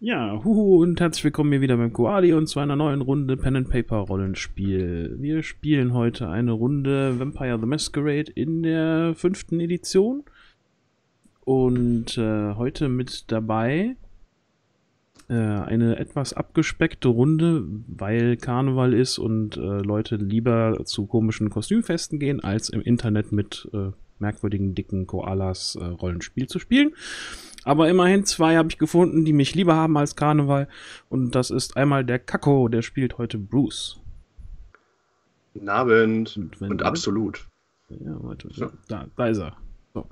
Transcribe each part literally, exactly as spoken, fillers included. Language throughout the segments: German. Ja, huhu und herzlich willkommen hier wieder beim Koali und zu einer neuen Runde Pen and Paper Rollenspiel. Wir spielen heute eine Runde Vampire: The Masquerade in der fünften Edition. Und äh, heute mit dabei äh, eine etwas abgespeckte Runde, weil Karneval ist und äh, Leute lieber zu komischen Kostümfesten gehen, als im Internet mit äh, merkwürdigen, dicken Koalas äh, Rollenspiel zu spielen. Aber immerhin zwei habe ich gefunden, die mich lieber haben als Karneval. Und das ist einmal der Caco, der spielt heute Bruce. Guten Abend. Und, und absolut. Ja, warte, ja. Da, da ist er. So.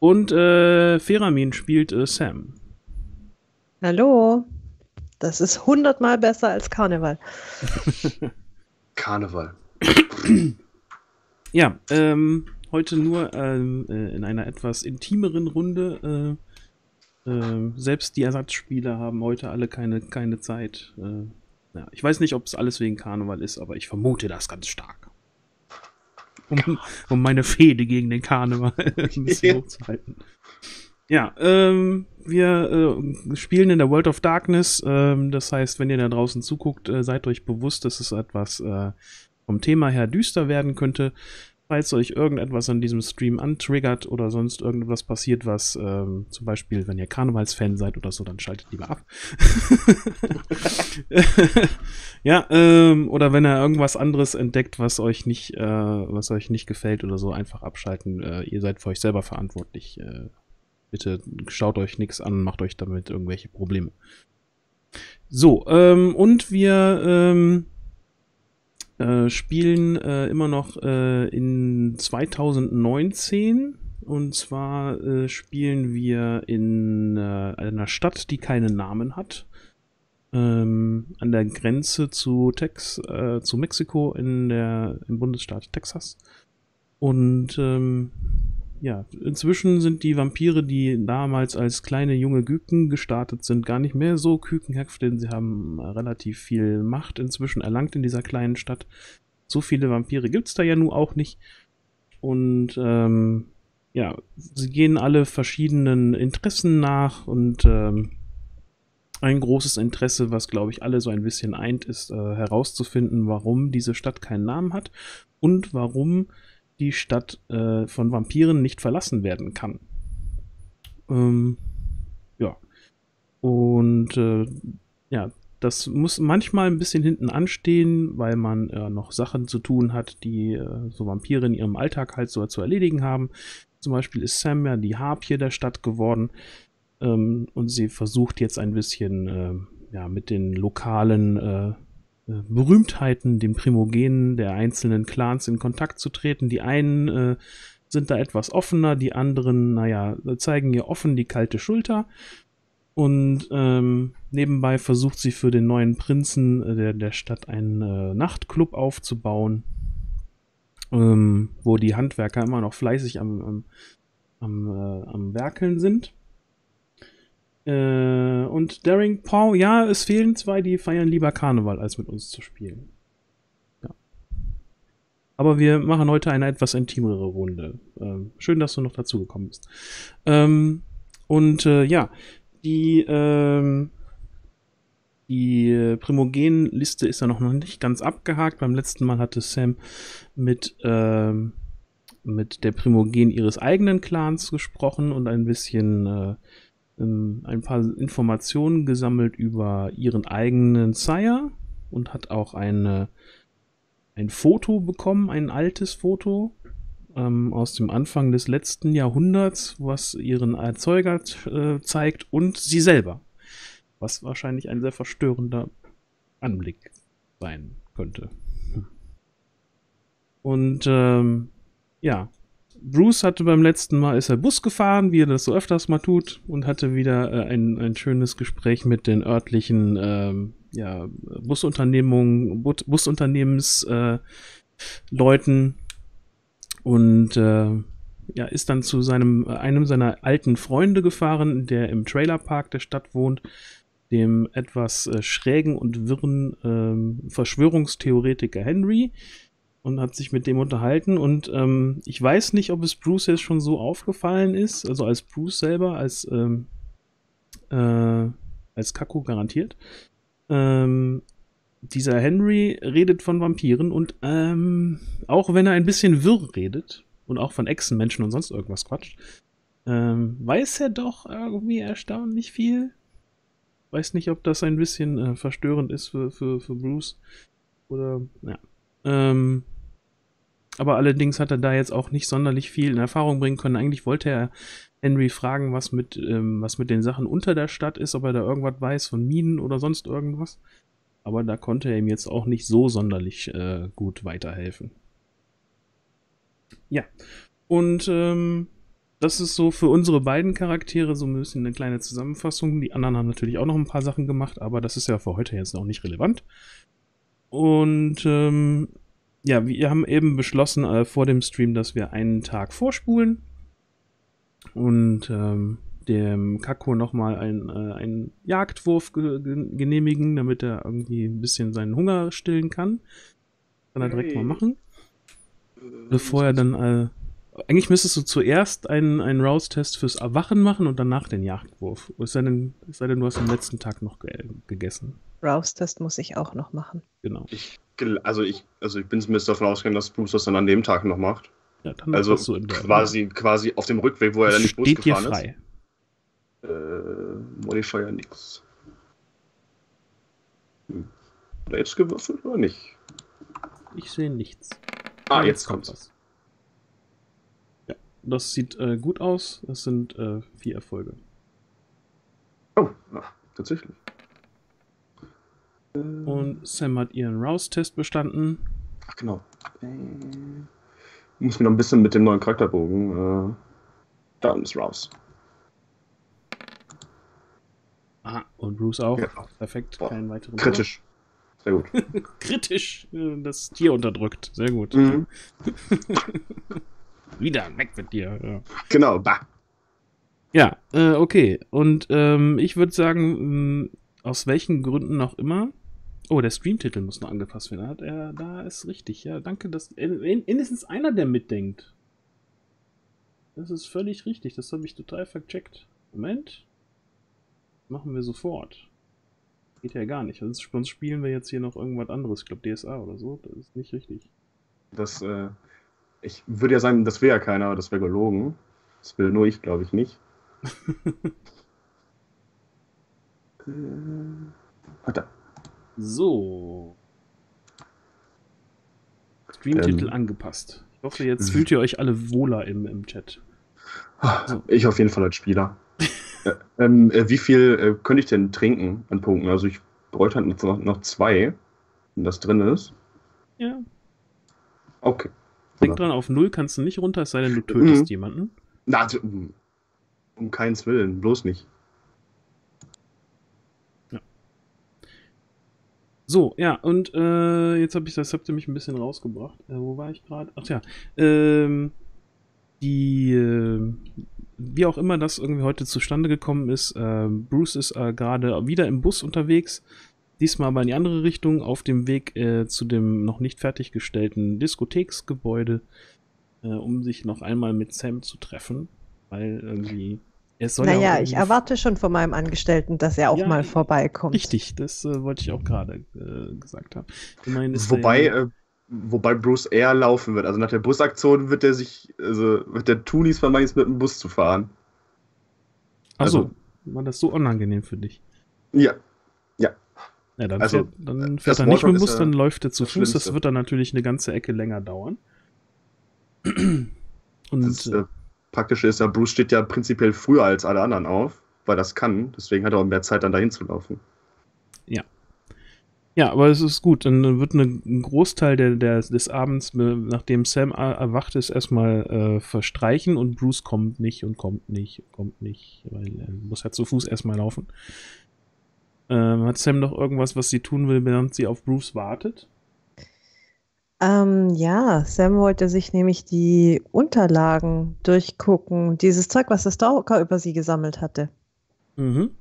Und äh, Feramin spielt äh, Sam. Hallo. Das ist hundertmal besser als Karneval. Karneval. Ja, ähm... heute nur ähm, äh, in einer etwas intimeren Runde. Äh, äh, selbst die Ersatzspieler haben heute alle keine, keine Zeit. Äh, ja, ich weiß nicht, ob es alles wegen Karneval ist, aber ich vermute das ganz stark. Um, um meine Fehde gegen den Karneval ein bisschen hochzuhalten. Ja, ähm, wir äh, spielen in der World of Darkness. Äh, das heißt, wenn ihr da draußen zuguckt, äh, seid euch bewusst, dass es etwas äh, vom Thema her düster werden könnte. Falls euch irgendetwas an diesem Stream antriggert oder sonst irgendwas passiert, was ähm, zum Beispiel, wenn ihr Karnevalsfan seid oder so, dann schaltet lieber ab. Ja, ähm, oder wenn ihr irgendwas anderes entdeckt, was euch nicht, äh, was euch nicht gefällt oder so, einfach abschalten. Äh, ihr seid für euch selber verantwortlich. Äh, bitte schaut euch nichts an und macht euch damit irgendwelche Probleme. So, ähm, und wir... Ähm, Äh, spielen äh, immer noch äh, in zweitausendneunzehn, und zwar äh, spielen wir in äh, einer Stadt, die keinen Namen hat, ähm, an der Grenze zu Tex, äh, zu Mexiko in der, im Bundesstaat Texas. Und ähm, ja, inzwischen sind die Vampire, die damals als kleine junge Küken gestartet sind, gar nicht mehr so kükenhaft, denn sie haben relativ viel Macht inzwischen erlangt in dieser kleinen Stadt. So viele Vampire gibt es da ja nun auch nicht. Und ähm, ja, sie gehen alle verschiedenen Interessen nach, und ähm, ein großes Interesse, was glaube ich alle so ein bisschen eint, ist äh, herauszufinden, warum diese Stadt keinen Namen hat und warum die Stadt äh, von Vampiren nicht verlassen werden kann. Ähm, ja. Und äh, ja, das muss manchmal ein bisschen hinten anstehen, weil man äh, noch Sachen zu tun hat, die äh, so Vampire in ihrem Alltag halt so zu erledigen haben. Zum Beispiel ist Sam ja die Harpie der Stadt geworden, ähm, und sie versucht jetzt ein bisschen äh, ja, mit den lokalen äh, Berühmtheiten, den Primogenen der einzelnen Clans in Kontakt zu treten. Die einen äh, sind da etwas offener, die anderen, naja, zeigen ihr offen die kalte Schulter. Und ähm, nebenbei versucht sie für den neuen Prinzen äh, der, der Stadt einen äh, Nachtclub aufzubauen, ähm, wo die Handwerker immer noch fleißig am, am, am, äh, am Werkeln sind. Und Daring Paw, ja, es fehlen zwei, die feiern lieber Karneval, als mit uns zu spielen. Ja. Aber wir machen heute eine etwas intimere Runde. Ähm, schön, dass du noch dazugekommen bist. Ähm, und äh, ja, die, ähm, die Primogen-Liste ist ja noch nicht ganz abgehakt. Beim letzten Mal hatte Sam mit... Ähm, mit der Primogen ihres eigenen Clans gesprochen und ein bisschen... Äh, ein paar Informationen gesammelt über ihren eigenen Sire und hat auch eine, ein Foto bekommen, ein altes Foto ähm, aus dem Anfang des letzten Jahrhunderts, was ihren Erzeuger äh, zeigt und sie selber, was wahrscheinlich ein sehr verstörender Anblick sein könnte. Und ähm, ja, Bruce hatte beim letzten Mal, ist er Bus gefahren, wie er das so öfters mal tut, und hatte wieder äh, ein, ein schönes Gespräch mit den örtlichen ähm, ja, Busunternehmungen, Bus Busunternehmensleuten äh, und äh, ja, ist dann zu seinem, einem seiner alten Freunde gefahren, der im Trailerpark der Stadt wohnt, dem etwas äh, schrägen und wirren äh, Verschwörungstheoretiker Henry. und hat sich mit dem unterhalten. Und ähm, ich weiß nicht, ob es Bruce jetzt schon so aufgefallen ist, also als Bruce selber, als, ähm, äh, als Caco garantiert. Ähm, dieser Henry redet von Vampiren und ähm, auch wenn er ein bisschen wirr redet und auch von Echsenmenschen und sonst irgendwas quatscht, ähm, weiß er doch irgendwie erstaunlich viel. Weiß nicht, ob das ein bisschen äh, verstörend ist für, für, für Bruce. Oder, ja. Ähm, aber allerdings hat er da jetzt auch nicht sonderlich viel in Erfahrung bringen können. Eigentlich wollte er Henry fragen, was mit, ähm, was mit den Sachen unter der Stadt ist, ob er da irgendwas weiß von Minen oder sonst irgendwas. Aber da konnte er ihm jetzt auch nicht so sonderlich äh, gut weiterhelfen. Ja, und ähm, das ist so für unsere beiden Charaktere so ein bisschen eine kleine Zusammenfassung. Die anderen haben natürlich auch noch ein paar Sachen gemacht, aber das ist ja für heute jetzt noch nicht relevant. Und ähm, ja, wir haben eben beschlossen äh, vor dem Stream, dass wir einen Tag vorspulen und ähm, dem Caco nochmal einen, äh, einen Jagdwurf ge genehmigen, damit er irgendwie ein bisschen seinen Hunger stillen kann. Kann er direkt hey. mal machen. Bevor er dann... Äh, eigentlich müsstest du zuerst einen, einen Rouse-Test fürs Erwachen machen und danach den Jagdwurf. Es sei denn, es sei denn du hast am letzten Tag noch ge gegessen. Rouse-Test muss ich auch noch machen. Genau. Ich, also, ich, also ich bin zumindest davon ausgegangen, dass Bruce das dann an dem Tag noch macht. Ja, dann also das so in der quasi, Welt. quasi auf dem Rückweg, wo er dann nicht Bus gefahren ist. Steht hier frei. Äh, Modifier nix. Hm. Hat er jetzt gewürfelt oder nicht? Ich sehe nichts. Ah, jetzt, jetzt kommt das. Das sieht äh, gut aus. Das sind äh, vier Erfolge. Oh, ach, tatsächlich. Und Sam hat ihren Rouse-Test bestanden. Ach, genau. Äh, muss mir noch ein bisschen mit dem neuen Charakterbogen. Äh, da ist Rouse. Ah, und Bruce auch. Ja. Perfekt. Boah. Keinen weiteren. Kritisch. Sehr gut. Kritisch. Das Tier unterdrückt. Sehr gut. Mhm. Wieder, weg mit dir. Ja. Genau, bah. Ja, äh, okay. Und ähm, ich würde sagen, mh, aus welchen Gründen auch immer. Oh, der Streamtitel muss noch angepasst werden. Hat er, da ist richtig. Ja, danke, dass äh, mindestens einer, der mitdenkt. Das ist völlig richtig. Das habe ich total vercheckt. Moment. Machen wir sofort. Geht ja gar nicht. Sonst, sonst spielen wir jetzt hier noch irgendwas anderes. Ich glaube, D S A oder so. Das ist nicht richtig. Das, äh... Ich würde ja sagen, das wäre ja keiner, das wäre gelogen. Das will nur ich, glaube ich, nicht. äh, warte. So. Streamtitel ähm, angepasst. Ich hoffe, jetzt fühlt ihr euch alle wohler im, im Chat. So. Ich auf jeden Fall als Spieler. äh, äh, wie viel äh, könnte ich denn trinken an Punkten? Also ich bräuchte halt noch, noch zwei, wenn das drin ist. Ja. Okay. Denk dran, auf null kannst du nicht runter, es sei denn, du tötest mhm. jemanden. Na, also, um keins Willen, bloß nicht. Ja. So, ja, und äh, jetzt habe ich das, habt ihr mich ein bisschen rausgebracht. Äh, wo war ich gerade? Ach ja, ähm, die, äh, wie auch immer das irgendwie heute zustande gekommen ist, äh, Bruce ist äh, gerade wieder im Bus unterwegs. Diesmal aber in die andere Richtung, auf dem Weg äh, zu dem noch nicht fertiggestellten Diskotheksgebäude, äh, um sich noch einmal mit Sam zu treffen, weil irgendwie... Es soll naja, ja irgendwie ich erwarte schon von meinem Angestellten, dass er auch ja, mal vorbeikommt. Richtig, das äh, wollte ich auch gerade äh, gesagt haben. Ich mein, ist wobei, der, äh, wobei Bruce eher laufen wird. Also nach der Busaktion wird er sich, also wird der tun, diesmal mal jetzt mit dem Bus zu fahren. Achso, also, war das so unangenehm für dich? Ja, ja. Ja, dann also, fährt, dann fährt er nicht mit dem Bus, dann läuft er zu Fuß. Schlimmste. Das wird dann natürlich eine ganze Ecke länger dauern. Und das äh, Praktische ist ja, Bruce steht ja prinzipiell früher als alle anderen auf, weil das kann. Deswegen hat er auch mehr Zeit, dann dahin zu laufen. Ja. Ja, aber es ist gut. Dann wird eine, ein Großteil der, der, des Abends, nachdem Sam erwacht ist, erstmal äh, verstreichen und Bruce kommt nicht und kommt nicht und kommt nicht, weil er muss ja zu Fuß erstmal laufen. Ähm, hat Sam noch irgendwas, was sie tun will, während sie auf Bruce wartet? Ähm, ja, Sam wollte sich nämlich die Unterlagen durchgucken. Dieses Zeug, was der Stalker über sie gesammelt hatte. Mhm.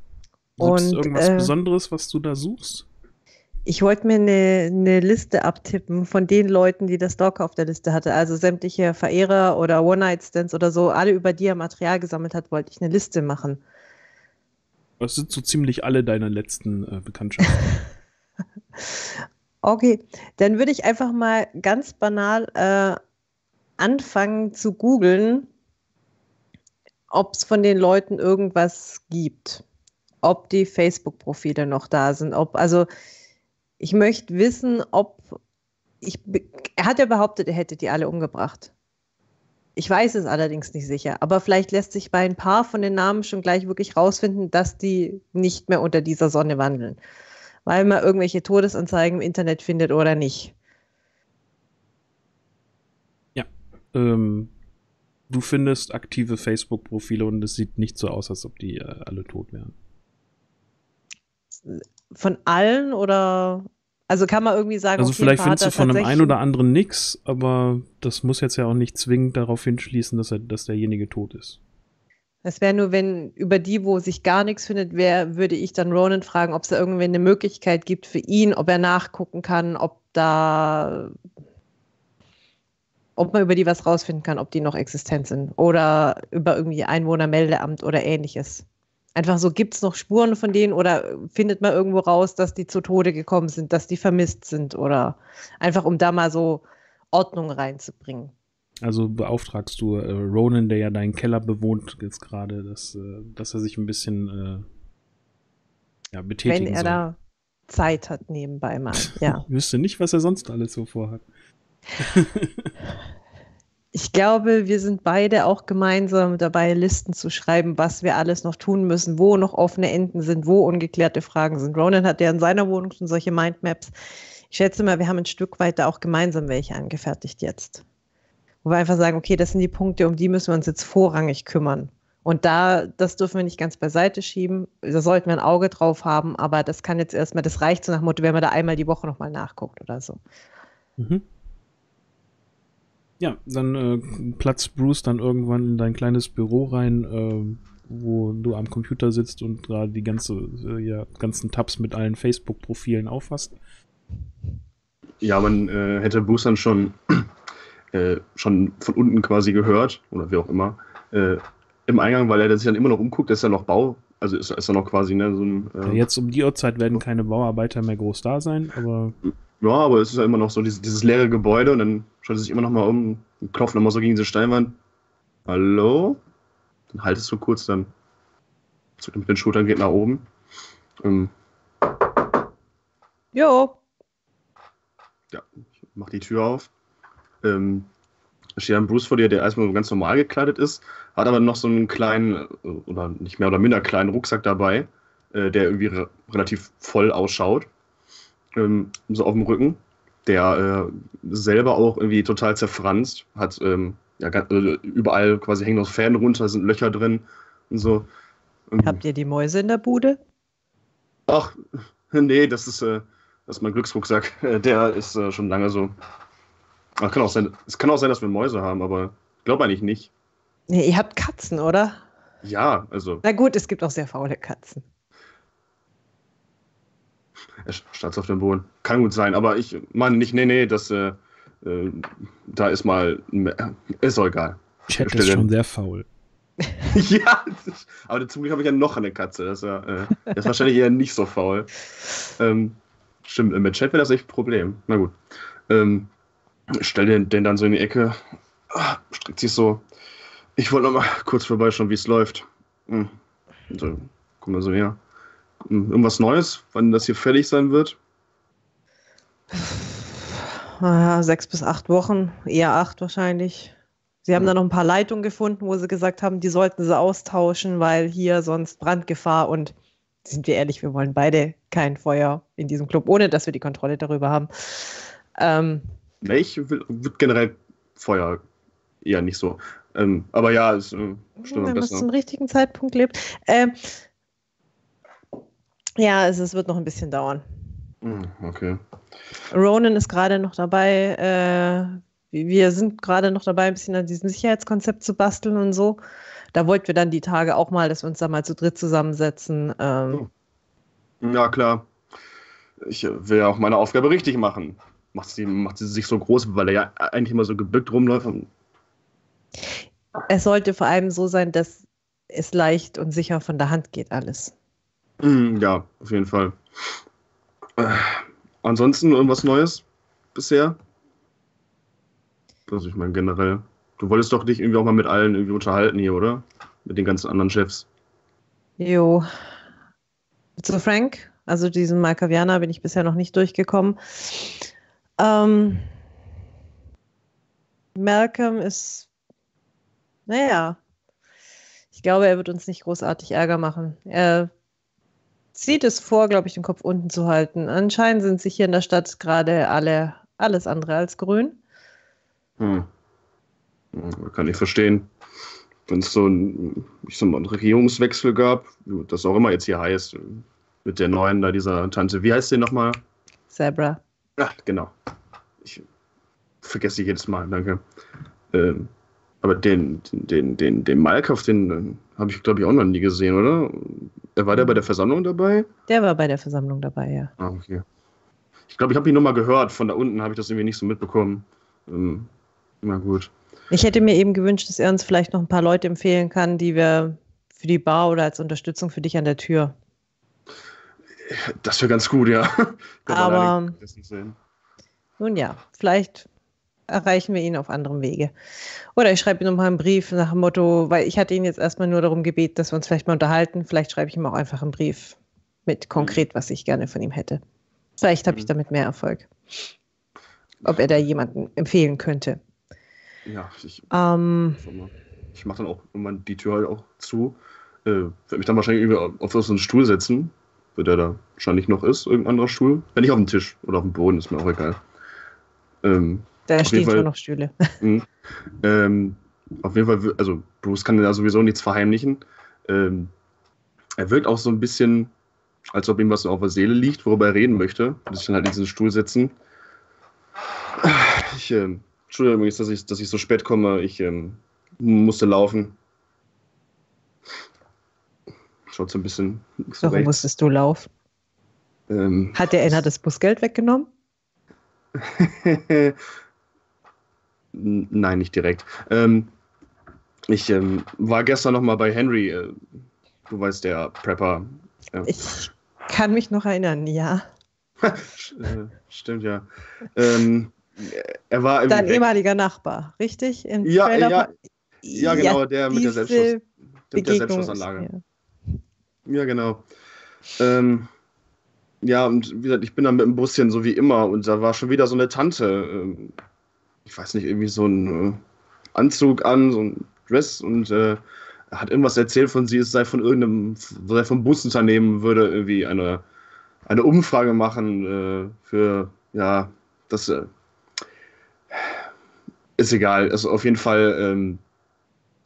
Gibt es irgendwas äh, Besonderes, was du da suchst? Ich wollte mir eine, eine Liste abtippen von den Leuten, die das Stalker auf der Liste hatte. Also sämtliche Verehrer oder One-Night-Stands oder so, alle, über die er Material gesammelt hat, wollte ich eine Liste machen. Das sind so ziemlich alle deine letzten äh, Bekanntschaften. Okay, dann würde ich einfach mal ganz banal äh, anfangen zu googeln, ob es von den Leuten irgendwas gibt. Ob die Facebook-Profile noch da sind. Ob, also... Ich möchte wissen, ob... Ich, er hat ja behauptet, er hätte die alle umgebracht. Ich weiß es allerdings nicht sicher. Aber vielleicht lässt sich bei ein paar von den Namen schon gleich wirklich rausfinden, dass die nicht mehr unter dieser Sonne wandeln. Weil man irgendwelche Todesanzeigen im Internet findet oder nicht. Ja. Ähm, du findest aktive Facebook-Profile und es sieht nicht so aus, als ob die äh, alle tot wären. Von allen oder... Also kann man irgendwie sagen... Also okay, vielleicht findest du von dem einen oder anderen nichts, aber das muss jetzt ja auch nicht zwingend darauf hinschließen, dass, er, dass derjenige tot ist. Das wäre nur, wenn über die, wo sich gar nichts findet, wär, würde ich dann Ronan fragen, ob es da irgendwie eine Möglichkeit gibt für ihn, ob er nachgucken kann, ob da... ob man über die was rausfinden kann, ob die noch existent sind. Oder über irgendwie Einwohnermeldeamt oder ähnliches. Einfach so, gibt es noch Spuren von denen oder findet man irgendwo raus, dass die zu Tode gekommen sind, dass die vermisst sind oder einfach, um da mal so Ordnung reinzubringen. Also beauftragst du äh, Ronan, der ja deinen Keller bewohnt jetzt gerade, dass, äh, dass er sich ein bisschen äh, ja, betätigen soll. Wenn er soll. Da Zeit hat nebenbei mal, ja. Ich wüsste nicht, was er sonst alles so vorhat. Ich glaube, wir sind beide auch gemeinsam dabei, Listen zu schreiben, was wir alles noch tun müssen, wo noch offene Enden sind, wo ungeklärte Fragen sind. Ronan hat ja in seiner Wohnung schon solche Mindmaps. Ich schätze mal, wir haben ein Stück weit da auch gemeinsam welche angefertigt jetzt. Wo wir einfach sagen, okay, das sind die Punkte, um die müssen wir uns jetzt vorrangig kümmern. Und da, das dürfen wir nicht ganz beiseite schieben. Da sollten wir ein Auge drauf haben, aber das kann jetzt erstmal, das reicht so nach Motto, wenn man da einmal die Woche nochmal nachguckt oder so. Mhm. Ja, dann äh, platzt Bruce dann irgendwann in dein kleines Büro rein, äh, wo du am Computer sitzt und gerade die ganze, äh, ja, ganzen Tabs mit allen Facebook-Profilen auffasst. Ja, man äh, hätte Bruce dann schon, äh, schon von unten quasi gehört, oder wie auch immer, äh, im Eingang, weil er sich dann immer noch umguckt, ist ja noch Bau, also ist, ist ja noch quasi, ne, so ein... Äh, ja, jetzt um die Uhrzeit werden keine Bauarbeiter mehr groß da sein, aber... Ja, aber es ist ja immer noch so dieses, dieses leere Gebäude und dann schaut er sich immer noch mal um und klopft nochmal so gegen diese Steinwand. Hallo? Dann haltest du kurz, dann zuckt er mit den Schultern, geht nach oben. Ähm. Jo. Ja, ich mach die Tür auf. Ähm, da steht dann Bruce vor dir, der erstmal so ganz normal gekleidet ist, hat aber noch so einen kleinen, oder nicht mehr oder minder kleinen Rucksack dabei, äh, der irgendwie re- relativ voll ausschaut. So auf dem Rücken, der äh, selber auch irgendwie total zerfranst, hat ähm, ja, überall quasi hängen noch Fäden runter, sind Löcher drin und so. Habt ihr die Mäuse in der Bude? Ach, nee, das ist, äh, das ist mein Glücksrucksack, der ist äh, schon lange so. Ach, kann auch sein, es kann auch sein, dass wir Mäuse haben, aber ich glaube eigentlich nicht. Nee, ihr habt Katzen, oder? Ja, also. Na gut, es gibt auch sehr faule Katzen. Er starrt auf den Boden. Kann gut sein, aber ich meine nicht, nee, nee, das, äh, äh, da ist mal, äh, ist doch egal. Chat ist schon sehr faul. Ja, ist, aber zum Glück habe ich ja noch eine Katze, das ist, ja, äh, das ist wahrscheinlich eher nicht so faul. Ähm, stimmt, mit Chat wäre das echt ein Problem. Na gut. Ähm, stell den, den dann so in die Ecke, ah, streckt sich so. Ich wollte noch mal kurz vorbeischauen, wie es läuft. Hm. So, guck mal so her. Irgendwas Neues, wann das hier fertig sein wird? Naja, sechs bis acht Wochen, eher acht wahrscheinlich. Sie haben ja. Da noch ein paar Leitungen gefunden, wo sie gesagt haben, die sollten sie austauschen, weil hier sonst Brandgefahr und sind wir ehrlich, wir wollen beide kein Feuer in diesem Club, ohne dass wir die Kontrolle darüber haben. Ähm, ich würde generell Feuer eher nicht so. Ähm, aber ja, es stimmt besser. Wenn man zum richtigen Zeitpunkt lebt. Ähm, Ja, also es wird noch ein bisschen dauern. Okay. Ronan ist gerade noch dabei, äh, wir sind gerade noch dabei, ein bisschen an diesem Sicherheitskonzept zu basteln und so. Da wollten wir dann die Tage auch mal, dass wir uns da mal zu dritt zusammensetzen. Ähm. Ja, klar. ich will ja auch meine Aufgabe richtig machen. Macht sie, macht sie sich so groß, weil er ja eigentlich immer so gebückt rumläuft. Und es sollte vor allem so sein, dass es leicht und sicher von der Hand geht alles. Mm, ja, auf jeden Fall. Äh, ansonsten irgendwas Neues bisher? Also ich meine generell. Du wolltest doch dich irgendwie auch mal mit allen irgendwie unterhalten hier, oder? Mit den ganzen anderen Chefs. Jo. Zu Frank, also diesen Malkavianer, bin ich bisher noch nicht durchgekommen. Ähm, Malcolm ist, naja, ich glaube, er wird uns nicht großartig Ärger machen. Er zieht es vor, glaube ich, den Kopf unten zu halten. Anscheinend sind sich hier in der Stadt gerade alle, alles andere als grün. Hm. Kann ich verstehen. Wenn es so ein, ich sag mal, einen Regierungswechsel gab, das auch immer jetzt hier heißt, mit der neuen, da dieser Tante, wie heißt sie nochmal? Sabra. Ja, genau. Ich vergesse sie jedes Mal, danke. Ähm, aber den, den, den, den Malkauf, den, den habe ich, glaube ich, auch noch nie gesehen, oder? War der bei der Versammlung dabei? Der war bei der Versammlung dabei, ja. Ah, okay. Ich glaube, ich habe ihn nochmal gehört. Von da unten habe ich das irgendwie nicht so mitbekommen. Ähm, na gut. Ich hätte mir eben gewünscht, dass er uns vielleicht noch ein paar Leute empfehlen kann, die wir für die Bar oder als Unterstützung für dich an der Tür. Das wäre ganz gut, ja. Aber nun ja, vielleicht erreichen wir ihn auf anderem Wege. Oder ich schreibe ihm nochmal einen Brief nach dem Motto, weil ich hatte ihn jetzt erstmal nur darum gebeten, dass wir uns vielleicht mal unterhalten. Vielleicht schreibe ich ihm auch einfach einen Brief mit konkret, was ich gerne von ihm hätte. Vielleicht habe ich damit mehr Erfolg. Ob er da jemanden empfehlen könnte. Ja, ich, um, ich mache dann auch immer die Tür halt auch zu. Äh, werde mich dann wahrscheinlich irgendwie auf so einen Stuhl setzen, der da wahrscheinlich noch ist, irgendein anderer Stuhl. Wenn nicht auf dem Tisch oder auf dem Boden, ist mir auch egal. Ähm, da stehen schon noch Stühle. Mh, ähm, auf jeden Fall, also Bruce kann ja sowieso nichts verheimlichen. Ähm, er wirkt auch so ein bisschen, als ob ihm was auf der Seele liegt, worüber er reden möchte. Und sich dann halt in diesen Stuhl setzen. Ich, ähm, Entschuldigung übrigens, dass ich, dass ich so spät komme. Ich ähm, musste laufen. Schaut so ein bisschen. Warum musstest du laufen? Ähm, Hat der Enner das Busgeld weggenommen? Nein, nicht direkt. Ähm, ich ähm, war gestern noch mal bei Henry. Äh, du weißt, der Prepper. Ja. Ich kann mich noch erinnern, ja. Stimmt, ja. Ähm, Er war dein ehemaliger Nachbar, richtig? Im ja, ja, ja, genau, ja, der mit der, Selbstschuss, mit der Selbstschussanlage. Ja, ja genau. Ähm, ja, und wie gesagt, ich bin dann mit dem Buschen so wie immer und da war schon wieder so eine Tante, ähm, ich weiß nicht, irgendwie so ein äh, Anzug an, so ein Dress und äh, hat irgendwas erzählt von sie, es sei von irgendeinem, sei vom Busunternehmen, würde irgendwie eine, eine Umfrage machen äh, für, ja, das. Äh, Ist egal, also auf jeden Fall, ähm,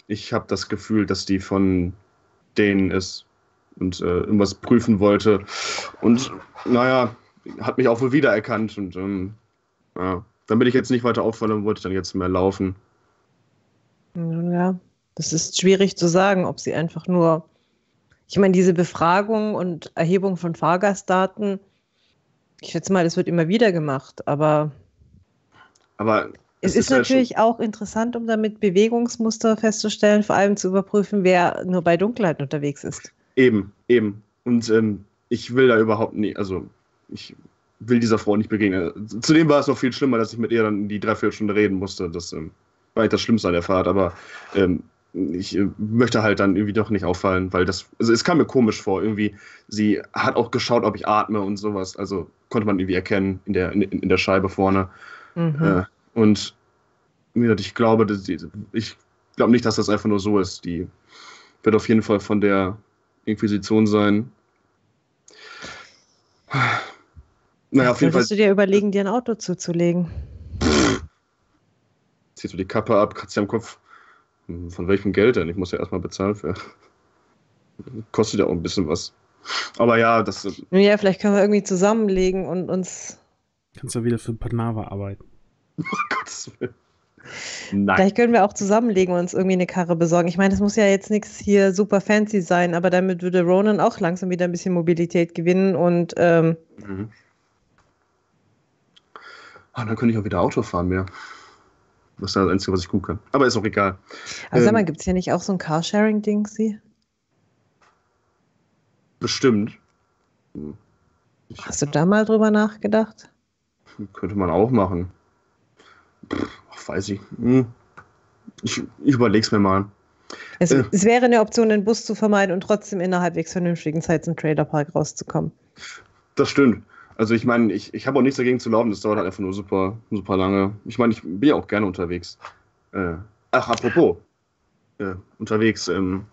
ich habe das Gefühl, dass die von denen ist und äh, irgendwas prüfen wollte. Und naja, hat mich auch wohl wiedererkannt. Und ähm, ja, damit ich jetzt nicht weiter auffallen wollte, ich dann jetzt mehr laufen. Ja, das ist schwierig zu sagen, ob sie einfach nur, ich meine, diese Befragung und Erhebung von Fahrgastdaten, ich schätze mal, das wird immer wieder gemacht, aber... aber Es, es ist, ist natürlich halt auch interessant, um damit Bewegungsmuster festzustellen, vor allem zu überprüfen, wer nur bei Dunkelheit unterwegs ist. Eben, eben. Und ähm, ich will da überhaupt nie, also ich will dieser Frau nicht begegnen. Zudem war es noch viel schlimmer, dass ich mit ihr dann die Dreiviertelstunde reden musste. Das ähm, war nicht das Schlimmste an der Fahrt, aber ähm, ich äh, möchte halt dann irgendwie doch nicht auffallen, weil das, also es kam mir komisch vor, irgendwie, sie hat auch geschaut, ob ich atme und sowas, also konnte man irgendwie erkennen in der, in, in der Scheibe vorne. Mhm. Äh, Und ich glaube, ich glaube nicht, dass das einfach nur so ist. Die wird auf jeden Fall von der Inquisition sein. Naja, auf jeden Fall. Solltest du dir überlegen, dir ein Auto zuzulegen? Pff. Ziehst du die Kappe ab, kratzt dir am Kopf. Von welchem Geld denn? Ich muss ja erstmal bezahlt werden. Kostet ja auch ein bisschen was. Aber ja, das. Ja, vielleicht können wir irgendwie zusammenlegen und uns. Kannst du wieder für Panava arbeiten. Oh Gottes Willen. Nein. Vielleicht können wir auch zusammenlegen und uns irgendwie eine Karre besorgen. Ich meine, das muss ja jetzt nichts hier super fancy sein, aber damit würde Ronan auch langsam wieder ein bisschen Mobilität gewinnen und ähm, mhm. Ah, dann könnte ich auch wieder Auto fahren mehr. Das ist das Einzige, was ich gut kann. Aber ist auch egal. Aber ähm, sag mal, gibt es hier nicht auch so ein Carsharing-Ding, Sie? Bestimmt. Ich Hast du da mal drüber nachgedacht? Könnte man auch machen. Pff, ach, weiß ich. Ich, ich überleg's mir mal. Es, äh, es wäre eine Option, den Bus zu vermeiden und trotzdem innerhalb halbwegs vernünftigen Zeit zum Trailerpark rauszukommen. Das stimmt. Also ich meine, ich, ich habe auch nichts dagegen zu laufen, das dauert halt einfach nur super, super lange. Ich meine, ich bin ja auch gerne unterwegs. Äh, ach, apropos, äh, unterwegs. Ähm,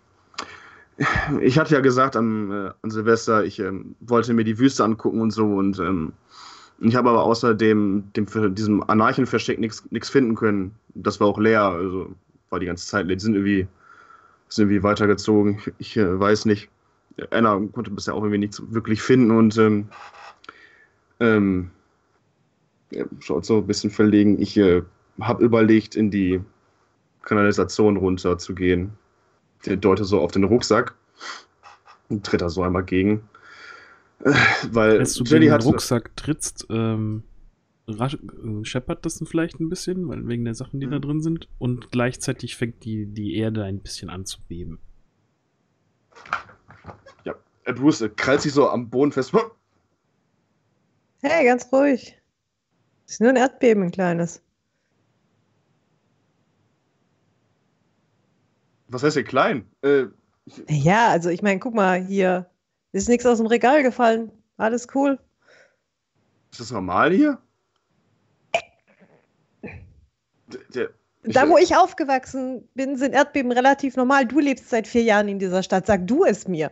ich hatte ja gesagt am, äh, an Silvester, ich ähm, wollte mir die Wüste angucken und so. Und ähm, ich habe aber außer dem, dem, diesem Anarchenversteck nichts finden können. Das war auch leer, also war die ganze Zeit leer. Die sind irgendwie, sind irgendwie weitergezogen, ich, ich äh, weiß nicht. Anna konnte bisher auch irgendwie nichts wirklich finden und... Ähm, Ähm, ja, schaut so ein bisschen verlegen. Ich äh, habe überlegt, in die Kanalisation runter zu gehen. Der deute so auf den Rucksack und tritt da so einmal gegen. Äh, weil Als du Jelly gegen den Rucksack trittst, ähm, scheppert das vielleicht ein bisschen, weil wegen der Sachen, die mhm. da drin sind. Und gleichzeitig fängt die, die Erde ein bisschen an zu beben. Ja, Bruce äh, krallt sich so am Boden fest. Hey, ganz ruhig. Ist nur ein Erdbeben, ein kleines. Was heißt hier klein? Äh, ja, also ich meine, guck mal, hier ist nichts aus dem Regal gefallen. Alles cool. Ist das normal hier? Der, der, ich, da, wo ich aufgewachsen bin, sind Erdbeben relativ normal. Du lebst seit vier Jahren in dieser Stadt. Sag du es mir.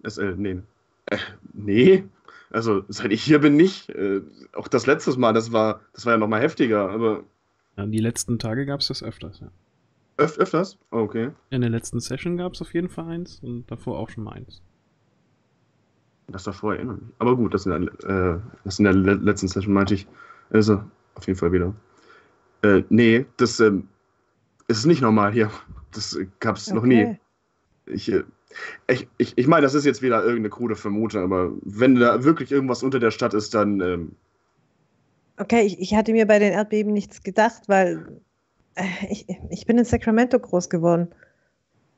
Das, äh, nee. Äh, nee. Also, seit ich hier bin, nicht. Äh, auch das letztes Mal, das war, das war ja noch mal heftiger, aber... Ja, die letzten Tage gab es das öfters, ja. Öf öfters? Oh, okay. In der letzten Session gab es auf jeden Fall eins und davor auch schon mal eins. Das davor erinnert mich. Aber gut, das in der, äh, das in der le letzten Session meinte ich. Also, auf jeden Fall wieder. Äh, nee, das äh, ist nicht normal hier. Das äh, gab es okay. noch nie. Ich... Äh, Ich, ich, ich meine, das ist jetzt wieder irgendeine krude Vermutung, aber wenn da wirklich irgendwas unter der Stadt ist, dann... Ähm okay, ich, ich hatte mir bei den Erdbeben nichts gedacht, weil ich, ich bin in Sacramento groß geworden.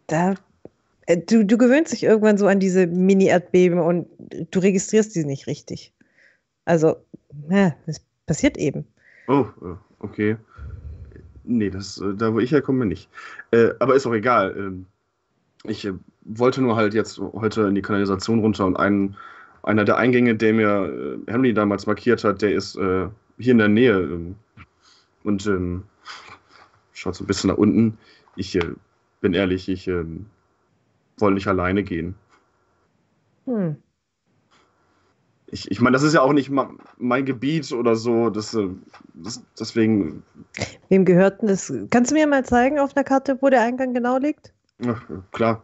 Da, du, du gewöhnst dich irgendwann so an diese Mini-Erdbeben und du registrierst die nicht richtig. Also, ja, das passiert eben. Oh, okay. Nee, das, da wo ich herkomme, nicht. Äh, aber ist auch egal. Ich... wollte nur halt jetzt heute in die Kanalisation runter und ein, einer der Eingänge, der mir äh, Henry damals markiert hat, der ist äh, hier in der Nähe ähm, und ähm, schaut so ein bisschen nach unten. Ich äh, bin ehrlich, ich äh, wollte nicht alleine gehen. Hm. Ich, ich meine, das ist ja auch nicht ma mein Gebiet oder so, das, äh, das, deswegen... Wem gehört denn das? Kannst du mir mal zeigen auf einer Karte, wo der Eingang genau liegt? Ja, klar.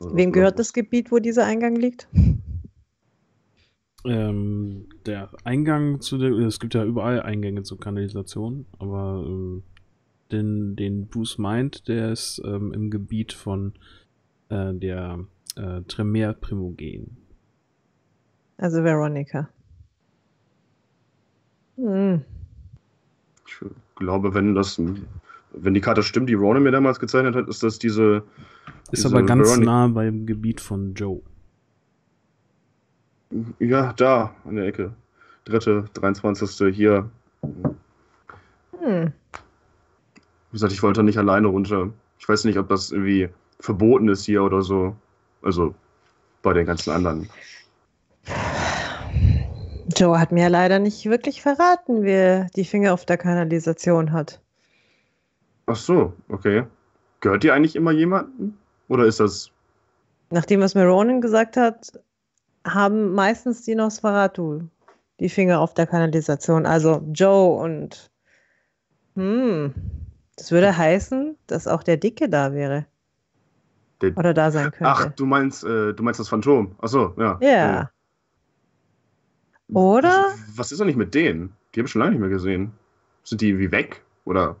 Wem gehört das Gebiet, wo dieser Eingang liegt? Ähm, der Eingang zu der... Es gibt ja überall Eingänge zur Kanalisation, aber ähm, den, den Bruce meint, der ist ähm, im Gebiet von äh, der äh, Tremere Primogen. Also Veronica. Hm. Ich glaube, wenn das... Wenn die Karte stimmt, die Ronan mir damals gezeichnet hat, ist das diese... Ist aber ganz Veronica. Nah beim Gebiet von Joe. Ja, da, an der Ecke. Dritte, dreiundzwanzigste hier. Hm. Wie gesagt, ich wollte nicht alleine runter. Ich weiß nicht, ob das irgendwie verboten ist hier oder so. Also bei den ganzen anderen. Joe hat mir leider nicht wirklich verraten, wer die Finger auf der Kanalisation hat. Ach so, okay. Gehört die eigentlich immer jemanden? Oder ist das... Nachdem was mir Ronan gesagt hat, haben meistens die Nosferatu die Finger auf der Kanalisation. Also Joe und... Hm, das würde heißen, dass auch der Dicke da wäre. Der Oder da sein könnte. Ach, du meinst, äh, du meinst das Phantom. Ach so, ja. Ja. Yeah. Oder? Was ist denn nicht mit denen? Die habe ich schon lange nicht mehr gesehen. Sind die wie weg? Oder...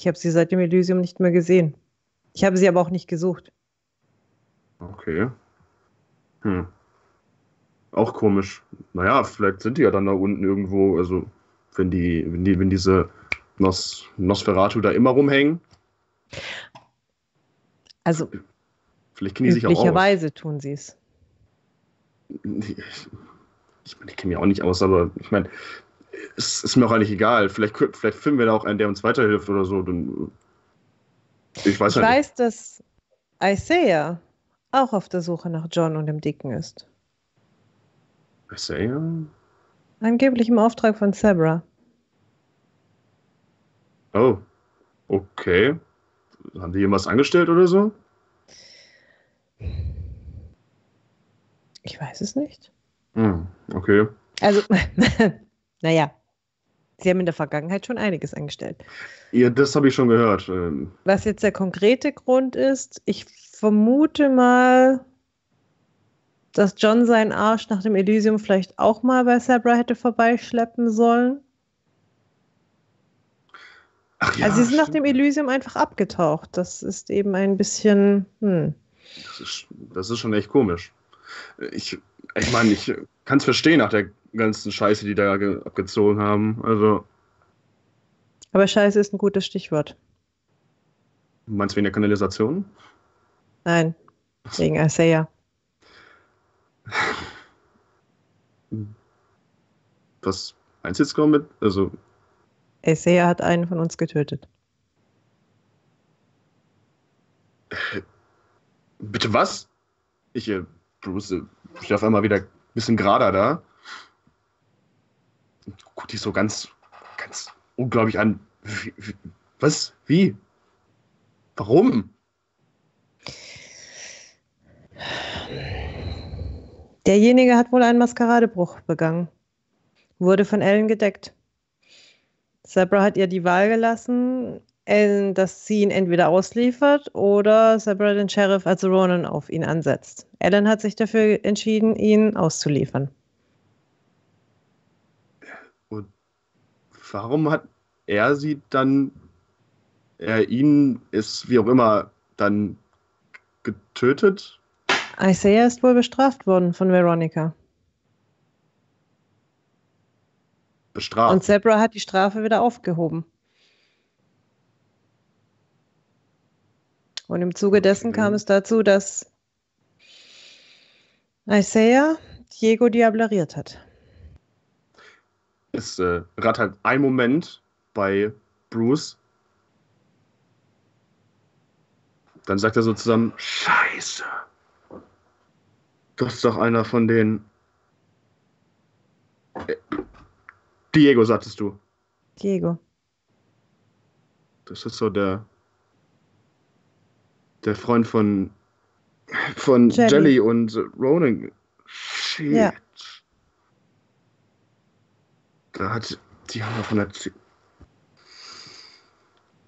Ich habe sie seit dem Elysium nicht mehr gesehen. Ich habe sie aber auch nicht gesucht. Okay. Hm. Auch komisch. Naja, vielleicht sind die ja dann da unten irgendwo, also wenn die, wenn die, wenn diese Nos, Nosferatu da immer rumhängen. Also vielleicht kennen die sich auch aus. Möglicherweise tun sie es. Ich meine, ich kenne mich auch nicht aus, aber ich meine, es ist mir auch eigentlich egal. Vielleicht, vielleicht finden wir da auch einen, der uns weiterhilft oder so. Dann, ich weiß, ich halt weiß nicht. Dass Isaiah auch auf der Suche nach John und dem Dicken ist. Isaiah? Angeblich im Auftrag von Sabra. Oh, okay. Haben die jemals angestellt oder so? Ich weiß es nicht. Hm, okay. Also, naja, sie haben in der Vergangenheit schon einiges angestellt. Ja, das habe ich schon gehört. Was jetzt der konkrete Grund ist, ich vermute mal, dass John seinen Arsch nach dem Elysium vielleicht auch mal bei Sabra hätte vorbeischleppen sollen. Ach ja, also sie sind stimmt. nach dem Elysium einfach abgetaucht. Das ist eben ein bisschen... Hm. Das ist, das ist schon echt komisch. Ich, ich meine, ich kann es verstehen nach der ganzen Scheiße, die da abgezogen haben. Also. Aber Scheiße ist ein gutes Stichwort. Meinst du wegen der Kanalisation? Nein, wegen Isaiah. Was meinst du jetzt genau mit? Also... Isaiah hat einen von uns getötet. Bitte was? Ich, äh, Bruce, ich darf einmal wieder ein bisschen gerader da. Guckt dich so ganz, ganz unglaublich an. Wie, wie, was? Wie? Warum? Derjenige hat wohl einen Maskeradebruch begangen. Wurde von Ellen gedeckt. Sabra hat ihr die Wahl gelassen, dass sie ihn entweder ausliefert oder Sabra den Sheriff, also Ronan, auf ihn ansetzt. Ellen hat sich dafür entschieden, ihn auszuliefern. Und warum hat er sie dann, er ihn ist, wie auch immer, dann getötet? Isaiah ist wohl bestraft worden von Veronica. Strafe. Und Sabra hat die Strafe wieder aufgehoben. Und im Zuge dessen kam es dazu, dass Isaiah Diego diableriert hat. Es äh, rattert ein Moment bei Bruce. Dann sagt er so zusammen, Scheiße. Das ist doch einer von den... Äh, Diego, sagtest du. Diego. Das ist so der der Freund von von Jelly, Jelly und Ronan. Shit. Ja. Da hat die haben wir von der Z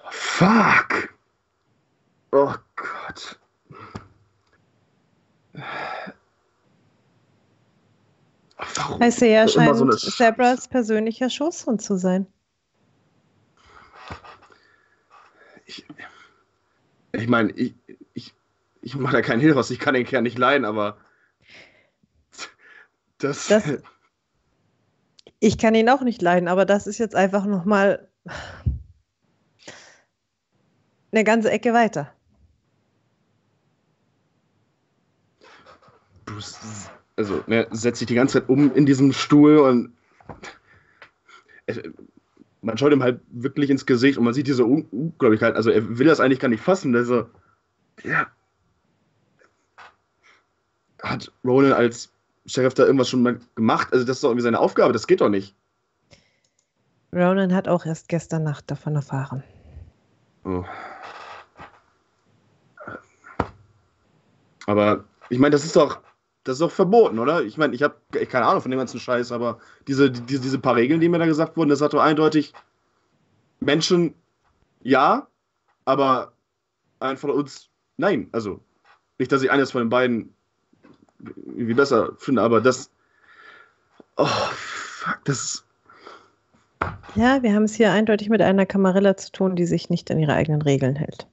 Fuck. Oh Gott. Isaiah scheint so Sabras persönlicher Schoßhund zu sein. Ich, ich meine, ich, ich, ich mache da keinen Hehl raus, ich kann den Kerl nicht leiden, aber das, das... Ich kann ihn auch nicht leiden, aber das ist jetzt einfach nochmal eine ganze Ecke weiter. Bruce... Also, er setzt sich die ganze Zeit um in diesem Stuhl und man schaut ihm halt wirklich ins Gesicht und man sieht diese Unglaublichkeit. Also, er will das eigentlich gar nicht fassen. Also, ja. Hat Ronan als Sheriff da irgendwas schon mal gemacht? Also, das ist doch irgendwie seine Aufgabe. Das geht doch nicht. Ronan hat auch erst gestern Nacht davon erfahren. Oh. Aber, ich meine, das ist doch... Das ist doch verboten, oder? Ich meine, ich habe keine Ahnung von dem ganzen Scheiß, aber diese, diese, diese paar Regeln, die mir da gesagt wurden, das hat doch eindeutig Menschen, ja, aber einen von uns, nein. Also, nicht, dass ich eines von den beiden irgendwie besser finde, aber das, oh, fuck, das ja, wir haben es hier eindeutig mit einer Camarilla zu tun, die sich nicht an ihre eigenen Regeln hält.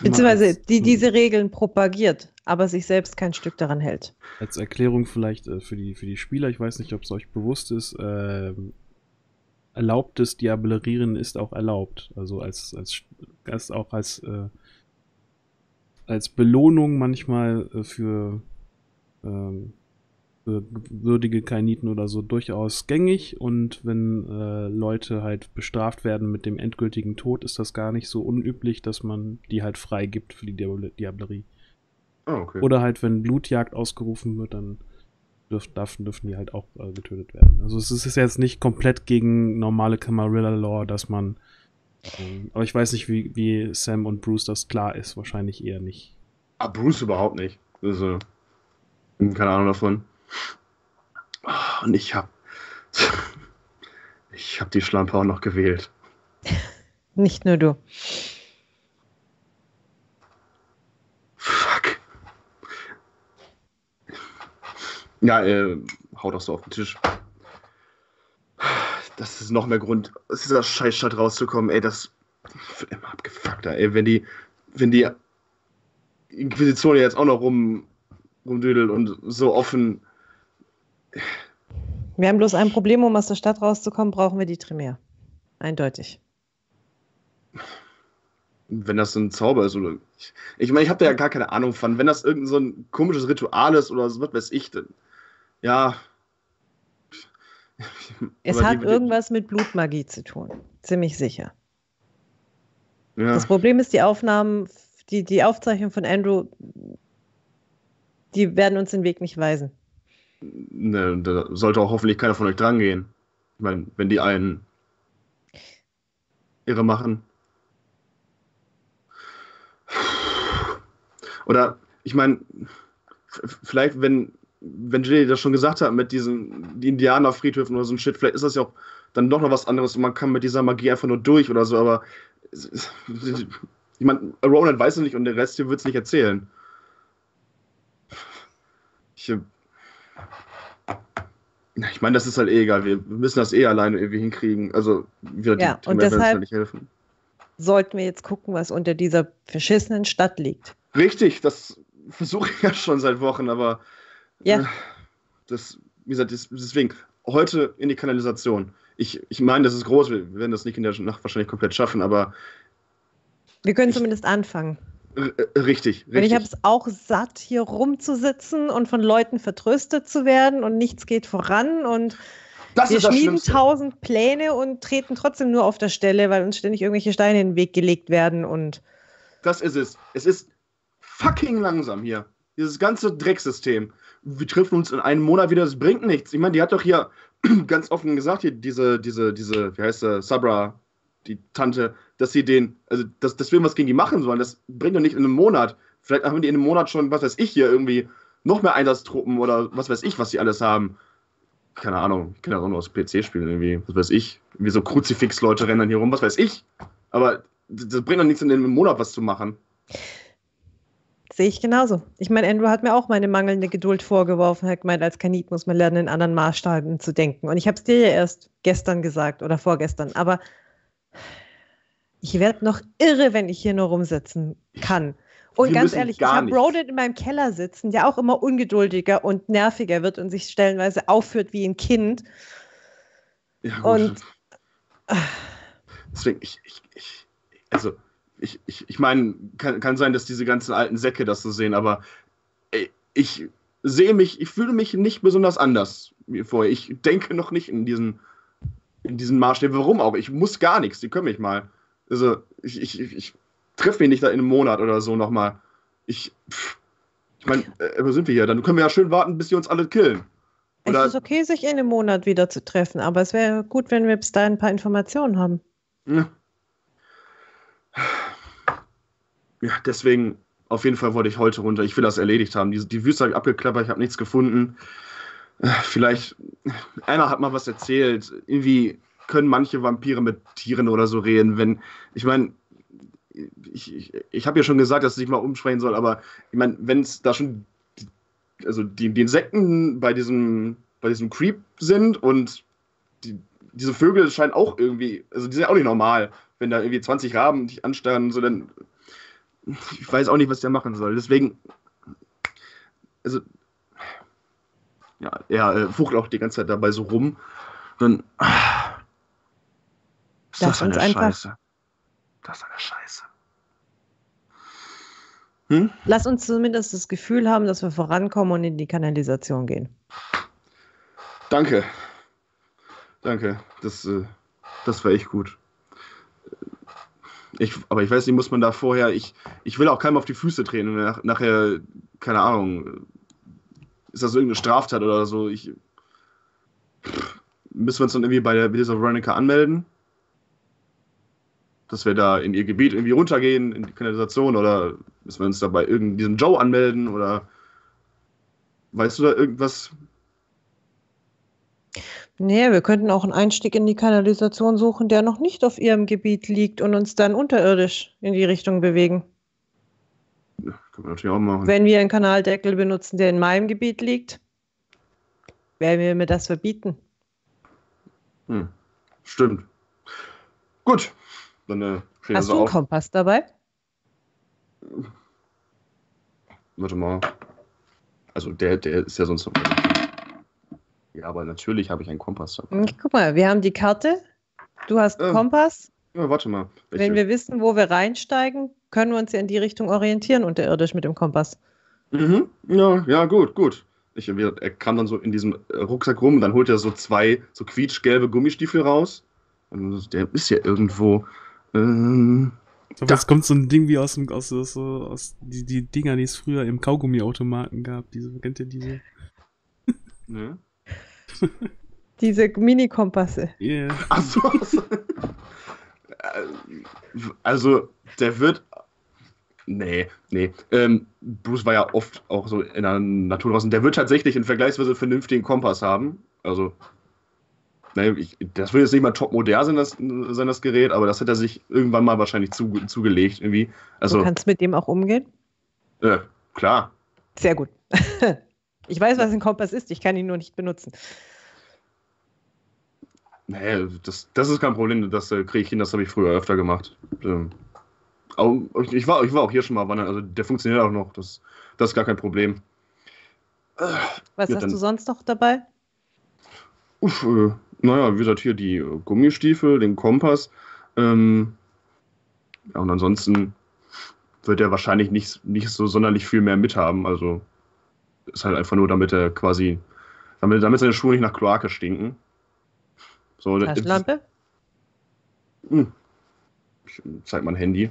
Beziehungsweise die diese Regeln propagiert, aber sich selbst kein Stück daran hält. Als Erklärung vielleicht äh, für die, für die Spieler, ich weiß nicht, ob es euch bewusst ist, äh, erlaubtes Diabellerieren ist auch erlaubt. Also als, als, als auch als, äh, als Belohnung manchmal äh, für, äh, für würdige Kainiten oder so durchaus gängig, und wenn äh, Leute halt bestraft werden mit dem endgültigen Tod, ist das gar nicht so unüblich, dass man die halt freigibt für die Diabel- Diabellerie. Oh, okay. Oder halt, wenn Blutjagd ausgerufen wird, dann dürf, darf, dürfen die halt auch äh, getötet werden. Also es ist jetzt nicht komplett gegen normale Camarilla-Lore, dass man... Ähm, aber ich weiß nicht, wie, wie Sam und Bruce das klar ist. Wahrscheinlich eher nicht. Ah, Bruce überhaupt nicht. Also, keine Ahnung davon. Und ich hab... ich hab die Schlampe auch noch gewählt. Nicht nur du. Fuck. Ja, äh, hau doch so auf den Tisch. Das ist noch mehr Grund, aus dieser Scheißstadt rauszukommen, ey, das wird immer abgefuckter, ey, wenn die, wenn die Inquisition jetzt auch noch rum, rumdödelt und so offen. Wir haben bloß ein Problem, um aus der Stadt rauszukommen, brauchen wir die Tremere. Eindeutig. Wenn das so ein Zauber ist oder... Ich, ich meine, ich habe da ja gar keine Ahnung von. Wenn das irgendein so ein komisches Ritual ist oder so, was weiß ich denn? Ja. Es hat die, irgendwas mit Blutmagie zu tun. Ziemlich sicher. Ja. Das Problem ist, die Aufnahmen, die, die Aufzeichnungen von Andrew, die werden uns den Weg nicht weisen. Ne, da sollte auch hoffentlich keiner von euch dran gehen. Ich meine, wenn die einen irre machen. Oder, ich meine, vielleicht, wenn, wenn Jelly das schon gesagt hat, mit diesen die Indianerfriedhöfen oder so ein Shit, vielleicht ist das ja auch dann doch noch was anderes und man kann mit dieser Magie einfach nur durch oder so, aber ich meine, Ronan weiß es nicht und der Rest hier wird es nicht erzählen. Ich, ich meine, das ist halt eh egal, wir müssen das eh alleine irgendwie hinkriegen, also wir ja, die, die und deshalb nicht helfen. Sollten wir jetzt gucken, was unter dieser verschissenen Stadt liegt. Richtig, das versuche ich ja schon seit Wochen, aber ja. Äh, das, wie gesagt, das, deswegen, heute in die Kanalisation. Ich, ich meine, das ist groß, wir werden das nicht in der Nacht wahrscheinlich komplett schaffen, aber wir können ich, zumindest anfangen. Richtig, richtig. Weil ich habe es auch satt, hier rumzusitzen und von Leuten vertröstet zu werden und nichts geht voran und das wir schmieden tausend Pläne und treten trotzdem nur auf der Stelle, weil uns ständig irgendwelche Steine in den Weg gelegt werden und das ist es. Es ist fucking langsam hier. Dieses ganze Drecksystem. Wir treffen uns in einem Monat wieder, das bringt nichts. Ich meine, die hat doch hier ganz offen gesagt, hier diese, diese, diese, wie heißt der, Sabra, die Tante, dass sie den, also, dass, dass wir was gegen die machen sollen, das bringt doch nicht in einem Monat. Vielleicht haben die in einem Monat schon, was weiß ich hier, irgendwie noch mehr Einsatztruppen oder was weiß ich, was sie alles haben. Keine Ahnung, ich kann ja auch nur aus P C spielen irgendwie, was weiß ich. Wie so Kruzifix-Leute rennen hier rum, was weiß ich. Aber das bringt doch nichts, in einem Monat was zu machen. Sehe ich genauso. Ich meine, Andrew hat mir auch meine mangelnde Geduld vorgeworfen. Er hat gemeint, als Kanit muss man lernen, in anderen Maßstaben zu denken. Und ich habe es dir ja erst gestern gesagt oder vorgestern. Aber ich werde noch irre, wenn ich hier nur rumsitzen kann. Und ganz ehrlich, ich habe Ronan in meinem Keller sitzen, der auch immer ungeduldiger und nerviger wird und sich stellenweise aufführt wie ein Kind. Ja, gut. Und deswegen, ich, ich, ich also... Ich, ich, ich meine, kann, kann sein, dass diese ganzen alten Säcke das so sehen, aber ey, ich sehe mich, ich fühle mich nicht besonders anders wie vorher. Ich denke noch nicht in diesen, in diesen Maßstäben. Warum auch? Ich muss gar nichts, die können mich mal. Also, ich, ich, ich, ich treffe mich nicht da in einem Monat oder so nochmal. Ich, ich meine, äh, wo sind wir hier? Dann können wir ja schön warten, bis die uns alle killen. Oder es ist okay, sich in einem Monat wieder zu treffen, aber es wäre gut, wenn wir bis dahin ein paar Informationen haben. Ja. Ja, deswegen, auf jeden Fall wollte ich heute runter. Ich will das erledigt haben. Die, die Wüste habe ich abgeklappert, ich habe nichts gefunden. Vielleicht, einer hat mal was erzählt. Irgendwie können manche Vampire mit Tieren oder so reden. Wenn, ich meine, ich, ich, ich habe ja schon gesagt, dass ich nicht mal umsprechen soll, aber ich meine, wenn es da schon, also die, die Insekten bei diesem, bei diesem Creep sind und die, diese Vögel scheinen auch irgendwie, also die sind ja auch nicht normal, wenn da irgendwie zwanzig Raben dich anstarren, so dann ich weiß auch nicht, was der machen soll. Deswegen, also, ja, er fuchtelt auch die ganze Zeit dabei so rum. Dann, ach, ist das eine Scheiße. Das ist eine Scheiße. Hm? Lass uns zumindest das Gefühl haben, dass wir vorankommen und in die Kanalisation gehen. Danke. Danke. Das, äh, das war echt gut. Ich, aber ich weiß nicht, muss man da vorher... Ich, ich will auch keinem auf die Füße treten und nach, nachher, keine Ahnung, ist das irgendeine Straftat oder so? Ich, pff, müssen wir uns dann irgendwie bei der Village of Veronica anmelden? Dass wir da in ihr Gebiet irgendwie runtergehen, in die Kanalisation, oder müssen wir uns da bei irgendeinem Joe anmelden, oder weißt du da irgendwas? Nee, wir könnten auch einen Einstieg in die Kanalisation suchen, der noch nicht auf ihrem Gebiet liegt und uns dann unterirdisch in die Richtung bewegen. Ja, können wir natürlich auch machen. Wenn wir einen Kanaldeckel benutzen, der in meinem Gebiet liegt, werden wir mir das verbieten. Hm, stimmt. Gut. Dann, äh, hast du einen auf. Kompass dabei? Warte mal. Also der, der ist ja sonst noch... Ja, aber natürlich habe ich einen Kompass dabei. Guck mal, wir haben die Karte. Du hast einen ähm, Kompass. Ja, warte mal. Welche? Wenn wir wissen, wo wir reinsteigen, können wir uns ja in die Richtung orientieren unterirdisch mit dem Kompass. Mhm. Ja, ja, gut, gut. Ich, er kam dann so in diesem Rucksack rum und dann holt er so zwei so quietschgelbe Gummistiefel raus. Und der ist ja irgendwo... Ähm, aber jetzt kommt so ein Ding wie aus dem, aus, aus, aus die, die Dinger, die es früher im Kaugummiautomaten gab. Diese, kennt ihr diese? Ne? Diese Mini-Kompasse. Yeah. Ach so, also, also, der wird... Nee, nee. Ähm, Bruce war ja oft auch so in der Natur draußen. Der wird tatsächlich einen vergleichsweise vernünftigen Kompass haben. Also... Ich, das würde jetzt nicht mal topmodern sein das, sein, das Gerät, aber das hat er sich irgendwann mal wahrscheinlich zu, zugelegt. Irgendwie. Also, du kannst mit dem auch umgehen? Äh, klar. Sehr gut. Ich weiß, was ein Kompass ist, ich kann ihn nur nicht benutzen. Nee, das, das ist kein Problem, das äh, kriege ich hin, das habe ich früher öfter gemacht. Ähm, auch, ich, war, ich war auch hier schon mal wandern, also der funktioniert auch noch, das, das ist gar kein Problem. Äh, was ja, hast dann, du sonst noch dabei? Uff, äh, naja, wie gesagt, hier die Gummistiefel, den Kompass. Ähm, ja, und ansonsten wird er wahrscheinlich nicht, nicht so sonderlich viel mehr mithaben. Also ist halt einfach nur, damit er quasi, damit, damit seine Schuhe nicht nach Kloake stinken. So, Taschenlampe? Hm. Ich zeig mein Handy.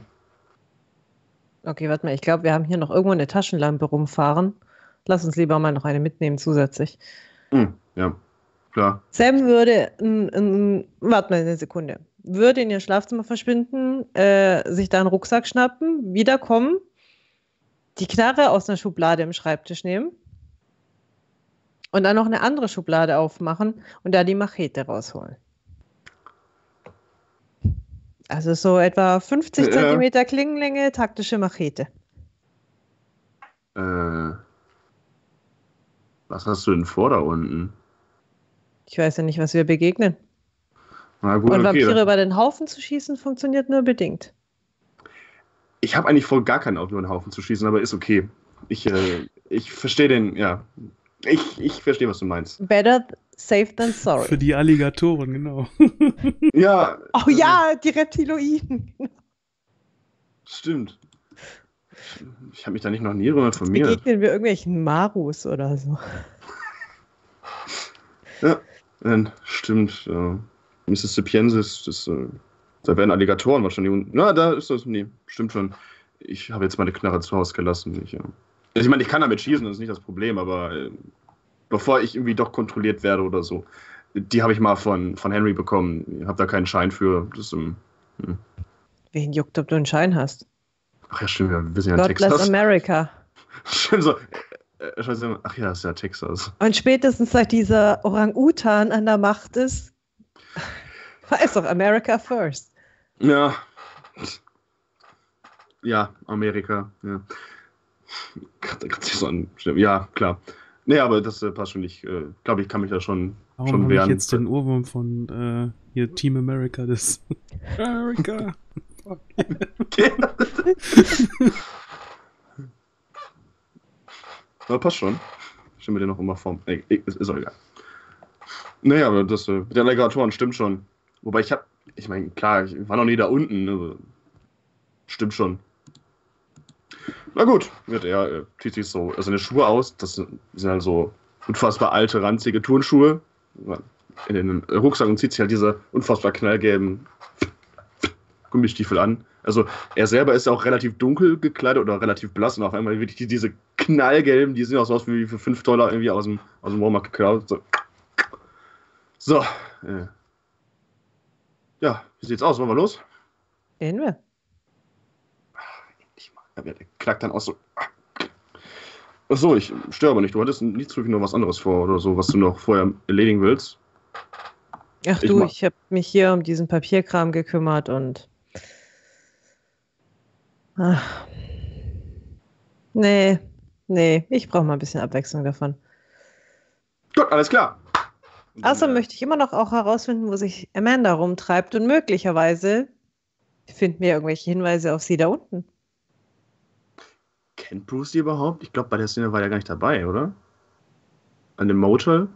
Okay, warte mal, ich glaube, wir haben hier noch irgendwo eine Taschenlampe rumfahren. Lass uns lieber mal noch eine mitnehmen zusätzlich. Hm, ja. Klar. Sam würde, n, n, warte mal eine Sekunde, würde in ihr Schlafzimmer verschwinden, äh, sich da einen Rucksack schnappen, wiederkommen, die Knarre aus einer Schublade im Schreibtisch nehmen und dann noch eine andere Schublade aufmachen und da die Machete rausholen. Also so etwa fünfzig äh, Zentimeter Klingenlänge, taktische Machete. Äh, was hast du denn vor da unten? Ich weiß ja nicht, was wir begegnen. Na gut, und Vampire okay, über den Haufen zu schießen, funktioniert nur bedingt. Ich habe eigentlich voll gar keinen auf den Haufen zu schießen, aber ist okay. Ich, äh, ich verstehe den, ja. Ich, ich verstehe, was du meinst. Better safe than sorry. Für die Alligatoren, genau. Ja. Oh ja, äh, die Reptiloiden. Stimmt. Ich habe mich da nicht noch nie drüber informiert. Begegnen wir irgendwelchen Marus oder so. Ja, stimmt. Äh, Mississippiensis, das, äh, da werden Alligatoren wahrscheinlich. Na, da ist das. Nee, stimmt schon. Ich habe jetzt meine Knarre zu Hause gelassen. Ich, äh, ich meine, ich kann damit schießen, das ist nicht das Problem, aber äh, bevor ich irgendwie doch kontrolliert werde oder so, die habe ich mal von, von Henry bekommen. Ich habe da keinen Schein für. Das, ähm, hm. Wen juckt, ob du einen Schein hast? Ach ja, stimmt, wir wissen ja in Texas. God bless America. Stimmt so. Ach ja, das ist ja Texas. Und spätestens seit dieser Orang-Utan an der Macht ist, weiß doch, America first. Ja. Ja, Amerika. Ja, ja klar. Nee, aber das passt schon nicht. Ich glaube, ich kann mich da schon, Warum schon wehren. Warum jetzt den Ohrwurm von äh, hier Team America, das America. Fuck. Okay. Na, passt schon. Ich stimme dir noch immer vorm. Nee, ist, ist auch egal. Naja, aber das äh, mit den Alligatoren stimmt schon. Wobei ich hab. Ich meine, klar, ich war noch nie da unten. Ne? Stimmt schon. Na gut, wird er äh, zieht sich so seine Schuhe aus. Das sind, sind halt so unfassbar alte, ranzige Turnschuhe. In den Rucksack und zieht sich halt diese unfassbar knallgelben Gummistiefel an. Also er selber ist ja auch relativ dunkel gekleidet oder relativ blass und auf einmal wirklich diese knallgelben, die sehen auch so aus wie für fünf Dollar irgendwie aus dem, aus dem Walmart geklaut. So. so äh. Ja, wie sieht's aus? Wollen wir los? Gehen wir. Der klackt dann auch so. Achso, ich störe aber nicht. Du hattest nicht zurück noch was anderes vor oder so, was du noch vorher erledigen willst. Ach du, ich, ich habe mich hier um diesen Papierkram gekümmert und. Ach. Nee, nee, ich brauche mal ein bisschen Abwechslung davon. Gut, alles klar. Außerdem möchte ich immer noch auch herausfinden, wo sich Amanda rumtreibt und möglicherweise finden wir irgendwelche Hinweise auf sie da unten. Kennt Bruce die überhaupt? Ich glaube, bei der Szene war der gar nicht dabei, oder? An dem Motel?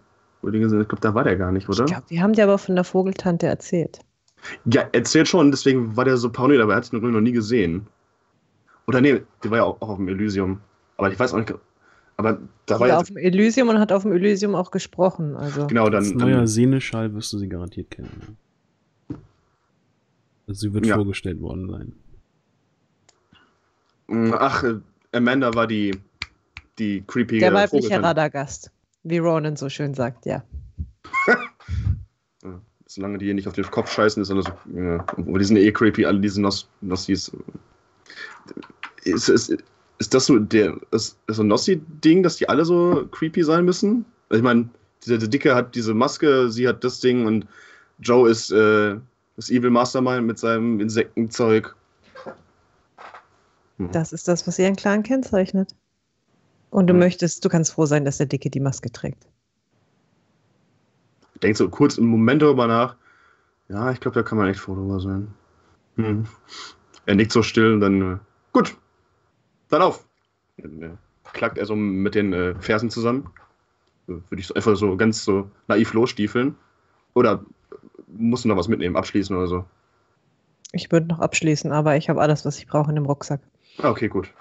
Ich glaube, da war der gar nicht, oder? Ich glaube, die haben dir aber von der Vogeltante erzählt. Ja, erzählt schon, deswegen war der so paranoid, aber er hat es noch nie gesehen. Oder nee, die war ja auch, auch auf dem Elysium. Aber ich weiß auch nicht. Aber da die war ja auf dem Elysium und hat auf dem Elysium auch gesprochen. Also. Genau, dann. Als neuer Sehneschall wirst du sie garantiert kennen. Also sie wird ja vorgestellt worden sein. Ach, Amanda war die, die creepige der weibliche Radagast, wie Ronan so schön sagt, ja. Solange die hier nicht auf den Kopf scheißen, ist alles so, ja. Die sind eh creepy, alle diese Nossis. Ist, ist, ist das so der ist, ist so ein Nossi-Ding, dass die alle so creepy sein müssen? Ich meine, diese die Dicke hat diese Maske, sie hat das Ding und Joe ist äh, das Evil Mastermind mit seinem Insektenzeug. Das ist das, was ihren Clan kennzeichnet. Und du hm. möchtest, du kannst froh sein, dass der Dicke die Maske trägt. Ich denke so kurz einen Moment darüber nach. Ja, ich glaube, da kann man echt froh drüber sein. Hm. Er nickt so still und dann, äh, gut, dann auf. Dann, äh, klackt er so mit den äh, Fersen zusammen. Würde ich so einfach so ganz so naiv losstiefeln. Oder musst du noch was mitnehmen, abschließen oder so? Ich würde noch abschließen, aber ich habe alles, was ich brauche, in dem Rucksack. Okay, gut.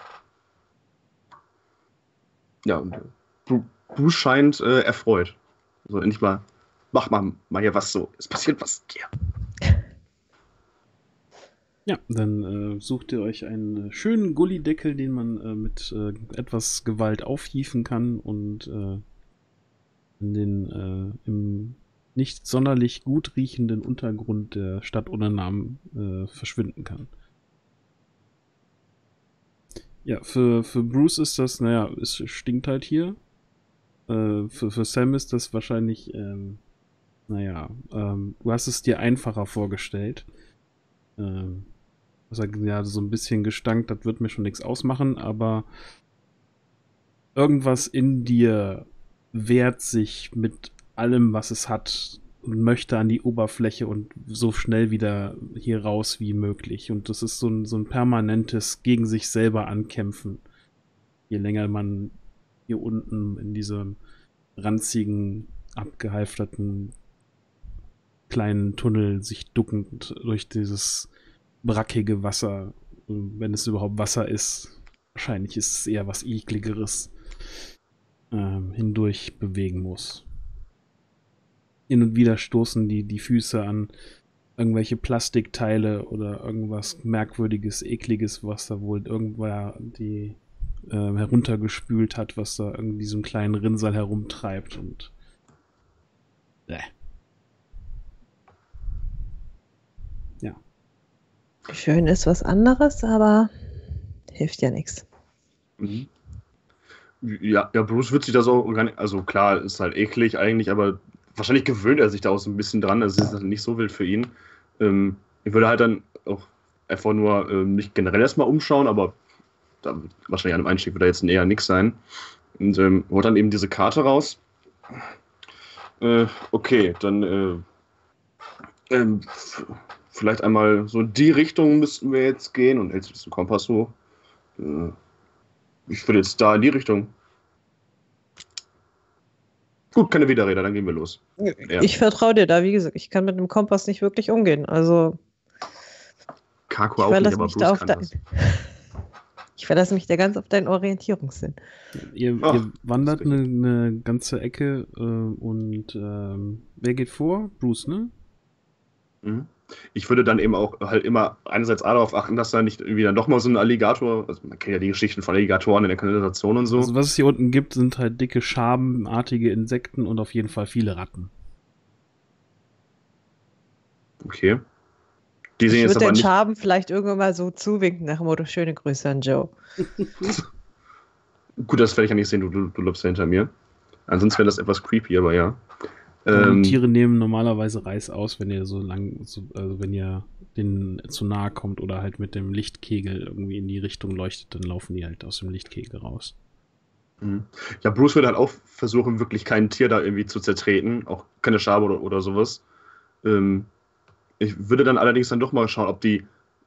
Ja, und Bruce scheint äh, erfreut. So, endlich mal, mach mal, mal hier was so. Es passiert was hier. Ja, dann äh, sucht ihr euch einen schönen Gullideckel, den man äh, mit äh, etwas Gewalt aufhieven kann und äh, in den äh, im nicht sonderlich gut riechenden Untergrund der Stadt ohne Namen äh, verschwinden kann. Ja, für, für Bruce ist das, naja, es stinkt halt hier. Äh, für, für Sam ist das wahrscheinlich, ähm, naja, ähm, du hast es dir einfacher vorgestellt. Ähm, also, ja, so ein bisschen gestankt, das wird mir schon nichts ausmachen, aber irgendwas in dir wehrt sich mit allem, was es hat und möchte an die Oberfläche und so schnell wieder hier raus wie möglich. Und das ist so ein, so ein permanentes gegen sich selber ankämpfen. Je länger man hier unten in diesem ranzigen, abgehalfterten kleinen Tunnel sich duckend durch dieses brackige Wasser, wenn es überhaupt Wasser ist, wahrscheinlich ist es eher was Ekligeres, äh, hindurch bewegen muss. Hin und wieder stoßen die, die Füße an irgendwelche Plastikteile oder irgendwas Merkwürdiges, Ekliges, was da wohl irgendwer die äh, heruntergespült hat, was da in diesem kleinen Rinnsal herumtreibt und bleh. Ja. Schön ist was anderes, aber hilft ja nichts. Mhm. Ja, ja, Bruce wird sich das auch gar nicht, also klar, ist halt eklig eigentlich, aber wahrscheinlich gewöhnt er sich da auch so ein bisschen dran, also es ist nicht so wild für ihn. Ähm, ich würde halt dann auch einfach nur ähm, nicht generell erstmal umschauen, aber da wird wahrscheinlich an einem Einstieg wird da jetzt eher nichts sein. Und ähm, holt dann eben diese Karte raus. Äh, okay, dann äh, ähm, vielleicht einmal so die Richtung müssten wir jetzt gehen und hältst du den Kompass hoch. Ich würde jetzt da in die Richtung. Gut, keine Widerrede, dann gehen wir los. Ja. Ich vertraue dir da, wie gesagt, ich kann mit dem Kompass nicht wirklich umgehen, also Caco auch nicht, aber Bruce da kann das. Ich verlasse mich da ganz auf deinen Orientierungssinn. Ihr, Ach, ihr wandert eine, eine ganze Ecke äh, und ähm, wer geht vor? Bruce, ne? Mhm. Ich würde dann eben auch halt immer einerseits darauf achten, dass da nicht wieder nochmal so ein Alligator, also man kennt ja die Geschichten von Alligatoren in der Kanalisation und so. Also was es hier unten gibt, sind halt dicke, schabenartige Insekten und auf jeden Fall viele Ratten. Okay. Die sehen ich würde den Schaben vielleicht irgendwann mal so zuwinken nach dem Motto, schöne Grüße an Joe. Gut, das werde ich ja nicht sehen, du, du, du läufst ja hinter mir. Ansonsten wäre das etwas creepy, aber ja. Ähm, die Tiere nehmen normalerweise Reis aus, wenn ihr so lang, so, also wenn ihr denen zu nahe kommt oder halt mit dem Lichtkegel irgendwie in die Richtung leuchtet, dann laufen die halt aus dem Lichtkegel raus. Mhm. Ja, Bruce würde halt auch versuchen, wirklich kein Tier da irgendwie zu zertreten, auch keine Schabe oder, oder sowas. Ähm, ich würde dann allerdings dann doch mal schauen, ob die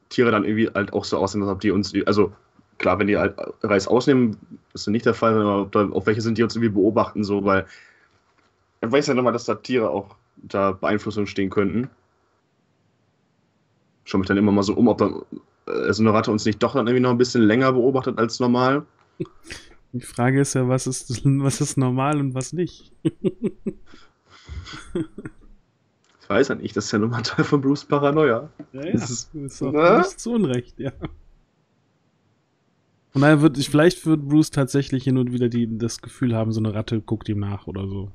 Tiere dann irgendwie halt auch so aussehen, als ob die uns, also klar, wenn die halt Reis ausnehmen, ist das nicht der Fall, aber ob da, auf welche sind die uns irgendwie beobachten, so, weil ich weiß ja nochmal, dass da Tiere auch unter Beeinflussung stehen könnten. Schau mich dann immer mal so um, ob dann also eine Ratte uns nicht doch dann irgendwie noch ein bisschen länger beobachtet als normal. Die Frage ist ja, was ist, was ist normal und was nicht. Ich weiß ja nicht, das ist ja nochmal ein Teil von Bruce Paranoia. Ja, ja. Das ist, ist auch ne? Nicht zu Unrecht, ja. Von daher wird, vielleicht wird Bruce tatsächlich hin und wieder die, das Gefühl haben, so eine Ratte guckt ihm nach oder so.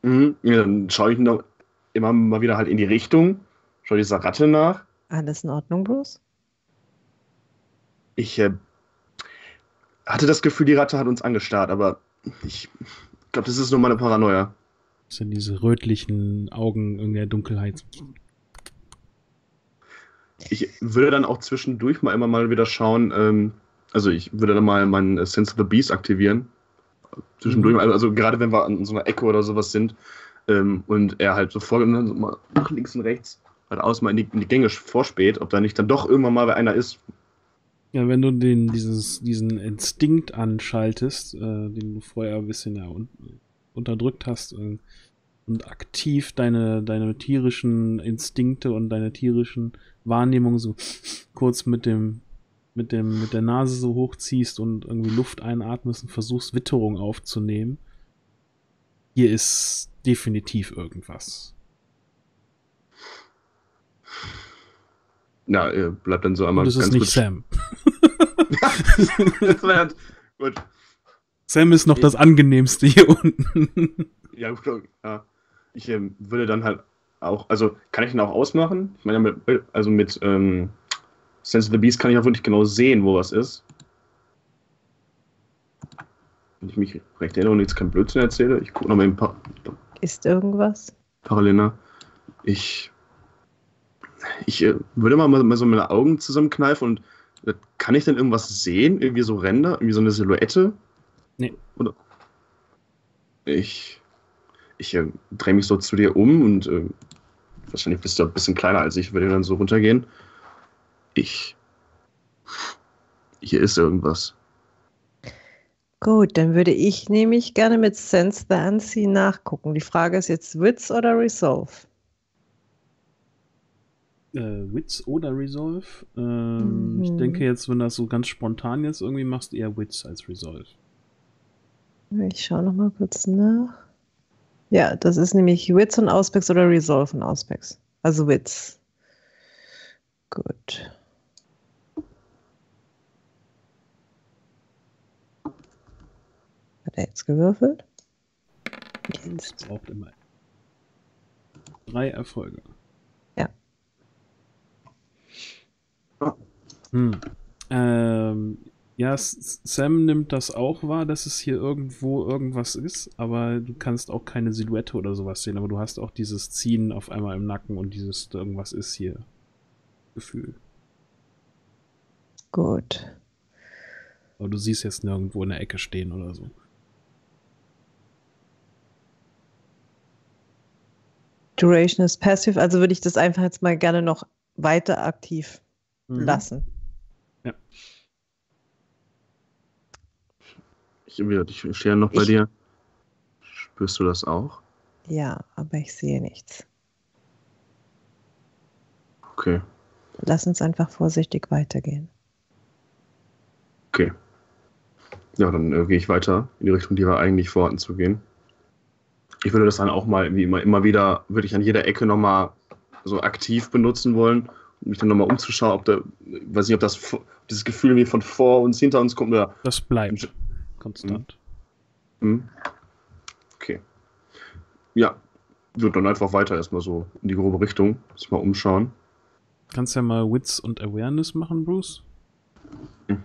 Mhm. Ja, dann schaue ich noch immer mal wieder halt in die Richtung, schaue dieser Ratte nach. Alles in Ordnung, Bruce? Ich äh, hatte das Gefühl, die Ratte hat uns angestarrt, aber ich glaube, das ist nur meine Paranoia. Das sind diese rötlichen Augen in der Dunkelheit. Ich würde dann auch zwischendurch mal immer mal wieder schauen, ähm, also ich würde dann mal meinen Sense of the Beast aktivieren. Zwischendurch, mhm. also, also gerade wenn wir an so einer Ecke oder sowas sind ähm, und er halt so vorgenommen so mal nach links und rechts halt aus mal in die, in die Gänge vorspäht, ob da nicht dann doch irgendwann mal bei einer ist. Ja, wenn du den, dieses, diesen Instinkt anschaltest, äh, den du vorher ein bisschen ja, un unterdrückt hast äh, und aktiv deine, deine tierischen Instinkte und deine tierischen Wahrnehmungen so kurz mit dem Mit, dem, mit der Nase so hochziehst und irgendwie Luft einatmest und versuchst, Witterung aufzunehmen. Hier ist definitiv irgendwas. Na, ihr bleibt dann so einmal ganz kurz. Das ist nicht Sam. Das war halt gut. Sam ist noch ich, das Angenehmste hier unten. Ja, gut. Ja. Ich äh, würde dann halt auch, also kann ich den auch ausmachen? Ich meine, also mit, ähm, Sense of the Beast kann ich auch wirklich genau sehen, wo was ist. Wenn ich mich recht erinnere und jetzt keinen Blödsinn erzähle, ich gucke nochmal eben. Ist irgendwas? Parallel. Ich. Ich würde mal, mal so meine Augen zusammenkneifen und kann ich denn irgendwas sehen? Irgendwie so Ränder? Irgendwie so eine Silhouette? Nee. Oder? Ich. Ich äh, drehe mich so zu dir um und äh, wahrscheinlich bist du ein bisschen kleiner als ich, würde dann so runtergehen. Ich. Hier ist irgendwas. Gut, dann würde ich nämlich gerne mit Sense the Unseen nachgucken. Die Frage ist jetzt Witz oder Resolve? Äh, Witz oder Resolve? Ähm, mhm. Ich denke jetzt, wenn das so ganz spontan jetzt irgendwie machst, eher Witz als Resolve. Ich schaue nochmal kurz nach. Ja, das ist nämlich Witz und Auspex oder Resolve und Auspex. Also Witz. Gut. Hat er jetzt gewürfelt? Jetzt. Braucht immer drei Erfolge. Ja. Hm. Ähm, ja, Sam nimmt das auch wahr, dass es hier irgendwo irgendwas ist, aber du kannst auch keine Silhouette oder sowas sehen, aber du hast auch dieses Ziehen auf einmal im Nacken und dieses irgendwas ist hier Gefühl. Gut. Aber du siehst jetzt nirgendwo in der Ecke stehen oder so. Duration ist passive, also würde ich das einfach jetzt mal gerne noch weiter aktiv mhm. lassen. Ja. Ich, ich stehe noch bei ich, dir. Spürst du das auch? Ja, aber ich sehe nichts. Okay. Lass uns einfach vorsichtig weitergehen. Okay. Ja, dann äh, gehe ich weiter in die Richtung, die wir eigentlich vorhatten zu gehen. Ich würde das dann auch mal, wie immer, immer wieder, würde ich an jeder Ecke nochmal so aktiv benutzen wollen, um mich dann nochmal umzuschauen, ob da, weiß nicht, ob das, dieses Gefühl wie von vor uns, hinter uns kommt, oder? Das bleibt konstant. Mhm. Okay. Ja, wird dann einfach weiter erstmal so in die grobe Richtung, sich mal umschauen. Kannst ja mal Wits und Awareness machen, Bruce.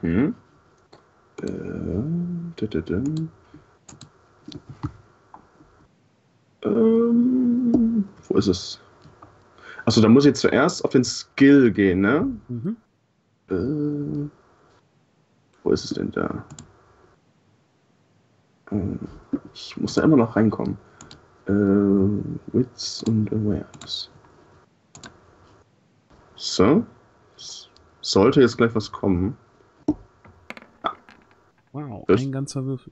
Mhm. Äh, da, da, da. Ähm, wo ist es? Achso, da muss ich zuerst auf den Skill gehen, ne? Mhm. Äh, wo ist es denn da? Ähm, ich muss da immer noch reinkommen. Äh, Wits und Awareness. So. Sollte jetzt gleich was kommen. Ah. Wow, was? Ein ganzer Würfel.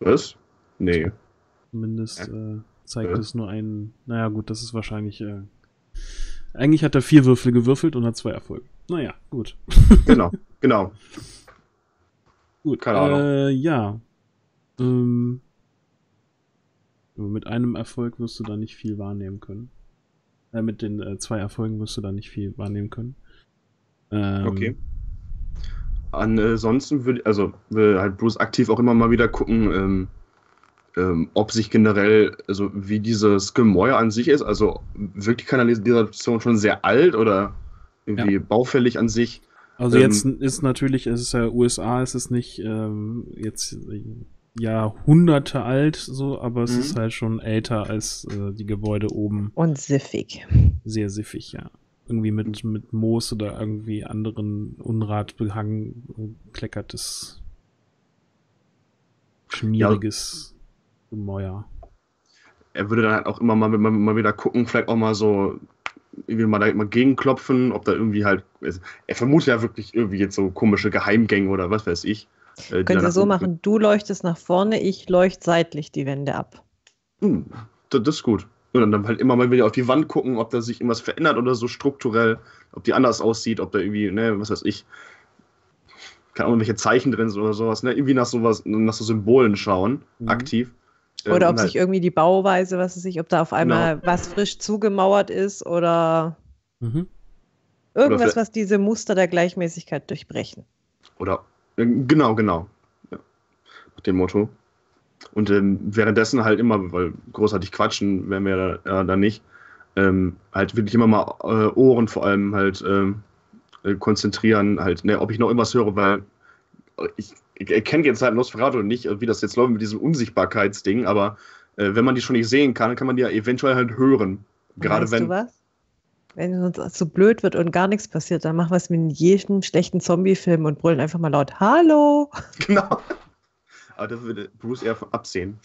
Was? Nee. Zumindest äh, zeigt ja. es nur einen. Naja, gut, das ist wahrscheinlich. Äh, eigentlich hat er vier Würfel gewürfelt und hat zwei Erfolge. Naja, gut. Genau, genau. Gut, keine Ahnung. Äh, ja. Ähm, mit einem Erfolg wirst du da nicht viel wahrnehmen können. Äh, mit den äh, zwei Erfolgen wirst du da nicht viel wahrnehmen können. Ähm, okay. Ansonsten würde also will halt Bruce aktiv auch immer mal wieder gucken, ähm, Ähm, ob sich generell, also wie dieses Gemäuer an sich ist, also wirkt die Kanalisation schon sehr alt oder irgendwie ja. baufällig an sich? Also ähm, jetzt ist natürlich, es ist ja U S A, es ist nicht ähm, jetzt Jahrhunderte alt, so, aber es mhm. ist halt schon älter als äh, die Gebäude oben. Und siffig. Sehr siffig, ja. Irgendwie mit, mit Moos oder irgendwie anderen Unrat behangen, kleckertes, schmieriges ja. Gemäuer. Er würde dann halt auch immer mal, mal, mal wieder gucken, vielleicht auch mal so irgendwie mal, da, mal gegenklopfen, ob da irgendwie halt, also er vermutet ja wirklich irgendwie jetzt so komische Geheimgänge oder was weiß ich. Äh, Können Sie so machen, du leuchtest nach vorne, ich leuchte seitlich die Wände ab. Hm, das, das ist gut. Und dann halt immer mal wieder auf die Wand gucken, ob da sich irgendwas verändert oder so strukturell, ob die anders aussieht, ob da irgendwie, ne, was weiß ich, keine Ahnung, welche Zeichen drin sind oder sowas, ne, irgendwie nach sowas, nach so Symbolen schauen, mhm. aktiv. Oder ähm, ob nein. sich irgendwie die Bauweise, was weiß ich, ob da auf einmal genau. was frisch zugemauert ist oder mhm. irgendwas, oder was diese Muster der Gleichmäßigkeit durchbrechen. Oder, genau, genau. Ja. Nach dem Motto. Und ähm, währenddessen halt immer, weil großartig quatschen wären wir da, äh, da nicht, ähm, halt wirklich immer mal äh, Ohren vor allem halt äh, konzentrieren, halt, ne, ob ich noch irgendwas höre, weil ich erkenne jetzt halt Nosferatu nicht, wie das jetzt läuft mit diesem Unsichtbarkeitsding, aber äh, wenn man die schon nicht sehen kann, kann man die ja eventuell halt hören. Gerade wenn. Weißt du was? Wenn es uns so blöd wird und gar nichts passiert, dann machen wir es mit jedem schlechten Zombie-Film und brüllen einfach mal laut Hallo! Genau. Aber das würde Bruce eher absehen.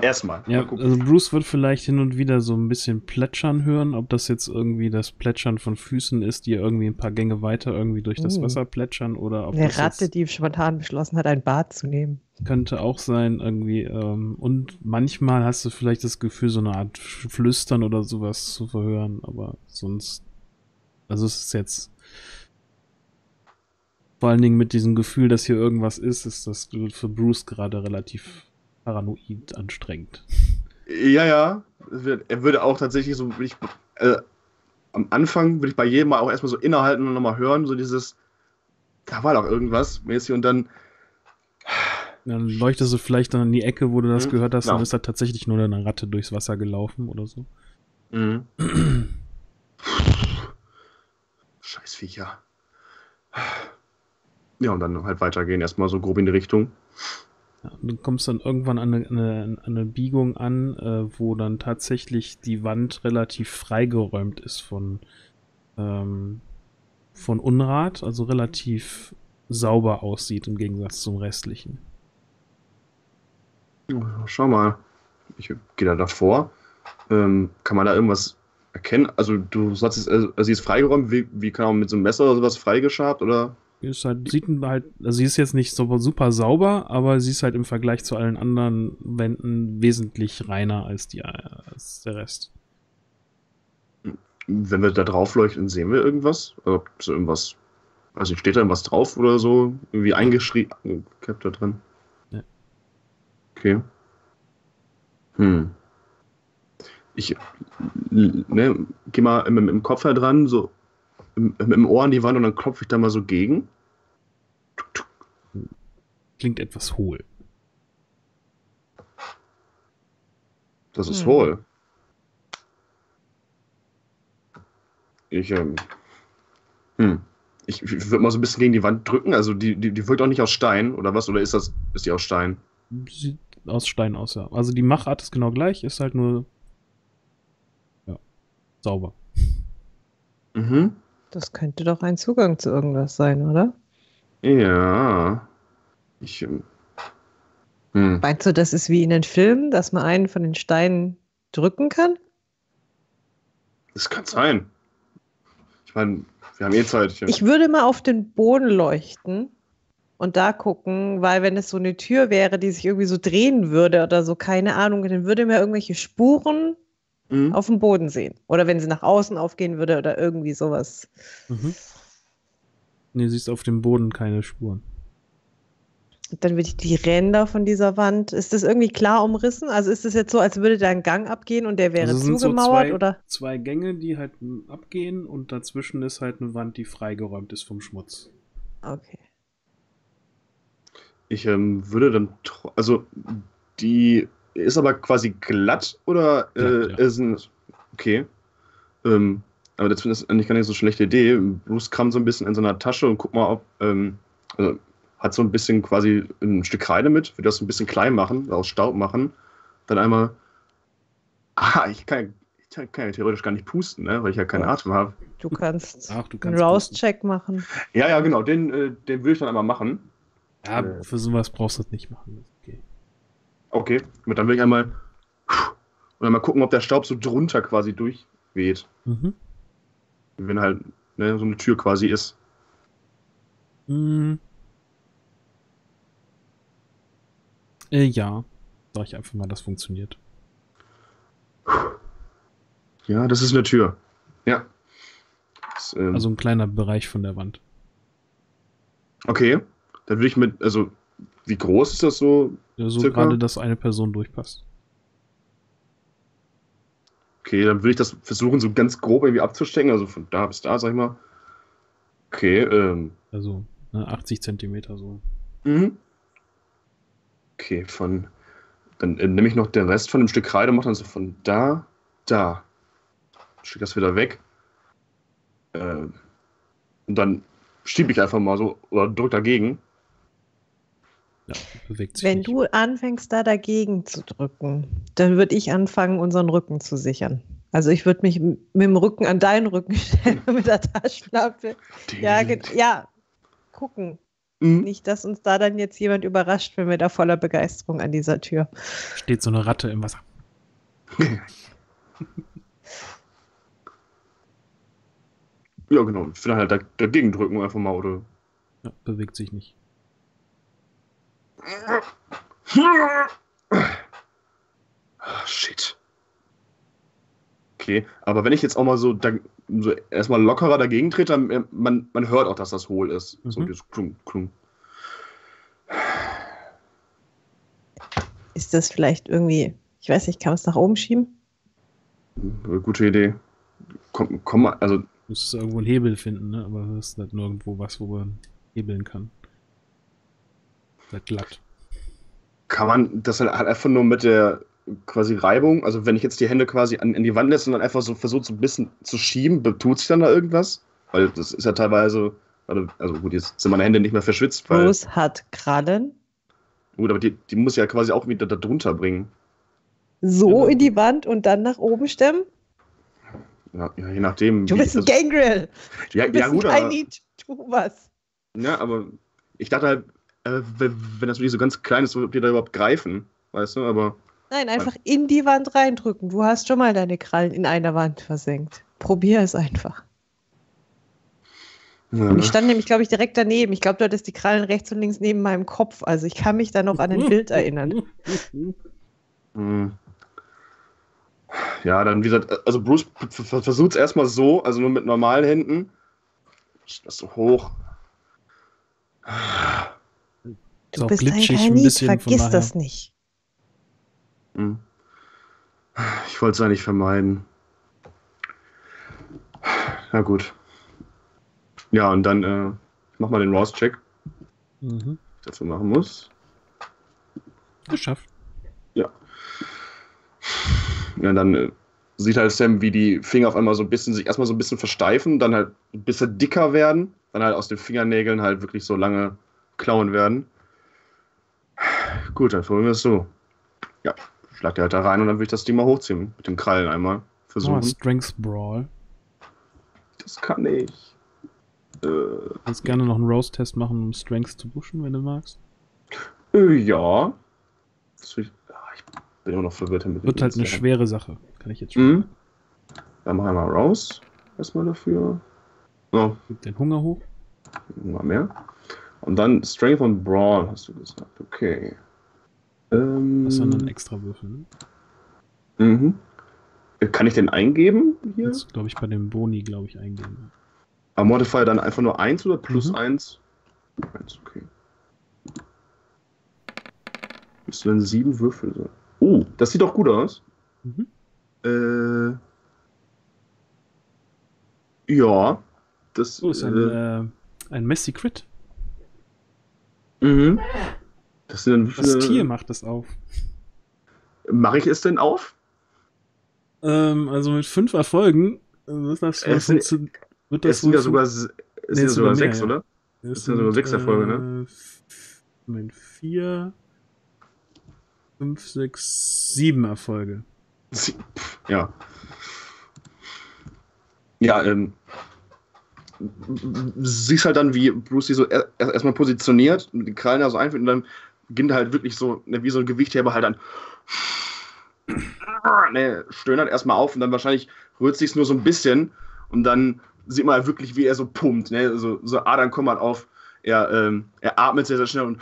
Erstmal. Ja, also Bruce wird vielleicht hin und wieder so ein bisschen plätschern hören, ob das jetzt irgendwie das Plätschern von Füßen ist, die irgendwie ein paar Gänge weiter irgendwie durch das Wasser plätschern oder ob eine Ratte, die spontan beschlossen hat, ein Bad zu nehmen. Könnte auch sein, irgendwie. Ähm, und manchmal hast du vielleicht das Gefühl, so eine Art Flüstern oder sowas zu verhören, aber sonst. Also es ist jetzt. Vor allen Dingen mit diesem Gefühl, dass hier irgendwas ist, ist das für Bruce gerade relativ paranoid anstrengend. Ja, ja. Er würde auch tatsächlich so, ich, äh, am Anfang würde ich bei jedem mal auch erstmal so innehalten und nochmal hören, so dieses, da war doch irgendwas mäßig und dann dann leuchtest du vielleicht dann in die Ecke, wo du das mhm, gehört hast, dann ist da tatsächlich nur eine Ratte durchs Wasser gelaufen oder so. Mhm. Scheiß Viecher. Ja, und dann halt weitergehen, erstmal so grob in die Richtung. Ja, du kommst dann irgendwann an eine, eine, eine Biegung an, äh, wo dann tatsächlich die Wand relativ freigeräumt ist von, ähm, von Unrat, also relativ sauber aussieht im Gegensatz zum restlichen. Schau mal, ich gehe da davor, Ähm, kann man da irgendwas erkennen? Also du sagst, es, also sie ist freigeräumt, wie, wie kann man mit so einem Messer oder sowas freigeschabt, oder? Ist halt, sieht halt, also sie ist jetzt nicht so super sauber, aber sie ist halt im Vergleich zu allen anderen Wänden wesentlich reiner als, die, als der Rest. Wenn wir da drauf leuchten, sehen wir irgendwas? Also irgendwas, also steht da irgendwas drauf oder so? Irgendwie eingeschrieben? Kept da drin? Ja. Okay. Hm. Ich, ne, geh mal mit dem Kopf da dran, so im, im Ohr an die Wand und dann klopfe ich da mal so gegen. Klingt etwas hohl. Das ist hm. hohl. Ich, ähm, hm. ich, ich würde mal so ein bisschen gegen die Wand drücken. Also die, die, die wirkt auch nicht aus Stein, oder was? Oder ist das, ist die aus Stein? Sieht aus Stein aus, ja. Also die Machart ist genau gleich, ist halt nur ja, sauber. Mhm. Das könnte doch ein Zugang zu irgendwas sein, oder? Ja. Ich, ähm, hm. Meinst du, das ist wie in den Filmen, dass man einen von den Steinen drücken kann? Das kann sein. Ich meine, wir haben eh Zeit. Ja. Ich würde mal auf den Boden leuchten und da gucken, weil wenn es so eine Tür wäre, die sich irgendwie so drehen würde oder so, keine Ahnung, dann würde man irgendwelche Spuren mhm. auf dem Boden sehen. Oder wenn sie nach außen aufgehen würde oder irgendwie sowas. Mhm. Nee, siehst auf dem Boden keine Spuren. Und dann würde ich die Ränder von dieser Wand, ist das irgendwie klar umrissen? Also ist das jetzt so, als würde da ein Gang abgehen und der wäre also zugemauert? So zwei, oder? Zwei Gänge, die halt abgehen und dazwischen ist halt eine Wand, die freigeräumt ist vom Schmutz. Okay. Ich ähm, würde dann, also die ist aber quasi glatt oder äh, ja, ja. ist ein, okay. Ähm, aber das ist eigentlich gar nicht so eine schlechte Idee. Bruce kramt so ein bisschen in so einer Tasche und guck mal, ob, ähm, also hat so ein bisschen quasi ein Stück Kreide mit, würde das ein bisschen klein machen, aus Staub machen. Dann einmal, ah, ich kann, ich kann ja theoretisch gar nicht pusten, ne, weil ich ja keinen Atem habe. Du kannst, Ach, du kannst einen Rouse-Check machen. Ja, ja, genau, den, äh, den würde ich dann einmal machen. Ja, äh, für sowas brauchst du das nicht machen. Okay, okay. Und dann will ich einmal, und einmal gucken, ob der Staub so drunter quasi durchweht. Mhm. Wenn halt ne, so eine Tür quasi ist. Mhm. Äh, ja, sag ich einfach mal, das funktioniert. Ja, das ist eine Tür. Ja. Das, ähm, also ein kleiner Bereich von der Wand. Okay, dann würde ich mit, also wie groß ist das so? Ja, so gerade, dass eine Person durchpasst. Okay, dann würde ich das versuchen, so ganz grob irgendwie abzustecken, also von da bis da, sag ich mal. Okay, ähm. Also ne, achtzig Zentimeter so. Mhm. Okay, von. Dann äh, nehme ich noch den Rest von dem Stück Kreide und mache dann so von da, da. Schick das wieder weg. Ähm, und dann schiebe ich einfach mal so oder drück dagegen. Ja, bewegt sich Wenn nicht. Du anfängst, da dagegen zu drücken, dann würde ich anfangen, unseren Rücken zu sichern. Also ich würde mich mit dem Rücken an deinen Rücken stellen mit der Taschenlampe. Ja, ja, gucken. Mhm. Nicht, dass uns da dann jetzt jemand überrascht, wenn wir da voller Begeisterung an dieser Tür. Steht so eine Ratte im Wasser. Ja, genau. Ich will halt dagegen drücken einfach mal, oder? Ja, bewegt sich nicht. Oh, shit. Okay, aber wenn ich jetzt auch mal so, da, so erstmal lockerer dagegen trete, dann, man, man hört auch, dass das hohl ist. Mhm. So dieses Klung, Klung. Ist das vielleicht irgendwie, ich weiß nicht, kann man es nach oben schieben? Gute Idee. Komm, komm mal, also. Du musst irgendwo einen Hebel finden, ne? Aber das ist nicht nur irgendwo was, wo man hebeln kann. Das ist glatt. Kann man das halt einfach nur mit der quasi Reibung, also wenn ich jetzt die Hände quasi an, an die Wand lässt und dann einfach so versucht so ein bisschen zu schieben, tut sich dann da irgendwas? Weil das ist ja teilweise, also gut, jetzt sind meine Hände nicht mehr verschwitzt. Weil, Bruce hat Krallen. Gut, aber die, die muss ja quasi auch wieder da drunter bringen. So genau. In die Wand und dann nach oben stemmen? Ja, ja, je nachdem. Du bist wie, also, ein Gangrel. Ja, du bist ja, gut, ein aber, Need, tu was. Ja, aber ich dachte halt, äh, wenn das wirklich so ganz klein ist, ob die da überhaupt greifen, weißt du, aber Nein, einfach in die Wand reindrücken. Du hast schon mal deine Krallen in einer Wand versenkt. Probier es einfach. Ja. Ich stand nämlich, glaube ich, direkt daneben. Ich glaube, du hattest die Krallen rechts und links neben meinem Kopf. Also ich kann mich da noch an ein Bild erinnern. Ja, dann wie gesagt, also Bruce versucht es erstmal so, also nur mit normalen Händen. Das so hoch. Du bist ein Kanit, vergiss das nicht. Ich wollte es eigentlich vermeiden. Na gut. Ja, und dann äh, mach mal den Rouse-Check. Mhm. Dazu machen muss. Geschafft. Ja. Ja, dann äh, sieht halt Sam, wie die Finger auf einmal so ein bisschen, sich erstmal so ein bisschen versteifen, dann halt ein bisschen dicker werden, dann halt aus den Fingernägeln halt wirklich so lange Klauen werden. Gut, dann probieren wir es so. Ja, schlag die halt da rein und dann will ich das Ding mal hochziehen. Mit den Krallen einmal versuchen. Oh, Strength Brawl. Das kann ich. Du kannst gerne noch einen Roast-Test machen, um Strength zu pushen, wenn du magst. Ja. Ich bin immer noch verwirrt damit. Wird halt eine schwere Sache, kann ich jetzt schon mhm. Dann machen wir mal raus. Erstmal dafür. So. Den Hunger hoch. Hunger mehr. Und dann Strength und Brawl, hast du gesagt. Okay. Ähm, das sind dann extra Würfel. Mhm. Kann ich den eingeben? Hier? Das glaube ich bei dem Boni, glaube ich, eingeben. Aber Modifier dann einfach nur eins oder plus mhm. eins? eins, okay. Müsste dann sieben Würfel sein. Oh, das sieht doch gut aus. Mhm. Äh, ja. Das oh, ist ein, äh, ein Messy Crit. Mhm. Das, sind dann das Tier macht das auf. Mache ich es denn auf? Ähm, also mit fünf Erfolgen wird das funktionieren. Wird das es sind ja sogar, es nee, sind sogar sechs, mehr, oder? Ja. Es, es sind ja sogar sechs Erfolge, ne? Moment, vier, fünf, sechs, sieben Erfolge. Sie ja. Ja, ähm. siehst halt dann, wie Bruce so er erstmal positioniert, die Krallen da so einführt und dann beginnt halt wirklich so, wie so ein Gewichtheber halt dann. Ne, stöhnt halt erstmal auf und dann wahrscheinlich rührt sich's nur so ein bisschen und dann sieht man halt wirklich, wie er so pumpt, ne? So, so Adern kommen halt auf. Er, ähm, er atmet sehr, sehr schnell und,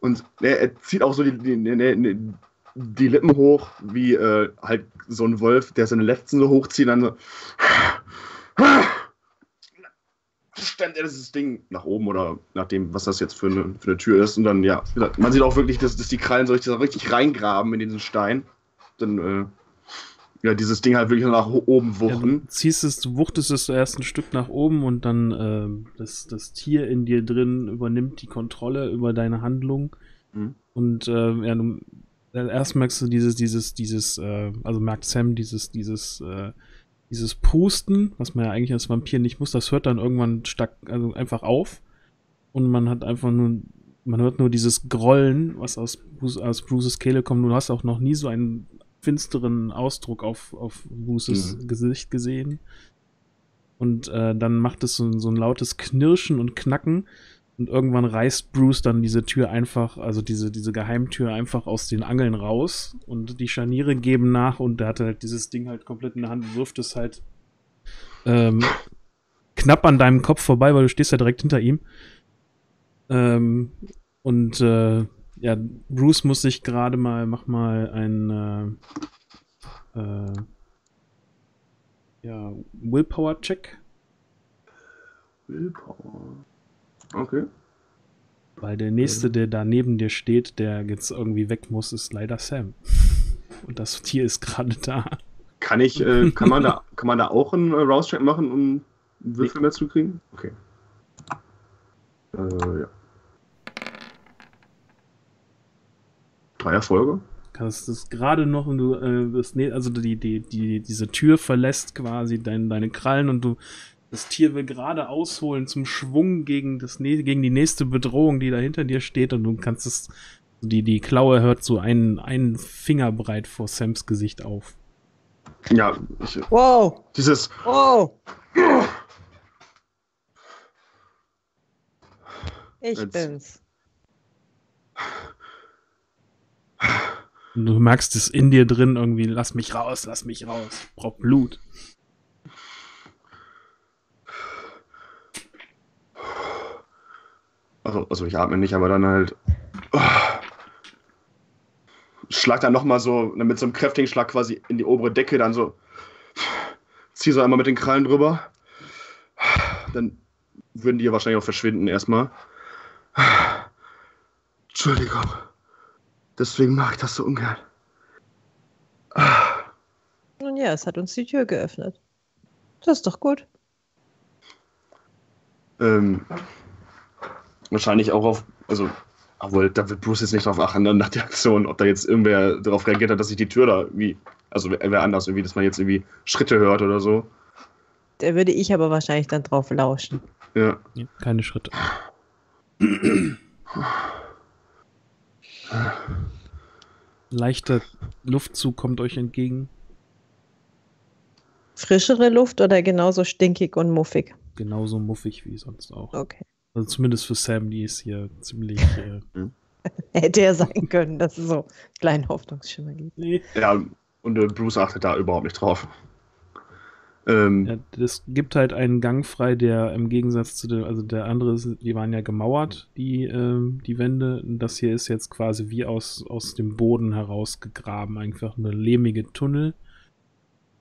und ne, er zieht auch so die, die, die, die Lippen hoch, wie äh, halt so ein Wolf, der seine Lefzen so hochzieht und dann so stemmt er dieses Ding nach oben oder nach dem, was das jetzt für eine, für eine Tür ist. Und dann, ja, man sieht auch wirklich, dass, dass die Krallen so richtig, richtig reingraben in diesen Stein. Dann, äh, ja, dieses Ding halt wirklich nach oben wuchten. Ja, du ziehst es, du wuchtest es zuerst ein Stück nach oben und dann äh, das, das Tier in dir drin übernimmt die Kontrolle über deine Handlung. Mhm. Und äh, ja, du, erst merkst du dieses, dieses, dieses, äh, also merkt Sam dieses, dieses, äh, dieses Pusten, was man ja eigentlich als Vampir nicht muss, das hört dann irgendwann stark, also einfach auf. Und man hat einfach nur, man hört nur dieses Grollen, was aus, Bruce, aus Bruces Kehle kommt. Du hast auch noch nie so einen finsteren Ausdruck auf, auf Bruces mhm. Gesicht gesehen. Und äh, dann macht es so, so ein lautes Knirschen und Knacken und irgendwann reißt Bruce dann diese Tür einfach, also diese, diese Geheimtür einfach aus den Angeln raus und die Scharniere geben nach und er hatte halt dieses Ding halt komplett in der Hand und wirft es halt ähm, knapp an deinem Kopf vorbei, weil du stehst ja direkt hinter ihm. Ähm, und äh, ja, Bruce muss sich gerade mal, mach mal ein äh, äh, ja, Willpower-Check. Willpower. Okay. Weil der nächste, der da neben dir steht, der jetzt irgendwie weg muss, ist leider Sam. Und das Tier ist gerade da. Kann ich, äh, kann man da, kann man da auch einen Rouse-Check machen, um einen Würfel mehr zu kriegen? Okay. Äh, ja. Drei Erfolge. Kannst du es gerade noch und du, äh, das, also die, die, die, diese Tür verlässt quasi dein, deine Krallen und du, das Tier will gerade ausholen zum Schwung gegen, das, gegen die nächste Bedrohung, die da hinter dir steht und du kannst es, die, die Klaue hört so einen, einen Fingerbreit vor Sams Gesicht auf. Ja, ich, wow! Dieses wow! Ich jetzt. bin's. Und du merkst es in dir drin irgendwie, lass mich raus, lass mich raus, ich brauch Blut. Also, also ich atme nicht, aber dann halt... Oh, schlag dann nochmal so, mit so einem kräftigen Schlag quasi in die obere Decke, dann so... Zieh so einmal mit den Krallen drüber. Dann würden die ja wahrscheinlich auch verschwinden erstmal. Entschuldigung. Deswegen mache ich das so ungern. Nun ja, es hat uns die Tür geöffnet. Das ist doch gut. Ähm, wahrscheinlich auch auf, also, obwohl, da wird Bruce jetzt nicht drauf achten, dann nach der Aktion, ob da jetzt irgendwer darauf reagiert hat, dass sich die Tür da irgendwie, also wer anders irgendwie, dass man jetzt irgendwie Schritte hört oder so. Da würde ich aber wahrscheinlich dann drauf lauschen. Ja. Keine Schritte. Leichter Luftzug kommt euch entgegen. Frischere Luft oder genauso stinkig und muffig? Genauso muffig wie sonst auch. Okay. Also zumindest für Sam, die ist hier ziemlich... Äh Hätte ja sein können, dass es so einen kleinen Hoffnungsschimmer gibt. Nee. Ja, und äh, Bruce achtet da überhaupt nicht drauf. Ähm, ja, das gibt halt einen Gang frei, der im Gegensatz zu dem, also der andere, die waren ja gemauert, die, äh, die Wände. Und das hier ist jetzt quasi wie aus, aus dem Boden herausgegraben. Einfach eine lehmige Tunnel,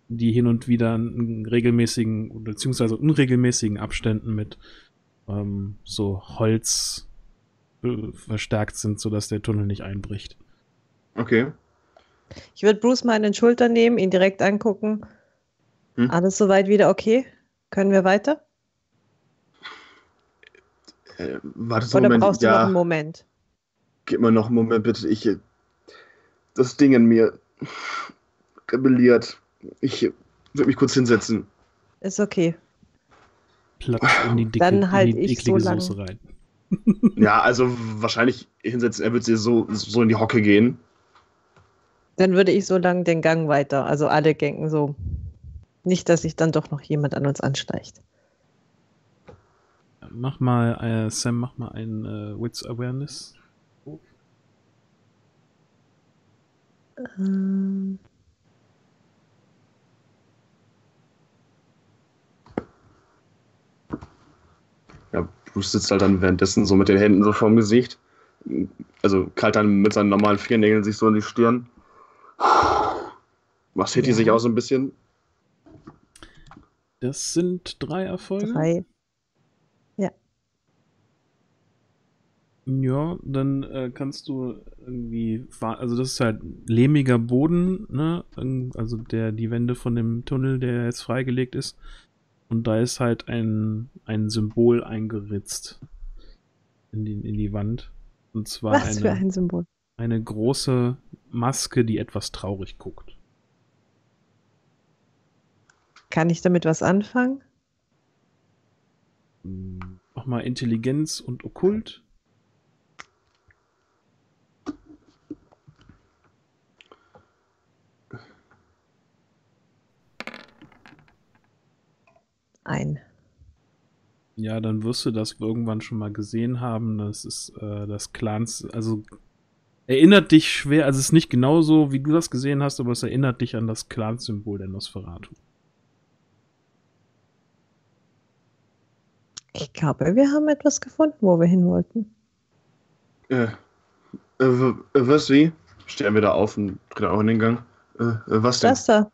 die hin und wieder in regelmäßigen, beziehungsweise unregelmäßigen Abständen mit ähm, so Holz äh, verstärkt sind, sodass der Tunnel nicht einbricht. Okay. Ich würde Bruce mal in den Schultern nehmen, ihn direkt angucken. Hm? Alles soweit wieder okay? Können wir weiter? Äh, warte so einen Moment. Oder brauchst du ja, noch einen Moment? Gib mir noch einen Moment, bitte. Ich, das Ding in mir rebelliert. Ich würde mich kurz hinsetzen. Ist okay. Platz in die dicke, dann halt in die ich so Soße rein. Ja, also wahrscheinlich hinsetzen. Er wird sie so, so in die Hocke gehen. Dann würde ich so lang den Gang weiter. Also alle Gängen so. Nicht, dass sich dann doch noch jemand an uns ansteigt. Mach mal, äh, Sam, mach mal ein äh, Wits Awareness. Oh. Ähm. Ja, Bruce sitzt halt dann währenddessen so mit den Händen so vorm Gesicht. Also kalt dann mit seinen normalen Fingernägeln sich so in die Stirn. Was hält die sich auch so ein bisschen? Das sind drei Erfolge. Drei. Ja. Ja, dann äh, kannst du irgendwie, also das ist halt lehmiger Boden, ne? Also der, die Wände von dem Tunnel, der jetzt freigelegt ist. Und da ist halt ein, ein Symbol eingeritzt in die, in die Wand. Und zwar Was eine, für ein Symbol? Eine große Maske, die etwas traurig guckt. Kann ich damit was anfangen? Mach mal Intelligenz und Okkult. Ein. Ja, dann wirst du das irgendwann schon mal gesehen haben. Das ist äh, das Clans, also erinnert dich schwer, also es ist nicht genauso, wie du das gesehen hast, aber es erinnert dich an das Clans-Symbol der Nosferatu. Ich glaube, wir haben etwas gefunden, wo wir hin wollten. Äh, äh was wie? Stellen wir da auf und gehen auch in den Gang. Äh, was denn? Das da.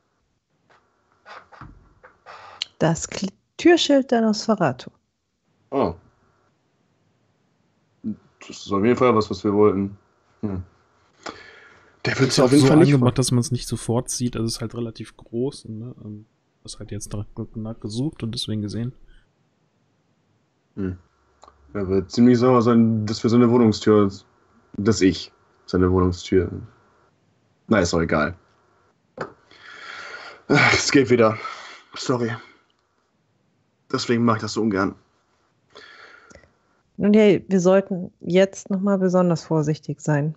Das Kl Türschild der Nosferatu. Oh. Das ist auf jeden Fall was, was wir wollten. Hm. Der wird es auf jeden Fall nicht gemacht, dass man es nicht sofort sieht. Also es ist halt relativ groß. Ne? Das hat jetzt nachgesucht und deswegen gesehen. Hm. Er wird ziemlich sauer sein, dass wir so eine Wohnungstür, dass ich seine Wohnungstür. Na, ist doch egal. Es geht wieder. Sorry. Deswegen mache ich das so ungern. Nun ja, wir sollten jetzt nochmal besonders vorsichtig sein.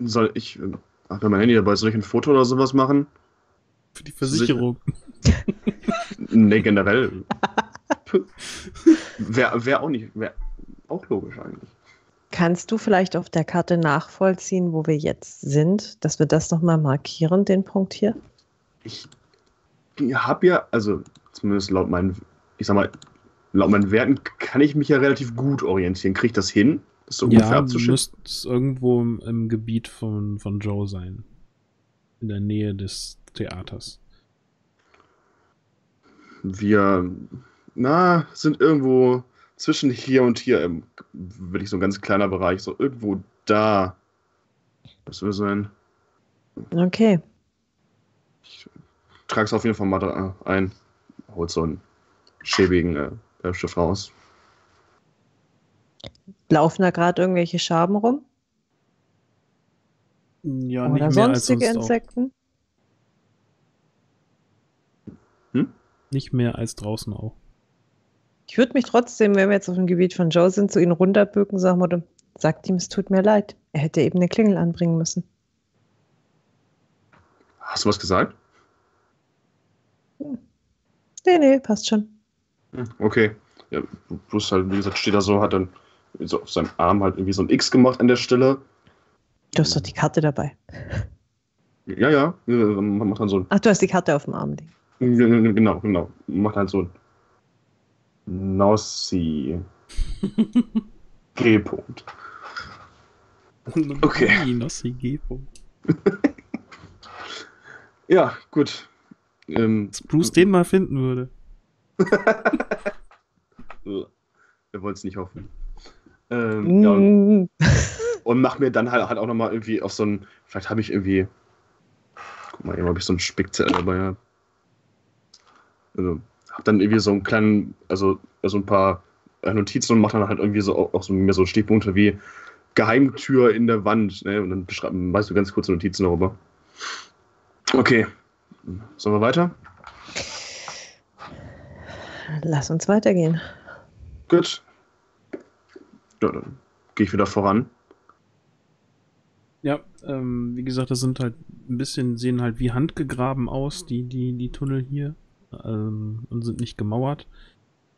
Soll ich, ach, mein Handy dabei, soll ich ein Foto oder sowas machen? Für die Versicherung. Nee, generell. Wäre wär auch nicht, wäre auch logisch eigentlich. Kannst du vielleicht auf der Karte nachvollziehen, wo wir jetzt sind, dass wir das nochmal markieren, den Punkt hier? Ich habe ja, also zumindest laut meinen, ich sag mal, laut meinen Werten kann ich mich ja relativ gut orientieren. Kriege ich das hin? Das so ungefähr abzuschätzen? Ja, müsste irgendwo im, im Gebiet von, von Joe sein. In der Nähe des Theaters. Wir, na, sind irgendwo zwischen hier und hier, würde ich so ein ganz kleiner Bereich, so irgendwo da. Das will sein. Okay. Ich trage es auf jeden Fall mal ein. Holt so einen schäbigen äh, Stift raus. Laufen da gerade irgendwelche Schaben rum? Ja, nicht oder mehr sonstige als sonst Insekten? Hm? Nicht mehr als draußen auch. Ich würde mich trotzdem, wenn wir jetzt auf dem Gebiet von Joe sind, zu ihnen runterbücken, sagen würde, sagt ihm, es tut mir leid. Er hätte eben eine Klingel anbringen müssen. Hast du was gesagt? Hm. Nee, nee, passt schon. Hm, okay. Ja, Bruce halt, wie gesagt, steht da so, hat dann so auf seinem Arm halt irgendwie so ein X gemacht an der Stelle. Du hast doch die Karte dabei. Ja, ja. Man macht dann so ein Ach, du hast die Karte auf dem Arm liegen. Genau, genau. Man macht halt so ein Nossi. G-Punkt. Okay. Nossi G-Punkt. Ja, gut. Ähm, Dass Bruce den mal finden würde. Er wollte es nicht hoffen. Ähm, mm. ja, und, und mach mir dann halt, halt auch nochmal irgendwie auf so ein. Vielleicht habe ich irgendwie. Guck mal eben, ob ich so einen Spickzettel dabei habe. Also, hab dann irgendwie so einen kleinen. Also, also ein paar Notizen und mach dann halt irgendwie so auch so, mehr so Stichpunkte wie Geheimtür in der Wand. Ne? Und dann beschreib, weißt du ganz kurze Notizen darüber. Okay. Sollen wir weiter? Lass uns weitergehen. Gut. Ja, dann gehe ich wieder voran. Ja, ähm, wie gesagt, das sind halt ein bisschen, sehen halt wie handgegraben aus, die, die, die Tunnel hier. Ähm, und sind nicht gemauert.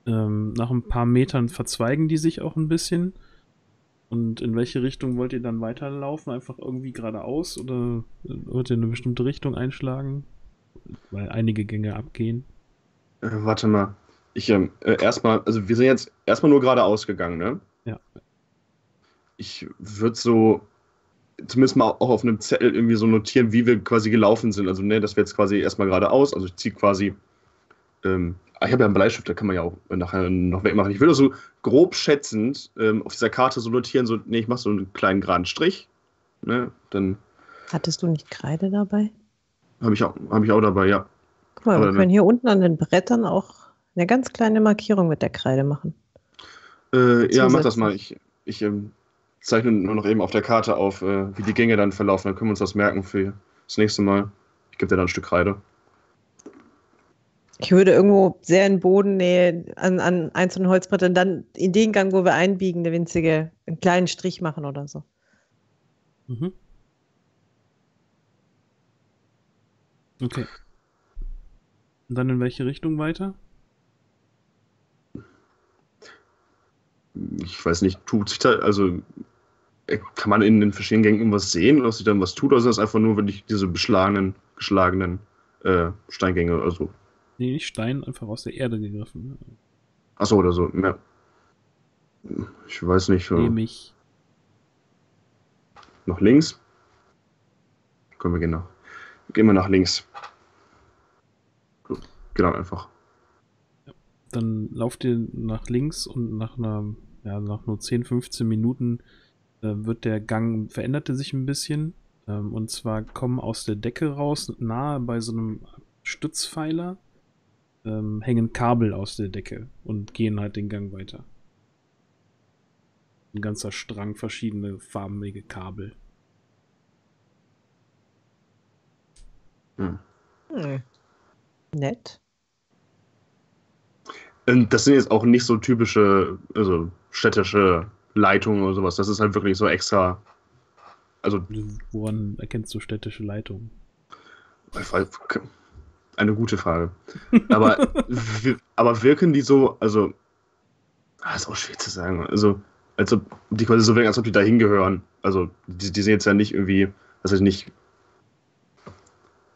Ähm, nach ein paar Metern verzweigen die sich auch ein bisschen. Und in welche Richtung wollt ihr dann weiterlaufen? Einfach irgendwie geradeaus? Oder wollt ihr eine bestimmte Richtung einschlagen? Weil einige Gänge abgehen. Äh, warte mal. Ich, äh, erstmal, also wir sind jetzt erstmal nur geradeaus gegangen, ne? Ja. Ich würde so zumindest mal auch auf einem Zettel irgendwie so notieren, wie wir quasi gelaufen sind. Also, ne, das wäre jetzt quasi erstmal geradeaus. Also, ich ziehe quasi. Ähm, ich habe ja einen Bleistift, da kann man ja auch nachher noch wegmachen. Ich würde so grob schätzend ähm, auf dieser Karte so notieren, so, ne, ich mache so einen kleinen geraden Strich. Ne, dann. Hattest du nicht Kreide dabei? Habe ich, hab ich auch dabei, ja. Guck mal, aber wir können hier unten an den Brettern auch eine ganz kleine Markierung mit der Kreide machen. Äh, ja, mach das mal. Ich, ich ähm, zeichne nur noch eben auf der Karte auf, äh, wie die Gänge dann verlaufen. Dann können wir uns das merken für das nächste Mal. Ich gebe dir dann ein Stück Kreide. Ich würde irgendwo sehr in Bodennähe an, an einzelnen Holzbrettern dann in den Gang, wo wir einbiegen, eine winzige, einen kleinen Strich machen oder so. Mhm. Okay. Und dann in welche Richtung weiter? Ich weiß nicht, tut sich da, also kann man in den verschiedenen Gängen irgendwas sehen, dass sich dann was tut, oder ist das einfach nur, wenn ich diese beschlagenen, geschlagenen äh, Steingänge oder so? Nee, nicht Stein, einfach aus der Erde gegriffen. Achso, oder so, ja. Ich weiß nicht. Nämlich. Nach links? Können wir gehen nach. Gehen wir nach links. Genau, einfach. Dann lauft ihr nach links und nach einer, ja, nach nur zehn, fünfzehn Minuten äh, wird der Gang, veränderte sich ein bisschen. Ähm, und zwar kommen aus der Decke raus, nahe bei so einem Stützpfeiler, ähm, hängen Kabel aus der Decke und gehen halt den Gang weiter. Ein ganzer Strang verschiedene farbige Kabel. Hm. Hm. Nett. Das sind jetzt auch nicht so typische, also städtische Leitungen oder sowas. Das ist halt wirklich so extra. Also woran erkennst du städtische Leitungen? Eine gute Frage. Aber, aber wirken die so, also, das ist auch schwer zu sagen. Also als ob die quasi so wirken, als ob die da hingehören. Also die, die sind jetzt ja nicht irgendwie, das heißt nicht...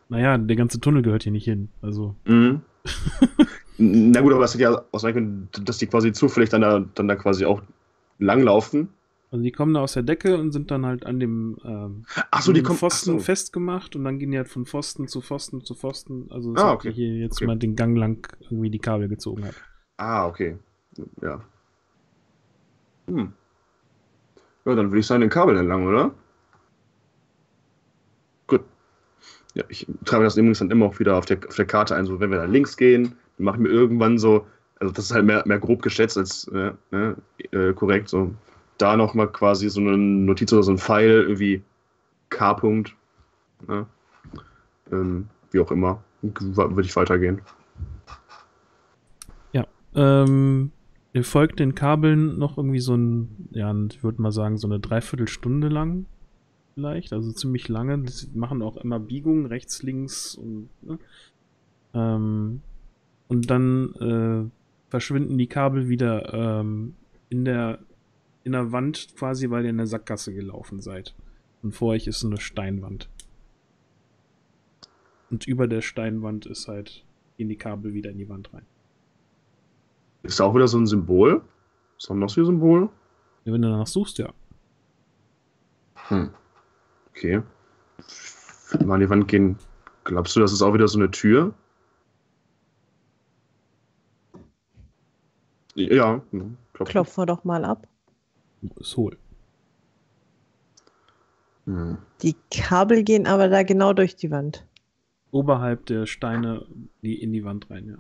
Naja, der ganze Tunnel gehört hier nicht hin, also... Mhm. Na gut, aber es hätte ja auch sein können, dass die quasi zufällig dann da, dann da quasi auch langlaufen. Also die kommen da aus der Decke und sind dann halt an dem ähm, ach so, die kommen, Pfosten ach so. festgemacht und dann gehen die halt von Pfosten zu Pfosten zu Pfosten. Also das ah, okay. hat hier jetzt okay. mal den Gang lang irgendwie die Kabel gezogen hat. Ah, okay. Ja. Hm. Ja, dann würde ich sagen, den Kabel entlang, oder? Gut. Ja, ich trage das übrigens dann immer auch wieder auf der, auf der Karte ein, so wenn wir dann links gehen, dann mache ich mir irgendwann so, also das ist halt mehr, mehr grob geschätzt als äh, äh, korrekt, so da nochmal quasi so eine Notiz oder so ein Pfeil, irgendwie K-Punkt, ne? ähm, wie auch immer, würde ich weitergehen. Ja, ähm, ihr folgt den Kabeln noch irgendwie so ein, ja, ich würde mal sagen, so eine Dreiviertelstunde lang vielleicht, also ziemlich lange. Die machen auch immer Biegungen, rechts, links und, ne? ähm, und dann äh, verschwinden die Kabel wieder ähm, in der in der Wand quasi, weil ihr in der Sackgasse gelaufen seid. Und vor euch ist so eine Steinwand. Und über der Steinwand ist halt, gehen die Kabel wieder in die Wand rein. Ist da auch wieder so ein Symbol? Ist da noch so ein Symbol? Ja, wenn du danach suchst, ja. Hm. Okay. Ich würde mal an die Wand gehen. Glaubst du, das ist auch wieder so eine Tür? Ja. Klopfen, Klopfen wir doch mal ab. Ist hohl. Hm. Die Kabel gehen aber da genau durch die Wand. Oberhalb der Steine die in die Wand rein, ja.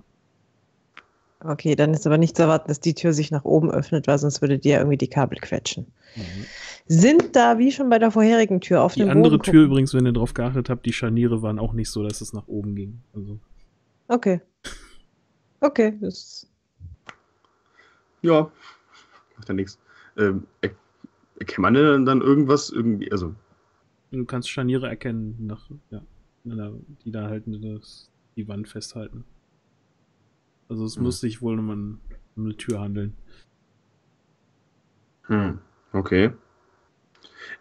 Okay, dann ist aber nicht zu erwarten, dass die Tür sich nach oben öffnet, weil sonst würde die ja irgendwie die Kabel quetschen. Mhm. Sind da, wie schon bei der vorherigen Tür, auf dem Boden... Die andere Tür übrigens, wenn ihr drauf geachtet habt, die Scharniere waren auch nicht so, dass es nach oben ging. Also. Okay. Okay. Das... Ja. Macht ja nichts. Ähm, erkennt man denn dann irgendwas irgendwie, also... Du kannst Scharniere erkennen, nach, ja, die da halt die Wand festhalten. Also es hm. muss sich wohl um eine Tür handeln. Hm, okay.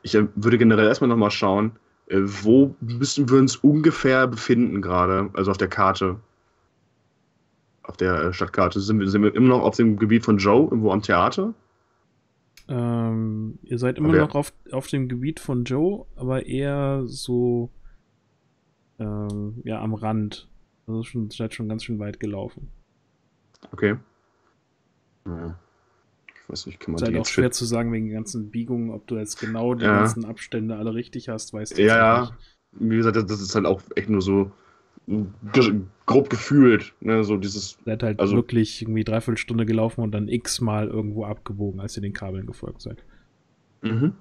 Ich äh, würde generell erstmal nochmal schauen, äh, wo müssen wir uns ungefähr befinden gerade, also auf der Karte. Auf der äh, Stadtkarte. Sind wir, sind wir immer noch auf dem Gebiet von Joe, irgendwo am Theater? Ähm, ihr seid immer okay. noch auf, auf dem Gebiet von Joe, aber eher so ähm, ja, am Rand. Also schon, seid schon ganz schön weit gelaufen. Okay. Ja. Ich weiß nicht, kann man das ist halt auch schwer zu sagen wegen den ganzen Biegungen, ob du jetzt genau die ja. ganzen Abstände alle richtig hast, weißt du. Ja, ja. Wie gesagt, das ist halt auch echt nur so grob gefühlt, ne, so dieses... Ihr seid halt also wirklich irgendwie dreiviertel Stunde gelaufen und dann x-mal irgendwo abgebogen, als ihr den Kabeln gefolgt seid. Mhm.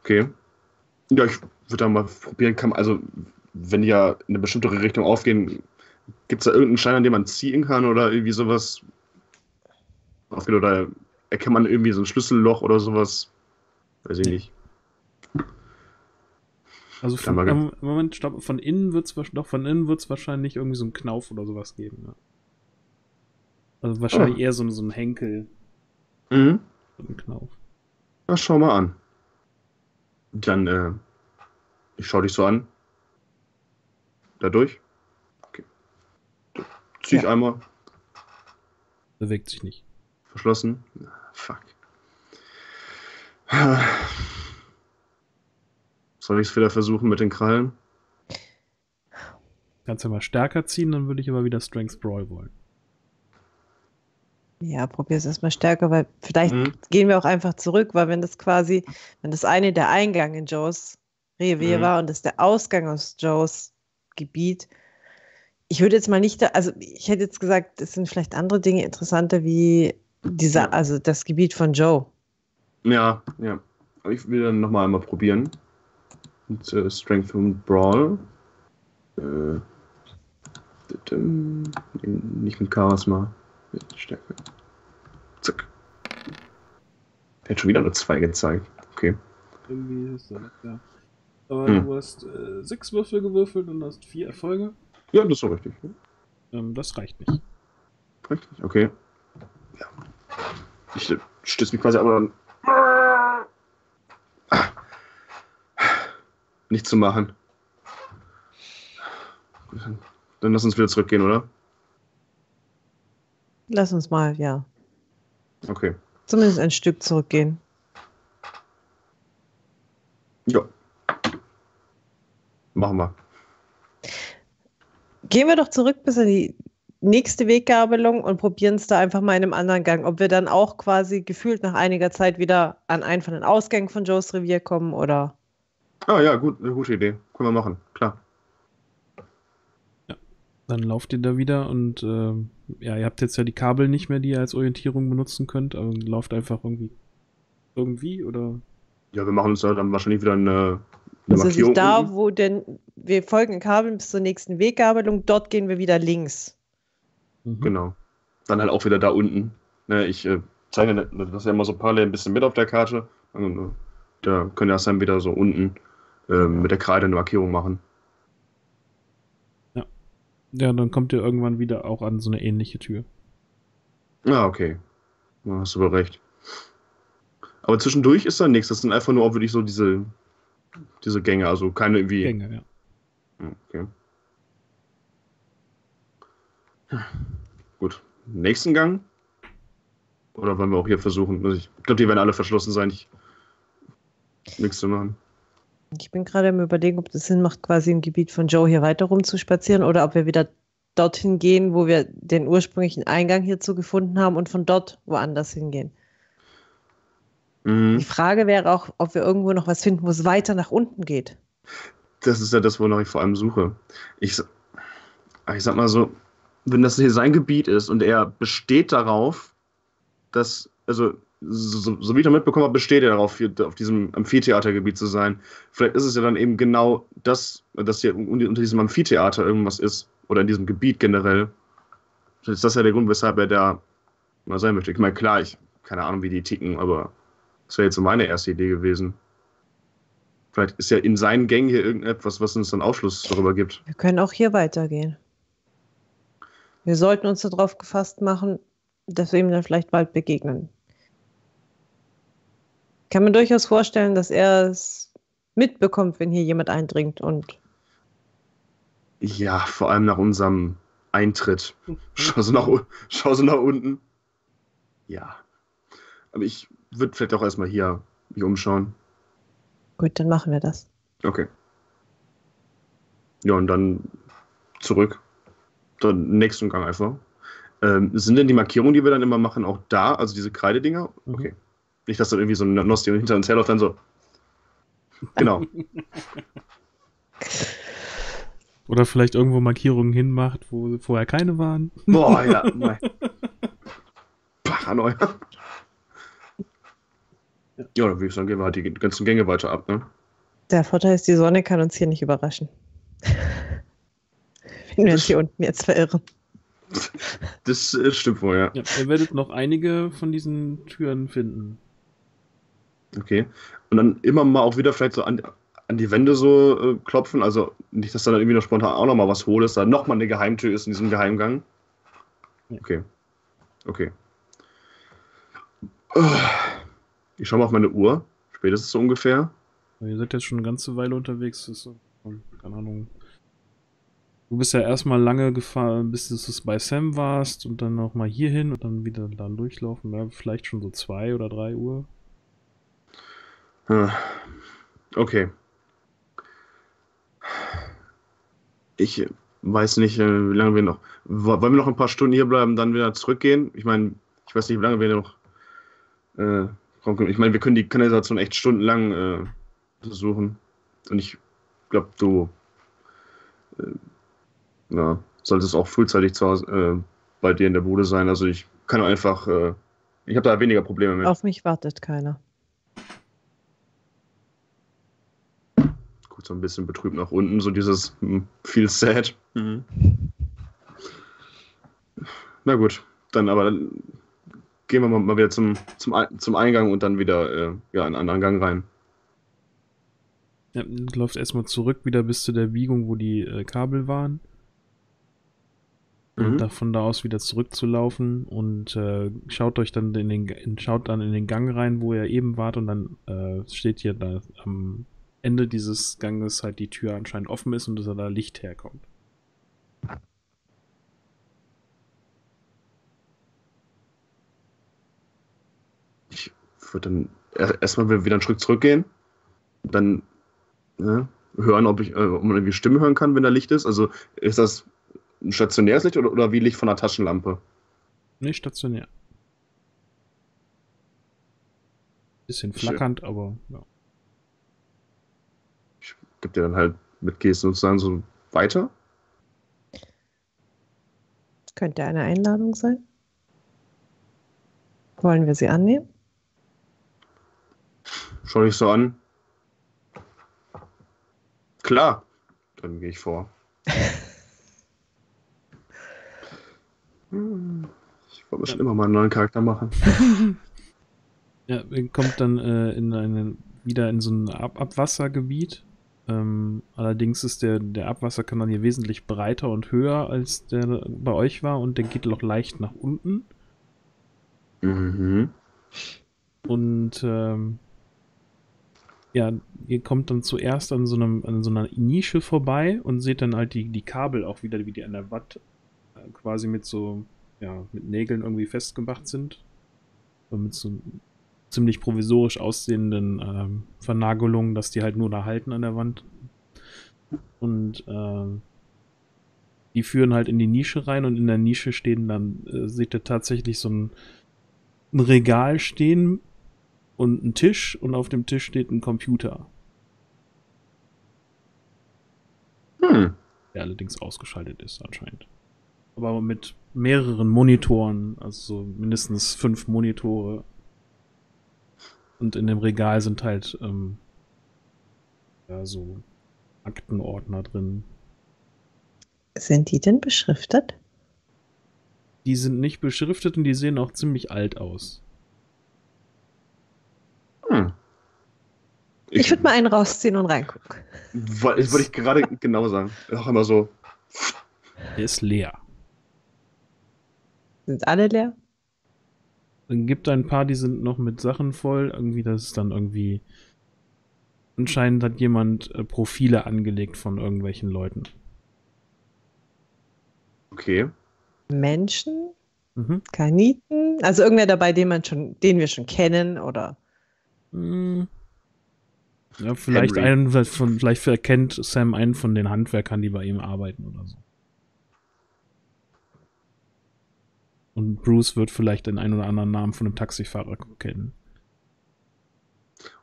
Okay. Ja, ich würde da mal probieren, kann man, also wenn die ja in eine bestimmte Richtung aufgehen, gibt es da irgendeinen Stein, an dem man ziehen kann oder irgendwie sowas aufgeht oder erkennt man irgendwie so ein Schlüsselloch oder sowas? Weiß ich nicht. Also von, ähm, Moment, stopp, von innen wird es doch von innen wird's wahrscheinlich irgendwie so einen Knauf oder sowas geben. Ne? Also wahrscheinlich oh. eher so, so ein Henkel. Mhm. So ein Knauf. Na, schau mal an. Dann, äh, ich schau dich so an. Dadurch? Okay. Zieh ich ja. einmal. Bewegt sich nicht. Verschlossen? Fuck. Soll ich es wieder versuchen mit den Krallen? Kannst du mal stärker ziehen, dann würde ich aber wieder Strength Brawl wollen. Ja, probier es erstmal stärker, weil vielleicht mhm. gehen wir auch einfach zurück, weil wenn das quasi, wenn das eine der Eingang in Joes Revier mhm. war und das der Ausgang aus Joes Gebiet, ich würde jetzt mal nicht, da, also ich hätte jetzt gesagt, es sind vielleicht andere Dinge interessanter wie dieser, also das Gebiet von Joe. Ja, ja. Aber ich will dann nochmal einmal probieren. Und, äh, Strength und Brawl. Äh, nicht mit Charisma. Mit Stärke. Zack. Er hat schon wieder nur zwei gezeigt. Okay. Irgendwie ist das, ja. Aber hm. du hast äh, sechs Würfel gewürfelt und hast vier Erfolge. Ja, das ist so richtig. Ne? Ähm, das reicht nicht. Reicht nicht? Okay. Ja. Ich äh, stütze mich quasi aber Nichts zu machen. Dann lass uns wieder zurückgehen, oder? Lass uns mal, ja. Okay. Zumindest ein Stück zurückgehen. Ja. Machen wir. Gehen wir doch zurück bis in die nächste Weggabelung und probieren es da einfach mal in einem anderen Gang, ob wir dann auch quasi gefühlt nach einiger Zeit wieder an einen von den Ausgängen von Joes Revier kommen, oder? Ah ja, gut, eine gute Idee. Können wir machen, klar. Ja, dann lauft ihr da wieder und äh, ja, ihr habt jetzt ja die Kabel nicht mehr, die ihr als Orientierung benutzen könnt, aber lauft einfach irgendwie. Irgendwie, oder? Ja, wir machen uns da dann wahrscheinlich wieder eine... Also nicht da, wo denn wir folgen den Kabeln bis zur nächsten Weggabelung, dort gehen wir wieder links. Mhm. Genau. Dann halt auch wieder da unten. Ich äh, zeige das ja immer so parallel ein bisschen mit auf der Karte. Da können wir das dann wieder so unten äh, mit der Kreide eine Markierung machen. Ja. Ja, dann kommt ihr irgendwann wieder auch an so eine ähnliche Tür. Ja, okay. Da hast du wohl recht. Aber zwischendurch ist da nichts. Das sind einfach nur auch wirklich so diese. Diese Gänge, also keine irgendwie... Gänge, ja. Okay. Gut. Nächsten Gang? Oder wollen wir auch hier versuchen? Also ich glaube, die werden alle verschlossen sein. Ich... Nichts zu machen. Ich bin gerade am Überlegen, ob das Sinn macht, quasi im Gebiet von Joe hier weiter rumzuspazieren oder ob wir wieder dorthin gehen, wo wir den ursprünglichen Eingang hierzu gefunden haben und von dort woanders hingehen. Die Frage wäre auch, ob wir irgendwo noch was finden, wo es weiter nach unten geht. Das ist ja das, wonach ich vor allem suche. Ich, ich sag mal so, wenn das hier sein Gebiet ist und er besteht darauf, dass, also, so, so wie ich noch mitbekommen habe, besteht er darauf, hier, auf diesem Amphitheatergebiet zu sein. Vielleicht ist es ja dann eben genau das, dass hier unter diesem Amphitheater irgendwas ist oder in diesem Gebiet generell. Vielleicht ist das ja der Grund, weshalb er da mal sein möchte. Ich meine, klar, ich keine Ahnung, wie die ticken, aber das wäre jetzt so meine erste Idee gewesen. Vielleicht ist ja in seinen Gängen hier irgendetwas, was uns dann Aufschluss darüber gibt. Wir können auch hier weitergehen. Wir sollten uns darauf gefasst machen, dass wir ihm dann vielleicht bald begegnen. Ich kann mir durchaus vorstellen, dass er es mitbekommt, wenn hier jemand eindringt und... Ja, vor allem nach unserem Eintritt. Schau so nach, schau so nach unten. Ja. Aber ich... Wird vielleicht auch erstmal hier mich umschauen. Gut, dann machen wir das. Okay. Ja, und dann zurück. Dann nächsten Gang einfach. Ähm, sind denn die Markierungen, die wir dann immer machen, auch da? Also diese Kreidedinger? Mhm. Okay. Nicht, dass dann irgendwie so ein Nosti hinter uns herläuft, dann so. Genau. Oder vielleicht irgendwo Markierungen hinmacht, wo vorher keine waren. Boah, ja. Nein. Paranoia. Ja, dann würde ich sagen, gehen wir halt die ganzen Gänge weiter ab, ne? Der Vorteil ist, die Sonne kann uns hier nicht überraschen. Wenn wir uns hier unten jetzt verirren. Das stimmt wohl, ja. Ja, ihr werdet noch einige von diesen Türen finden. Okay. Und dann immer mal auch wieder vielleicht so an, an die Wände so äh, klopfen. Also nicht, dass dann irgendwie noch spontan auch nochmal was holt, dass da nochmal eine Geheimtür ist in diesem Geheimgang. Okay. Okay. Oh. Ich schaue mal auf meine Uhr, spätestens so ungefähr. Ihr seid jetzt schon eine ganze Weile unterwegs. Das ist, keine Ahnung. Du bist ja erstmal lange gefahren, bis du bei Sam warst und dann nochmal hier hin und dann wieder dann durchlaufen. Ja, vielleicht schon so zwei oder drei Uhr. Okay. Ich weiß nicht, wie lange wir noch. Wollen wir noch ein paar Stunden hier bleiben, dann wieder zurückgehen? Ich meine, ich weiß nicht, wie lange wir noch. Äh, Ich meine, wir können die Kanalisation echt stundenlang äh, untersuchen. Und ich glaube, du äh, na, solltest auch frühzeitig zu Hause, äh, bei dir in der Bude sein. Also ich kann einfach, äh, ich habe da weniger Probleme mit. Auf mich wartet keiner. Gut, so ein bisschen betrübt nach unten, so dieses mh, feel sad. Mhm. Na gut, dann aber... Dann, gehen wir mal wieder zum, zum, zum Eingang und dann wieder äh, ja, in einen anderen Gang rein. Ja, du läufst erstmal zurück wieder bis zu der Biegung, wo die äh, Kabel waren. mhm. und von da aus wieder zurückzulaufen und äh, schaut euch dann in den schaut dann in den Gang rein, wo ihr eben wart, und dann äh, steht hier da am Ende dieses Ganges halt die Tür anscheinend offen ist und dass da Licht herkommt. Ich würde dann erstmal wieder einen Schritt zurückgehen, dann ne, hören, ob ich, äh, ob man irgendwie Stimme hören kann, wenn da Licht ist. Also ist das ein stationäres Licht oder, oder wie Licht von einer Taschenlampe? Nee, stationär. Bisschen flackernd, ich, aber ja. Ich geb dir dann halt mit Gesten sozusagen so weiter. Könnte eine Einladung sein. Wollen wir sie annehmen? Schau dich so an. Klar, dann gehe ich vor. Ich wollte schon immer mal einen neuen Charakter machen. Ja, kommt dann äh, in einen, wieder in so ein Ab Abwassergebiet. Ähm, allerdings ist der, der Abwasserkanal hier wesentlich breiter und höher, als der bei euch war, und der geht noch leicht nach unten. Mhm. Und ähm, ja, ihr kommt dann zuerst an so, einem, an so einer Nische vorbei und seht dann halt die, die Kabel auch wieder, wie die an der Watt quasi mit so, ja, mit Nägeln irgendwie festgemacht sind. Und mit so ziemlich provisorisch aussehenden ähm, Vernagelungen, dass die halt nur da halten an der Wand. Und ähm, die führen halt in die Nische rein, und in der Nische stehen dann, äh, seht ihr tatsächlich so ein, ein Regal stehen und ein Tisch, und auf dem Tisch steht ein Computer. Hm. Der allerdings ausgeschaltet ist anscheinend. Aber mit mehreren Monitoren, also so mindestens fünf Monitore. Und in dem Regal sind halt ähm, ja, so Aktenordner drin. Sind die denn beschriftet? Die sind nicht beschriftet, und die sehen auch ziemlich alt aus. Hm. Ich, ich würde mal einen rausziehen und reingucken. Das wollte ich gerade genau sagen. Auch immer so. Der ist leer. Sind alle leer? Dann gibt ein paar, die sind noch mit Sachen voll. Irgendwie, das ist dann irgendwie. Anscheinend hat jemand äh, Profile angelegt von irgendwelchen Leuten. Okay. Menschen? Mhm. Kaniten? Also irgendwer dabei, den man schon, den wir schon kennen, oder? Hm. Ja, vielleicht Henry. einen von, vielleicht erkennt Sam einen von den Handwerkern, die bei ihm arbeiten oder so. Und Bruce wird vielleicht den einen oder anderen Namen von einem Taxifahrer kennen.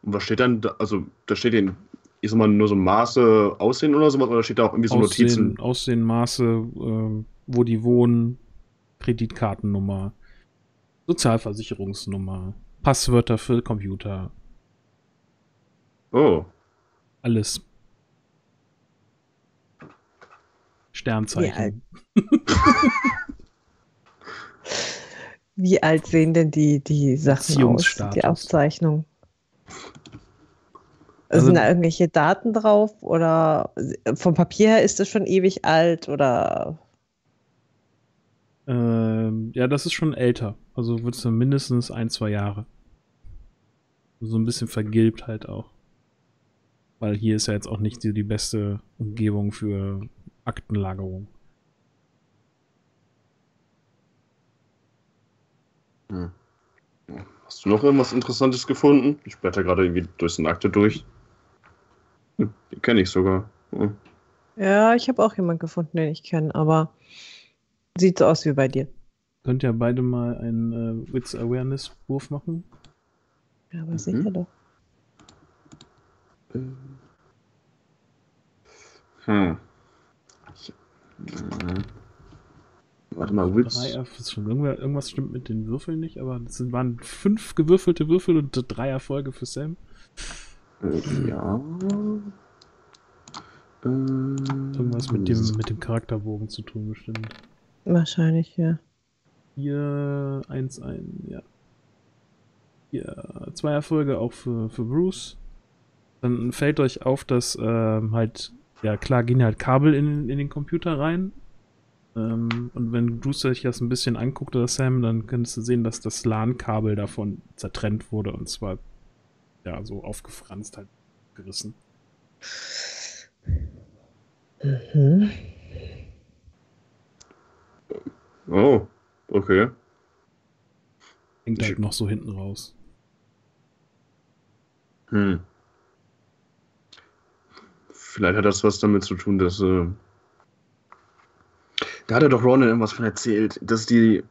Und was steht dann da? Also, da steht den, ich sag mal, nur so Maße, Aussehen oder sowas? Oder steht da auch irgendwie so Aussehen, Notizen? Aussehen, Maße, äh, wo die wohnen, Kreditkartennummer, Sozialversicherungsnummer, Passwörter für Computer. Oh. Alles. Sternzeichen. Ja. Wie alt sehen denn die, die Sachen aus, die Aufzeichnungen? Also, sind da irgendwelche Daten drauf? Oder vom Papier her ist das schon ewig alt? Oder? Ähm, ja, das ist schon älter. Also wird es dann mindestens ein, zwei Jahre. So ein bisschen vergilbt halt auch. Weil hier ist ja jetzt auch nicht die, die beste Umgebung für Aktenlagerung. Hm. Hast du noch irgendwas Interessantes gefunden? Ich blätter gerade irgendwie durch so eine Akte durch. Hm, die kenne ich sogar. Hm. Ja, ich habe auch jemanden gefunden, den ich kenne, aber sieht so aus wie bei dir. Könnt ihr beide mal einen äh, Witz-Awareness-Wurf machen? Ja, aber mhm. sicher doch. Hm. Ich, äh. Warte mal, Witz. Irgendwas stimmt mit den Würfeln nicht, aber das waren fünf gewürfelte Würfel und drei Erfolge für Sam. Ja. Irgendwas mit dem, mit dem Charakterbogen zu tun, bestimmt. Wahrscheinlich, ja. Hier, eins, ein, ja. Hier, zwei Erfolge auch für, für Bruce. Dann fällt euch auf, dass ähm, halt, ja klar, gehen halt Kabel in, in den Computer rein. Ähm, und wenn Bruce sich das ein bisschen anguckt oder Sam, dann kannst du sehen, dass das LAN-Kabel davon zertrennt wurde und zwar ja so aufgefranst, halt gerissen. Mhm. Oh, okay. Hängt halt noch so hinten raus. Hm. Vielleicht hat das was damit zu tun, dass... Äh da hat er doch Ronan irgendwas von erzählt, dass die...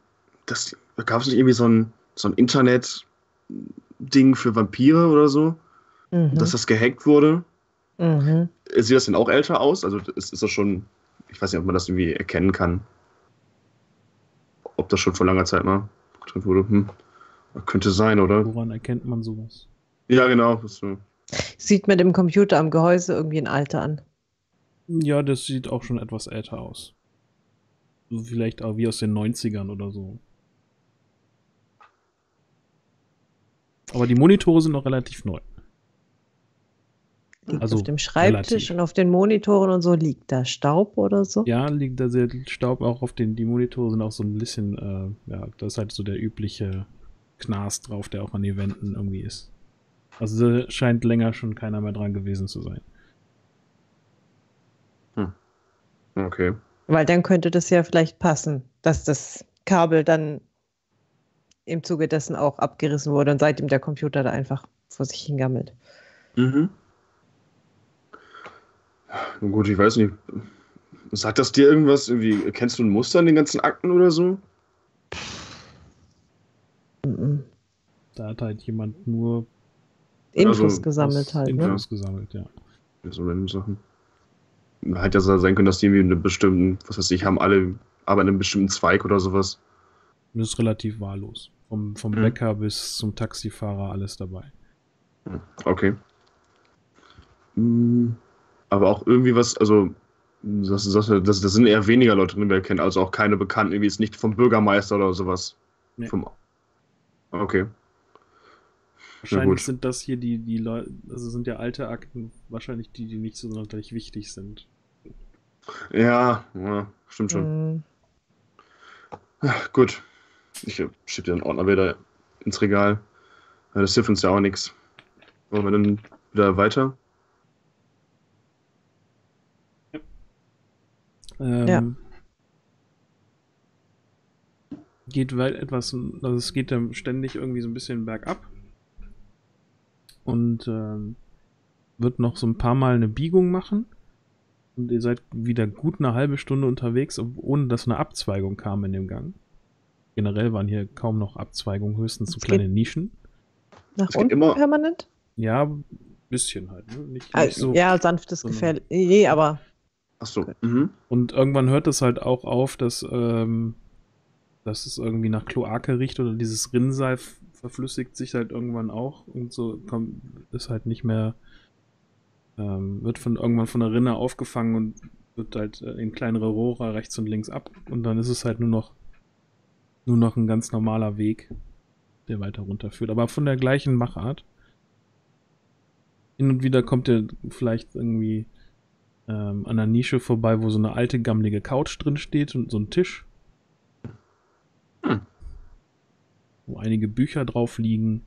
Dass die da gab es nicht irgendwie so ein, so ein Internet-Ding für Vampire oder so? Mhm. Dass das gehackt wurde? Mhm. Sieht das denn auch älter aus? Also ist, ist das schon... Ich weiß nicht, ob man das irgendwie erkennen kann. Ob das schon vor langer Zeit mal drin wurde. Hm. Könnte sein, oder? Woran erkennt man sowas? Ja, genau. Sieht mit dem Computer am Gehäuse irgendwie ein Alter an. Ja, das sieht auch schon etwas älter aus. So vielleicht auch wie aus den neunzigern oder so. Aber die Monitore sind noch relativ neu. Liegt also auf dem Schreibtisch relativ. Und auf den Monitoren und so liegt da Staub oder so? Ja, liegt da sehr Staub auch auf den, die Monitore sind auch so ein bisschen, äh, ja, das ist halt so der übliche Knast drauf, der auch an den Wänden irgendwie ist. Also da scheint länger schon keiner mehr dran gewesen zu sein. Hm. Okay. Weil dann könnte das ja vielleicht passen, dass das Kabel dann im Zuge dessen auch abgerissen wurde und seitdem der Computer da einfach vor sich hingammelt. Mhm. Gut, ich weiß nicht. Sagt das dir irgendwas? Irgendwie, kennst du ein Muster in den ganzen Akten oder so? Mhm. Da hat halt jemand nur Infos also, gesammelt halt, Infos ne? Infos gesammelt, ja. So random Sachen. Hätte ja sein können, dass die irgendwie einen bestimmten, was weiß ich, haben alle, aber einen bestimmten Zweig oder sowas. Das ist relativ wahllos. Vom, vom hm. Bäcker bis zum Taxifahrer alles dabei. Okay. Aber auch irgendwie was, also das, das, das, das sind eher weniger Leute drin, die wir kennen, also auch keine Bekannten, irgendwie ist nicht vom Bürgermeister oder sowas. Nee. Vom, okay. Wahrscheinlich sind das hier die, die Leute, also sind ja alte Akten, wahrscheinlich die, die nicht so sonderlich wichtig sind. Ja, ja stimmt schon. Mhm. Ach, gut. Ich schiebe den Ordner wieder ins Regal. Das hilft uns ja auch nichts. Wollen wir dann wieder weiter? Ja. Ähm. Ja. Geht weit etwas, also es geht dann ständig irgendwie so ein bisschen bergab. Und ähm, wird noch so ein paar Mal eine Biegung machen. Und ihr seid wieder gut eine halbe Stunde unterwegs, ohne dass eine Abzweigung kam in dem Gang. Generell waren hier kaum noch Abzweigungen, höchstens so kleine Nischen. Nach unten immer permanent? Ja, ein bisschen halt. Ne? Nicht, also, nicht so, ja, sanftes so Gefälle. Nee, aber... Achso. Mhm. Und irgendwann hört es halt auch auf, dass, ähm, dass es irgendwie nach Kloake riecht oder dieses Rinnsal... verflüssigt sich halt irgendwann auch und so kommt, ist halt nicht mehr ähm, wird von irgendwann von der Rinne aufgefangen und wird halt in kleinere Rohre rechts und links ab und dann ist es halt nur noch nur noch ein ganz normaler Weg, der weiter runterführt, aber von der gleichen Machart. Hin und wieder kommt ihr vielleicht irgendwie ähm, an einer Nische vorbei, wo so eine alte, gammelige Couch drin steht und so ein Tisch. Hm. Wo einige Bücher drauf liegen.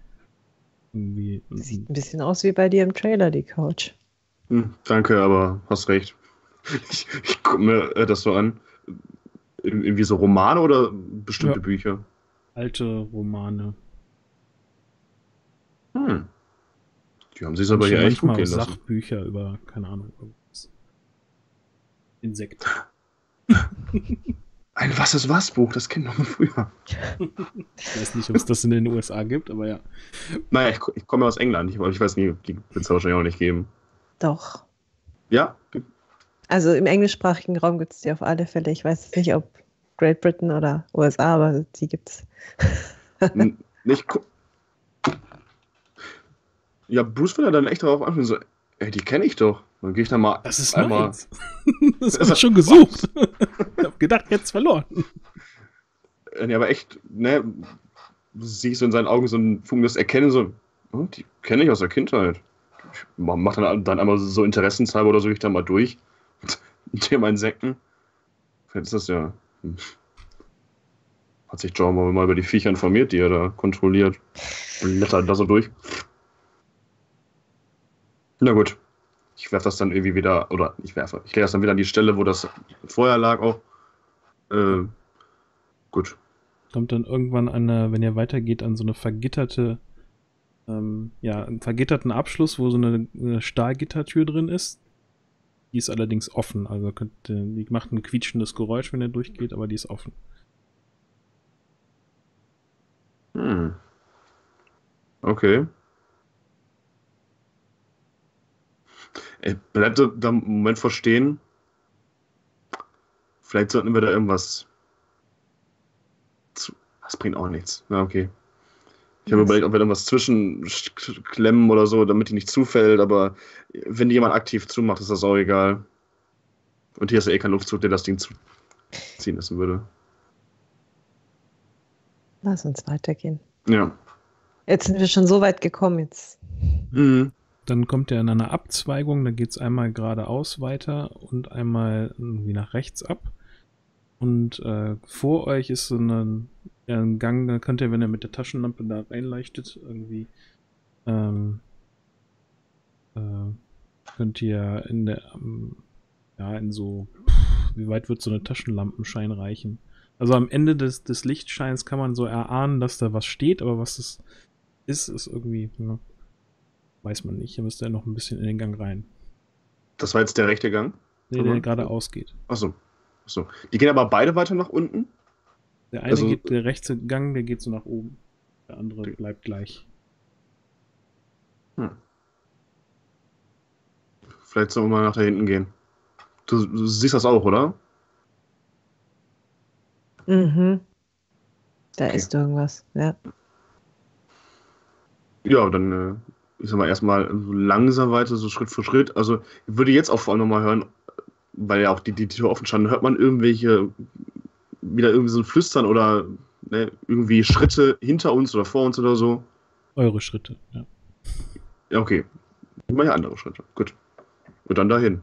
Irgendwie. Sieht ein bisschen aus wie bei dir im Trailer, die Couch. Hm, danke, aber hast recht. Ich, ich gucke mir das so an. Irgendwie so Romane oder bestimmte ja. Bücher? Alte Romane. Hm. Die haben sich aber hier echt gut gehen lassen. Sachbücher über, keine Ahnung, irgendwas. Insekten. Ein Was-ist-was-Buch, das kennen wir von früher. Ich weiß nicht, ob es das in den U S A gibt, aber ja. Naja, ich, ich komme aus England, ich, ich weiß nicht, die wird es wahrscheinlich auch nicht geben. Doch. Ja? Also im englischsprachigen Raum gibt es die auf alle Fälle. Ich weiß nicht, ob Great Britain oder U S A, aber die gibt's. Nicht ja, Bruce will ja dann echt darauf ansprechen, so, ey, die kenne ich doch. Dann gehe ich dann mal. Das ist einmal. Nice. Das habe ich schon gesucht. Ich habe gedacht, jetzt verloren. Ja, aber echt, ne, sehe ich so in seinen Augen so ein Funken, das Erkennen, so, oh, die kenne ich aus der Kindheit. Ich mach dann, dann einmal so interessenshalber oder so, ich dann mal durch. Thema Insekten. Vielleicht ist das ja Hat sich John mal über die Viecher informiert, die er da kontrolliert. Blättert da so durch. Na gut. Ich werfe das dann irgendwie wieder, oder ich werfe, ich lege das dann wieder an die Stelle, wo das vorher lag auch. Äh, gut. Kommt dann irgendwann eine, wenn ihr weitergeht, an so eine vergitterte, ähm, ja, einen vergitterten Abschluss, wo so eine, eine Stahlgittertür drin ist. Die ist allerdings offen, also könnt, die macht ein quietschendes Geräusch, wenn ihr durchgeht, aber die ist offen. Hm. Okay. Ich bleibe da einen Moment verstehen. Vielleicht sollten wir da irgendwas zu... Das bringt auch nichts. Na, okay. Ich habe überlegt, ob wir da was zwischenklemmen oder so, damit die nicht zufällt, aber wenn die jemand aktiv zumacht, ist das auch egal. Und hier ist ja eh kein Luftzug, der das Ding zuziehen lassen würde. Lass uns weitergehen. Ja. Jetzt sind wir schon so weit gekommen jetzt. Mhm. Dann kommt er in einer Abzweigung, da geht es einmal geradeaus weiter und einmal irgendwie nach rechts ab. Und äh, vor euch ist so eine... Ein Gang, da könnt ihr, wenn ihr mit der Taschenlampe da reinleuchtet, irgendwie ähm, äh, könnt ihr in der ähm, ja, in so pff, wie weit wird so eine Taschenlampenschein reichen? Also am Ende des, des Lichtscheins kann man so erahnen, dass da was steht, aber was es ist, ist irgendwie ja, weiß man nicht. Da müsst ihr noch ein bisschen in den Gang rein. Das war jetzt der rechte Gang? Nee, der geradeaus geht. Achso. Achso. Die gehen aber beide weiter nach unten? Der eine also, geht, der rechte Gang, der geht so nach oben. Der andere okay. Bleibt gleich. Hm. Vielleicht sollen wir mal nach da hinten gehen. Du, du siehst das auch, oder? Mhm. Da okay. Ist irgendwas, ja. Ja, dann, ich sag mal, erstmal langsam weiter, so Schritt für Schritt. Also, ich würde jetzt auch vor allem nochmal hören, weil ja auch die, die Tür offen stand, hört man irgendwelche. Wieder irgendwie so ein Flüstern oder ne, irgendwie Schritte hinter uns oder vor uns oder so. Eure Schritte, ja. Ja, okay. Immer ja andere Schritte. Gut. Und dann dahin.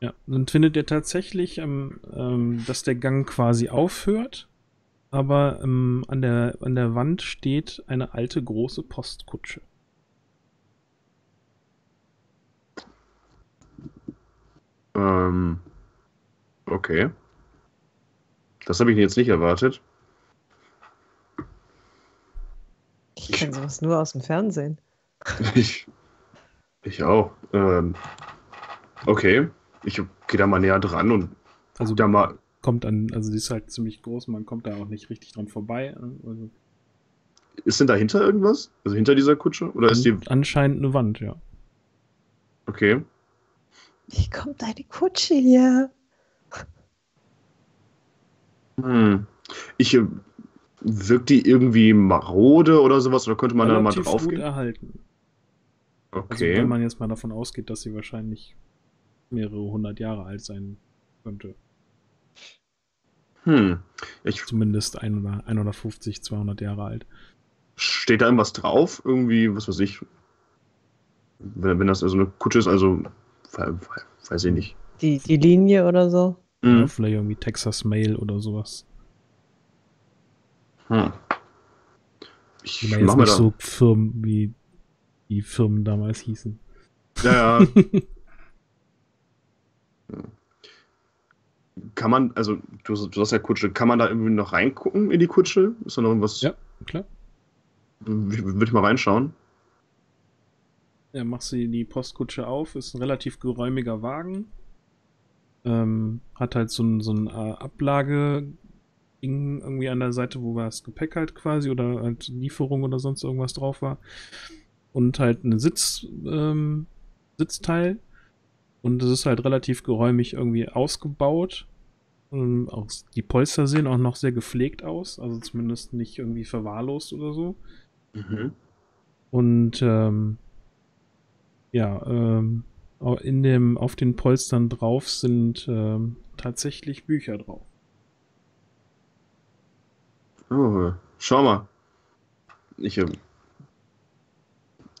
Ja, dann findet ihr tatsächlich, ähm, ähm, dass der Gang quasi aufhört, aber ähm, an der, an der Wand steht eine alte große Postkutsche. Ähm, okay. Das habe ich jetzt nicht erwartet. Ich kenne sowas nur aus dem Fernsehen. Ich, ich auch. Ähm, okay, ich gehe da mal näher dran und also da mal... Kommt an, also die ist halt ziemlich groß, man kommt da auch nicht richtig dran vorbei. Also ist denn dahinter irgendwas? Also hinter dieser Kutsche? Oder an, ist die... Anscheinend eine Wand, ja. Okay. Wie kommt deine Kutsche hier? Hm. Ich, wirkt die irgendwie marode oder sowas? Oder könnte man relativ da mal drauf gut gehen? Erhalten. Okay. Also, wenn man jetzt mal davon ausgeht, dass sie wahrscheinlich mehrere hundert Jahre alt sein könnte. Hm. Ich Zumindest hundertfünfzig, zweihundert Jahre alt. Steht da irgendwas drauf? Irgendwie, was weiß ich. Wenn, wenn das so also eine Kutsche ist, also weiß ich nicht. Die, die Linie oder so? Mhm. Vielleicht irgendwie Texas Mail oder sowas. Hm. Ich meine, jetzt nicht so Firmen, wie die Firmen damals hießen. Ja, ja. Kann man, also du, du hast ja Kutsche, kann man da irgendwie noch reingucken in die Kutsche? Ist da noch irgendwas? Ja, klar. Würde ich mal reinschauen. Ja, machst du die Postkutsche auf, ist ein relativ geräumiger Wagen. Ähm, hat halt so ein, so ein Ablage-Ding irgendwie an der Seite, wo das Gepäck halt quasi oder halt Lieferung oder sonst irgendwas drauf war. Und halt ein Sitz, ähm, Sitzteil. Und es ist halt relativ geräumig irgendwie ausgebaut. Und auch die Polster sehen auch noch sehr gepflegt aus, also zumindest nicht irgendwie verwahrlost oder so. Mhm. Und ähm, ja, ähm, in dem, auf den Polstern drauf sind ähm, tatsächlich Bücher drauf. Oh, schau mal. Ich ähm,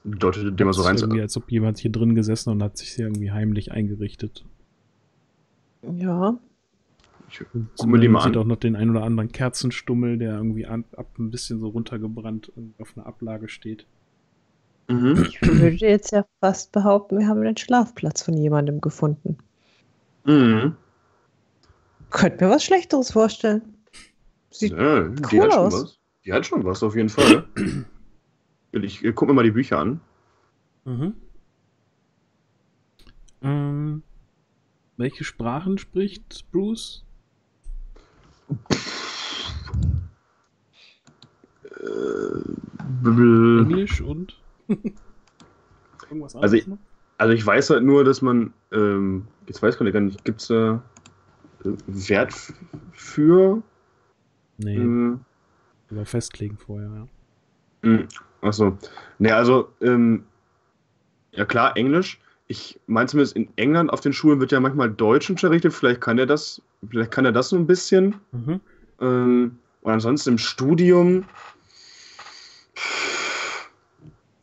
deutete dem mal so rein. Es ist irgendwie, als ob jemand hier drin gesessen und hat sich irgendwie heimlich eingerichtet. Ja. Ich gucke mir die mal an. Man sieht auch noch den ein oder anderen Kerzenstummel, der irgendwie ab, ab ein bisschen so runtergebrannt auf einer Ablage steht. Mhm. Ich würde jetzt ja fast behaupten, wir haben den Schlafplatz von jemandem gefunden. Mhm. Könnt mir was Schlechteres vorstellen. Sieht ja, cool die hat schon aus. Was. Die hat schon was, auf jeden Fall. Ich guck mir mal die Bücher an. Mhm. Ähm, welche Sprachen spricht Bruce? Äh, Englisch und? Irgendwas anderes also, ich, also ich weiß halt nur, dass man ähm, jetzt weiß ich gar nicht, gibt es da äh, Wert für? Nee. Äh, aber festlegen vorher, ja. Mh, achso. Nee, also ähm, ja klar, Englisch. Ich meine zumindest in England auf den Schulen wird ja manchmal Deutsch unterrichtet, vielleicht kann er das, vielleicht kann er das so ein bisschen. Mhm. Ähm, und ansonsten im Studium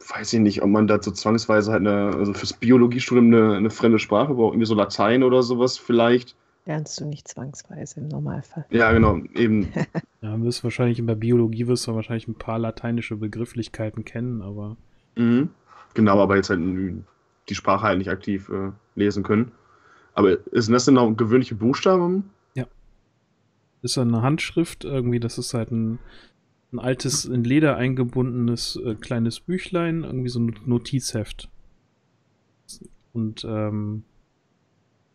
weiß ich nicht, ob man dazu zwangsweise halt eine, also fürs Biologiestudium eine, eine fremde Sprache braucht, irgendwie so Latein oder sowas vielleicht. Lernst du nicht zwangsweise im Normalfall. Ja, genau, eben. Ja, wirst wahrscheinlich, bei Biologie wirst du wahrscheinlich ein paar lateinische Begrifflichkeiten kennen, aber... Mhm. Genau, aber jetzt halt die Sprache halt nicht aktiv äh, lesen können. Aber sind das denn noch gewöhnliche Buchstaben? Ja. Ist ja eine Handschrift irgendwie, das ist halt ein... Ein altes, in Leder eingebundenes äh, kleines Büchlein, irgendwie so ein Notizheft. Und ähm,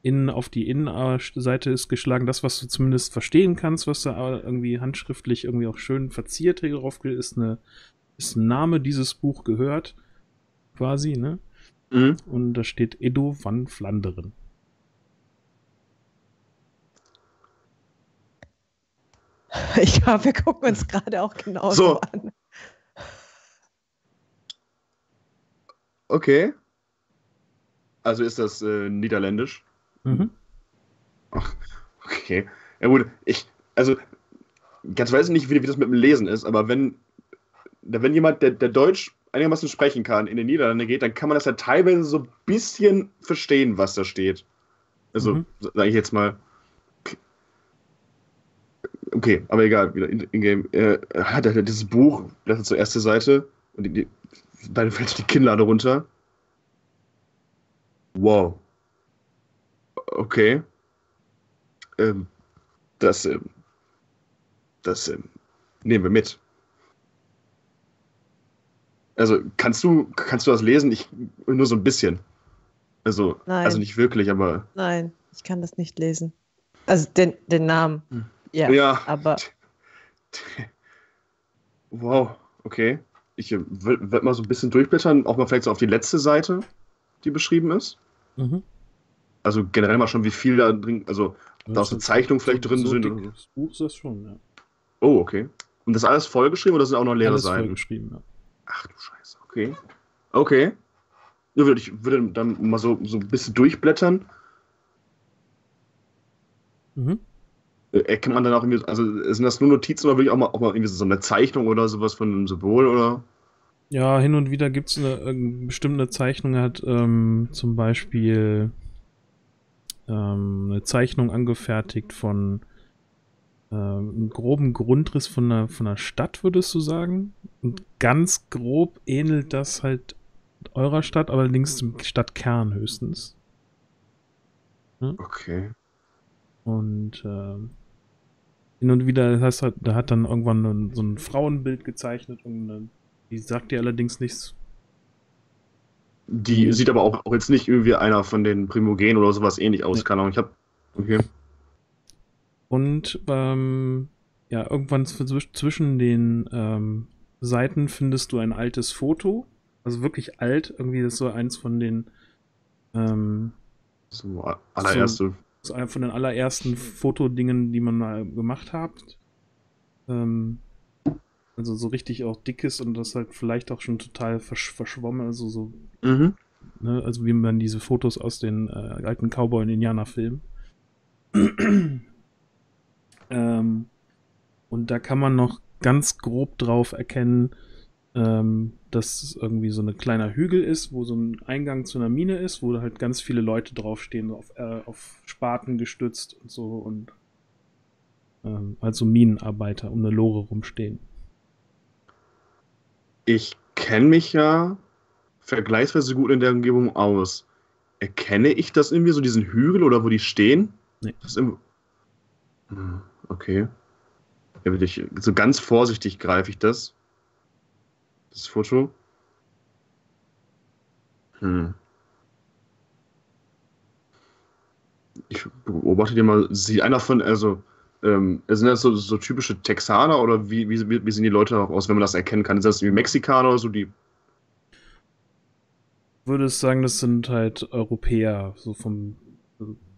innen auf die Innenseite ist geschlagen, das, was du zumindest verstehen kannst, was da irgendwie handschriftlich irgendwie auch schön verziert hier drauf ist, eine, ist ein Name, dieses Buch gehört, quasi, ne? Mhm. Und da steht Edo van Vlaanderen. Ich glaube, wir gucken uns gerade auch genauso so an. Okay. Also ist das äh, niederländisch? Mhm. Ach, okay. Ja gut, ich, also, ganz weiß ich nicht, wie, wie das mit dem Lesen ist, aber wenn, wenn jemand, der, der Deutsch einigermaßen sprechen kann, in den Niederlande geht, dann kann man das ja teilweise so ein bisschen verstehen, was da steht. Also, mhm. sage ich jetzt mal. Okay, aber egal, wieder in-game. Er hat dieses Buch, das ist zur ersten Seite, und die, dann fällt die Kinnlade runter. Wow. Okay. Ähm, das, ähm, das, ähm, nehmen wir mit. Also, kannst du, kannst du das lesen? Ich, nur so ein bisschen. Also, Nein. also nicht wirklich, aber... Nein, ich kann das nicht lesen. Also, den, den Namen... Hm. Ja, ja, aber... Wow, okay. Ich werde mal so ein bisschen durchblättern, auch mal vielleicht so auf die letzte Seite, die beschrieben ist. Mhm. Also generell mal schon, wie viel da drin, also da aus der Zeichnung vielleicht drin sind. Das Buch ist das schon, ja. Oh, okay. Und das alles vollgeschrieben oder sind auch noch leere Seiten? Alles vollgeschrieben, ja. Ach du Scheiße, okay. Okay. Ich würde dann mal so, so ein bisschen durchblättern. Mhm. Erkennt man dann auch irgendwie, also sind das nur Notizen oder will ich auch mal, auch mal irgendwie so eine Zeichnung oder sowas von einem Symbol oder? Ja, hin und wieder gibt es eine, eine bestimmte Zeichnung, hat ähm, zum Beispiel ähm, eine Zeichnung angefertigt von ähm, einem groben Grundriss von einer, von einer Stadt, würdest du sagen. Und ganz grob ähnelt das halt eurer Stadt, allerdings dem Stadtkern höchstens. Hm? Okay. Und ähm, hin und wieder, das heißt, da hat dann irgendwann so ein Frauenbild gezeichnet und die sagt dir allerdings nichts. Die sieht aber auch, auch jetzt nicht irgendwie einer von den Primogenen oder sowas ähnlich aus, keine Ahnung. Ich hab. Okay. Und ähm, ja, irgendwann zwischen den ähm, Seiten findest du ein altes Foto. Also wirklich alt, irgendwie, das ist so eins von den ähm, so allererste. So, das ist einer von den allerersten Fotodingen, die man mal gemacht hat. Ähm, also so richtig auch dickes und das halt vielleicht auch schon total versch verschwommen. Also so, mhm. ne, also wie man diese Fotos aus den äh, alten Cowboy- und Indianer-Filmen. ähm, und da kann man noch ganz grob drauf erkennen, ähm, dass es irgendwie so ein kleiner Hügel ist, wo so ein Eingang zu einer Mine ist, wo halt ganz viele Leute draufstehen, so auf, äh, auf Spaten gestützt und so und ähm, also Minenarbeiter um eine Lore rumstehen. Ich kenne mich ja vergleichsweise gut in der Umgebung aus. Erkenne ich das irgendwie, so diesen Hügel oder wo die stehen? Nee. Das ist im hm, okay. Ja, ich, so ganz vorsichtig greife ich das. Das Foto. Hm. Ich beobachte dir mal, sieht einer von, also, ähm, sind das so, so typische Texaner oder wie, wie, wie sehen die Leute auch aus, wenn man das erkennen kann? Sind das wie Mexikaner oder so, die... Ich würde sagen, das sind halt Europäer, so vom,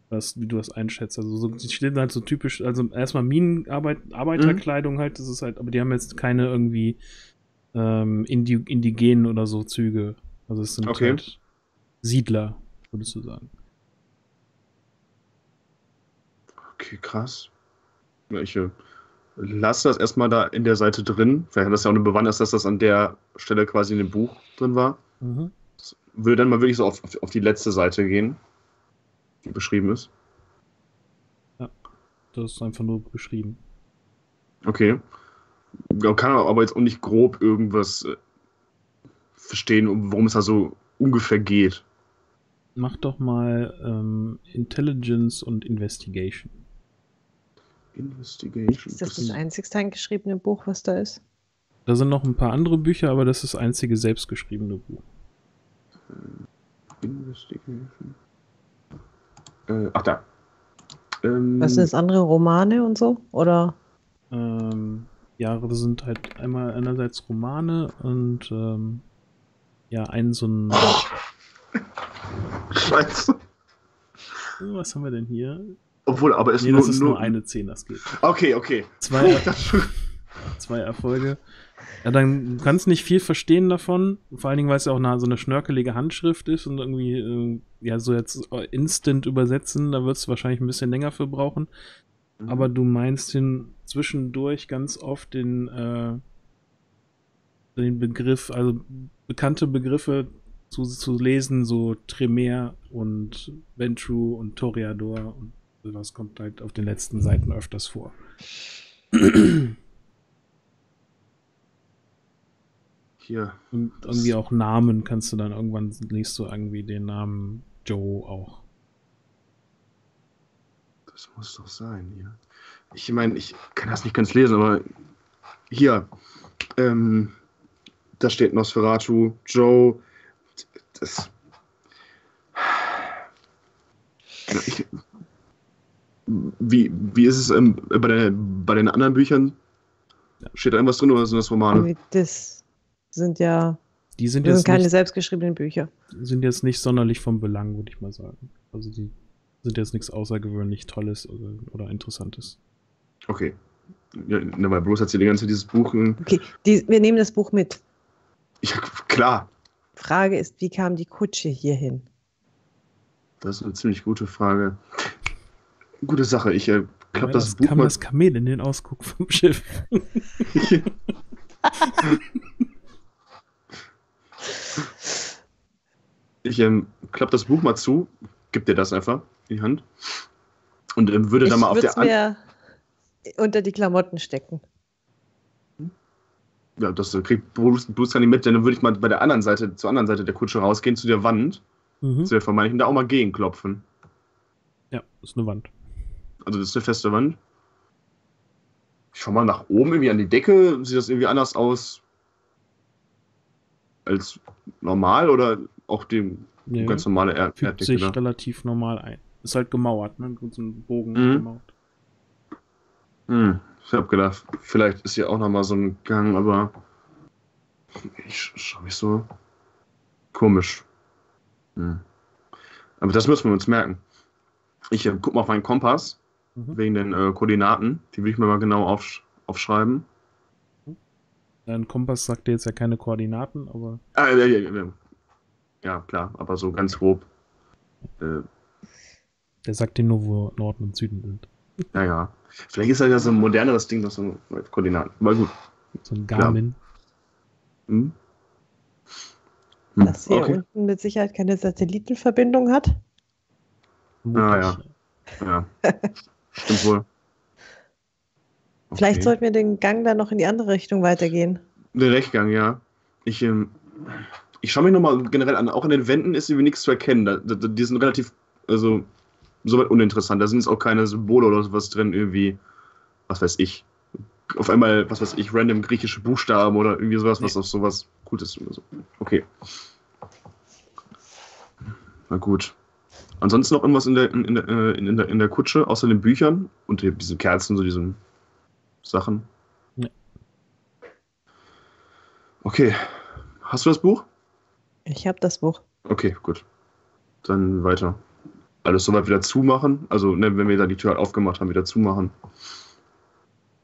was, wie du das einschätzt. Also, so, die stehen halt so typisch, also erstmal Minenarbeit, Arbeiterkleidung mhm. halt, das ist halt, aber die haben jetzt keine irgendwie ähm, Indi indigenen oder so Züge. Also, es sind okay. halt Siedler, würdest du sagen. Okay, krass. Ich äh, lasse das erstmal da in der Seite drin. Vielleicht hat das ja auch eine Bewandtnis, dass das an der Stelle quasi in dem Buch drin war. Mhm. Würde dann mal wirklich so auf, auf die letzte Seite gehen, die beschrieben ist. Ja, das ist einfach nur beschrieben. Okay. Kann aber jetzt auch nicht grob irgendwas verstehen, worum es da so ungefähr geht. Mach doch mal ähm, Intelligence und Investigation. Investigation. Ist das das einzigste handgeschriebene Buch, was da ist? Da sind noch ein paar andere Bücher, aber das ist das einzige selbstgeschriebene Buch. Investigation. Äh, ach, da. Ähm, was sind das, andere Romane und so? Oder? Ähm, ja, das sind halt einmal einerseits Romane und ähm, ja, einen so ein. Scheiße. Was haben wir denn hier? Obwohl, aber es nee, nur, das ist nur, nur eine zehn, das geht. Okay, okay. Zwei, er zwei Erfolge. Ja, dann kannst du nicht viel verstehen davon. Vor allen Dingen, weil es ja auch eine, so eine schnörkelige Handschrift ist und irgendwie, äh, ja, so jetzt instant übersetzen, da wird es wahrscheinlich ein bisschen länger für brauchen. Mhm. Aber du meinst hin zwischendurch ganz oft den, äh, den Begriff, also bekannte Begriffe zu, zu lesen, so Tremere und Ventrue und Toreador und sowas kommt halt auf den letzten Seiten öfters vor. Hier. Und irgendwie auch Namen kannst du dann irgendwann, liest du irgendwie den Namen Joe auch. Das muss doch sein, ja. Ich meine, ich kann das nicht ganz lesen, aber hier, ähm, da steht Nosferatu, Joe, das... Ich, wie, wie ist es ähm, bei, der, bei den anderen Büchern? Steht da irgendwas drin oder sind das Romane? Das sind ja die sind, jetzt sind keine nicht, selbstgeschriebenen Bücher. Sind jetzt nicht sonderlich vom Belang, würde ich mal sagen. Also die sind jetzt nichts außergewöhnlich Tolles oder, oder Interessantes. Okay. Ja, ne, weil bloß hat sie die ganze Zeit dieses Buch... Okay, die, wir nehmen das Buch mit. Ja, klar. Frage ist, wie kam die Kutsche hier hin? Das ist eine ziemlich gute Frage. Gute Sache, ich äh, klappe ja, das, das Buch kam mal... das Kamel in den Ausguck vom Schiff. Ich ähm, klappe das Buch mal zu, gib dir das einfach in die Hand und ähm, würde da mal auf der... Ich würde es mir unter die Klamotten stecken. Ja, das kriegt Bruce, Bruce kann nicht mit, denn dann würde ich mal bei der anderen Seite, zur anderen Seite der Kutsche rausgehen, zu der Wand, mhm. zu der vermeintlichen, da auch mal gegenklopfen. Ja, das ist eine Wand. Also das ist eine feste Wand. Ich schau mal nach oben irgendwie an die Decke, sieht das irgendwie anders aus als normal oder... Auch dem nee, ganz normale Erd fügt Erddecke sich da. Relativ normal ein. Ist halt gemauert, ne? Mit so einem Bogen mhm. gemauert. Mhm. Ich hab gedacht, vielleicht ist hier auch nochmal so ein Gang, aber ich schau mich so komisch. Mhm. Aber das müssen wir uns merken. Ich äh, guck mal auf meinen Kompass, mhm. wegen den äh, Koordinaten. Die will ich mir mal genau aufsch aufschreiben. Dein Kompass sagt dir jetzt ja keine Koordinaten, aber... Ah, ja, ja, ja. Ja, klar, aber so ganz grob. Äh, Der sagt dir nur, wo Norden und Süden sind. Naja. Vielleicht ist das ja so ein moderneres Ding, das so ein Koordinaten. Aber gut. So ein Garmin. Hm? Hm. Dass hier okay. unten mit Sicherheit keine Satellitenverbindung hat. Ah, ja. Ja. Stimmt wohl. Okay. Vielleicht sollten wir den Gang dann noch in die andere Richtung weitergehen. Der Rechtgang, ja. Ich, ähm, ich schaue mich nochmal generell an. Auch an den Wänden ist irgendwie nichts zu erkennen. Da, da, die sind relativ, also, soweit uninteressant. Da sind jetzt auch keine Symbole oder sowas drin, irgendwie, was weiß ich. Auf einmal, was weiß ich, random griechische Buchstaben oder irgendwie sowas, nee. Was auf sowas gut ist. Oder so. Okay. Na gut. Ansonsten noch irgendwas in der, in, in, in, in der, in der Kutsche, außer den Büchern und diesen Kerzen, so diesen Sachen? Nee. Okay. Hast du das Buch? Ich habe das Buch. Okay, gut. Dann weiter. Alles soweit wieder zumachen. Also, ne, wenn wir da die Tür halt aufgemacht haben, wieder zumachen.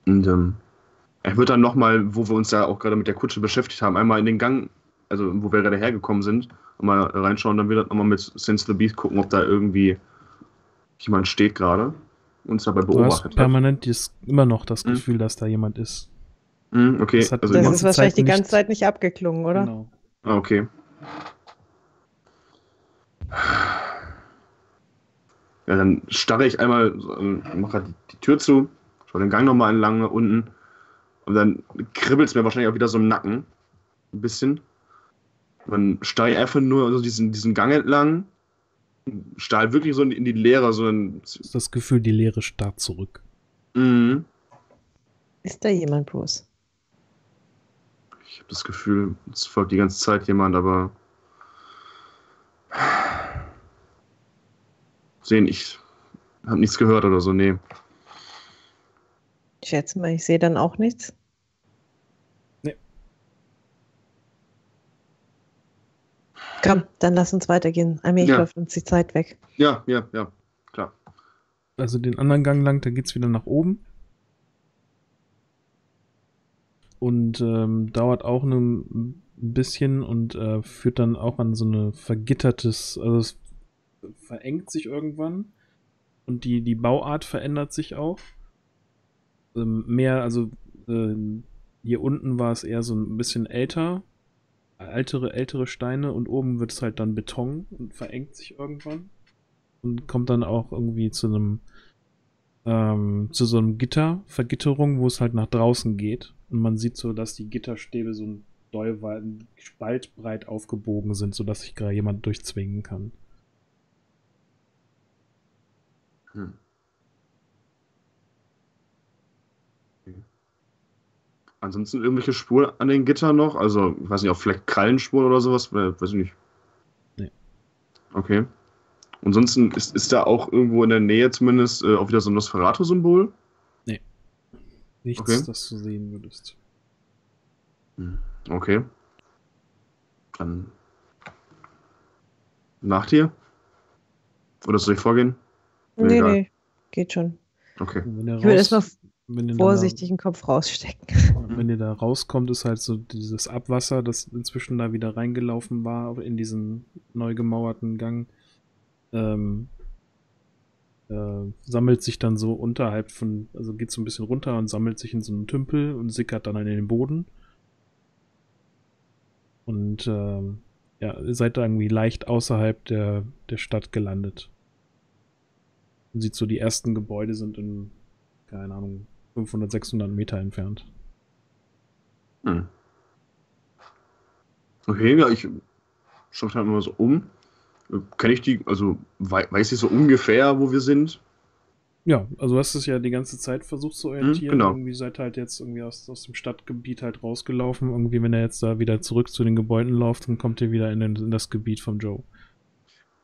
Und ähm, ich würde dann nochmal, wo wir uns ja auch gerade mit der Kutsche beschäftigt haben, einmal in den Gang, also wo wir gerade hergekommen sind, mal reinschauen, dann wieder nochmal mit Sense the Beast gucken, ob da irgendwie jemand steht gerade und uns dabei beobachtet. Du hast permanent ist immer noch das Gefühl, hm. dass da jemand ist. Hm, okay. Das, also das ist wahrscheinlich Zeit die ganze nicht Zeit nicht abgeklungen, oder? Genau. Ah, okay. Ja, dann starre ich einmal, mache halt die Tür zu, schaue den Gang nochmal entlang nach unten und dann kribbelt es mir wahrscheinlich auch wieder so im Nacken. Ein bisschen. Man steigt einfach nur so diesen, diesen Gang entlang, starrt wirklich so in die Leere. So ein ist das Gefühl, die Leere starrt zurück. Mhm. Ist da jemand, Bruce? Ich habe das Gefühl, es folgt die ganze Zeit jemand, aber sehen, ich habe nichts gehört oder so, nee. Ich schätze mal, ich sehe dann auch nichts. Komm, dann lass uns weitergehen. Allmählich ja. läuft uns die Zeit weg. Ja, ja, ja, klar. Also den anderen Gang lang, da geht's wieder nach oben. Und ähm, dauert auch ne, ein bisschen und äh, führt dann auch an so eine vergittertes, also es verengt sich irgendwann und die, die Bauart verändert sich auch. Ähm, mehr, also äh, hier unten war es eher so ein bisschen älter. Ältere, ältere Steine und oben wird es halt dann Beton und verengt sich irgendwann und kommt dann auch irgendwie zu einem ähm, zu so einem Gitter, Vergitterung, wo es halt nach draußen geht und man sieht so, dass die Gitterstäbe so ein doll spaltbreit aufgebogen sind, sodass sich gerade jemand durchzwingen kann. Hm. Ansonsten irgendwelche Spuren an den Gittern noch? Also, ich weiß nicht, auch vielleicht Krallenspuren oder sowas? Weiß ich nicht. Nee. Okay. Ansonsten ist, ist da auch irgendwo in der Nähe zumindest äh, auch wieder so ein Nosferatu-Symbol? Nee. Nichts, okay. das du sehen würdest. Okay. Dann nach dir? Oder soll ich vorgehen? Nee, egal. Nee. Geht schon. Okay. Ich würde erstmal vorsichtig den Kopf rausstecken. Wenn ihr da rauskommt, ist halt so dieses Abwasser, das inzwischen da wieder reingelaufen war in diesen neu gemauerten Gang, ähm, äh, sammelt sich dann so unterhalb von, also geht so ein bisschen runter und sammelt sich in so einem Tümpel und sickert dann in den Boden. Und ähm, ja, ihr seid da irgendwie leicht außerhalb der, der Stadt gelandet. Man sieht so, die ersten Gebäude sind in, keine Ahnung, fünfhundert, sechshundert Meter entfernt. Hm. Okay, ja, ich schaue halt mal so um. Kenne ich die, also weiß ich so ungefähr, wo wir sind? Ja, also hast du es ja die ganze Zeit versucht zu orientieren. Hm, genau. Irgendwie seid halt jetzt irgendwie aus, aus dem Stadtgebiet halt rausgelaufen. Irgendwie, wenn er jetzt da wieder zurück zu den Gebäuden läuft, dann kommt ihr wieder in, den, in das Gebiet vom Joe.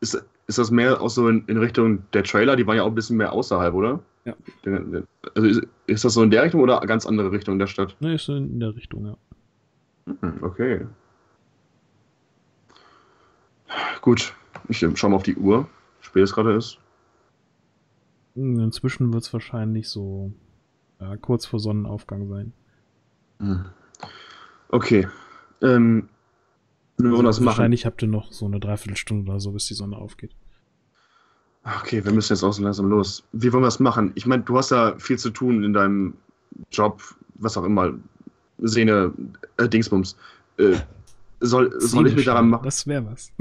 Ist, ist das mehr auch so in, in Richtung der Trailer? Die waren ja auch ein bisschen mehr außerhalb, oder? Ja. Also ist, ist das so in der Richtung oder ganz andere Richtung der Stadt? Ne, ist in der Richtung, ja. Okay. Gut, ich schau mal auf die Uhr, wie spät es gerade ist. Inzwischen wird es wahrscheinlich so ja, kurz vor Sonnenaufgang sein. Okay. Ähm, wenn wir also das wahrscheinlich machen. Habt ihr noch so eine Dreiviertelstunde oder so, bis die Sonne aufgeht. Okay, wir müssen jetzt auch so langsam los. Wie wollen wir das machen? Ich meine, du hast ja viel zu tun in deinem Job, was auch immer. Sehne, äh, Dingsbums. Äh, soll, soll ich mich daran machen? Das wäre was.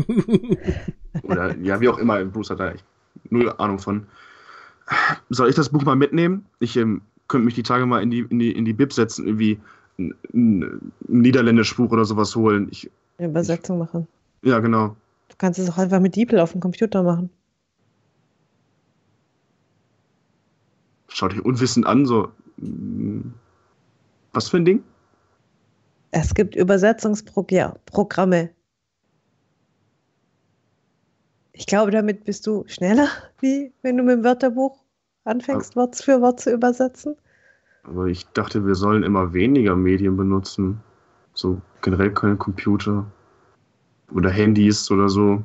Oder, ja, wie auch immer. Bruce hat da echt null Ahnung von. Soll ich das Buch mal mitnehmen? Ich ähm, könnte mich die Tage mal in die, in die, in die Bib setzen, irgendwie ein, ein niederländisch Buch oder sowas holen. Ich, eine Übersetzung ich, machen. Ja, genau. Du kannst es auch einfach mit DeepL auf dem Computer machen. Schau dich unwissend an, so. Was für ein Ding? Es gibt Übersetzungsprogramme. Ich glaube, damit bist du schneller, wie wenn du mit dem Wörterbuch anfängst, Wort für Wort zu übersetzen. Aber ich dachte, wir sollen immer weniger Medien benutzen. So generell keine Computer oder Handys oder so.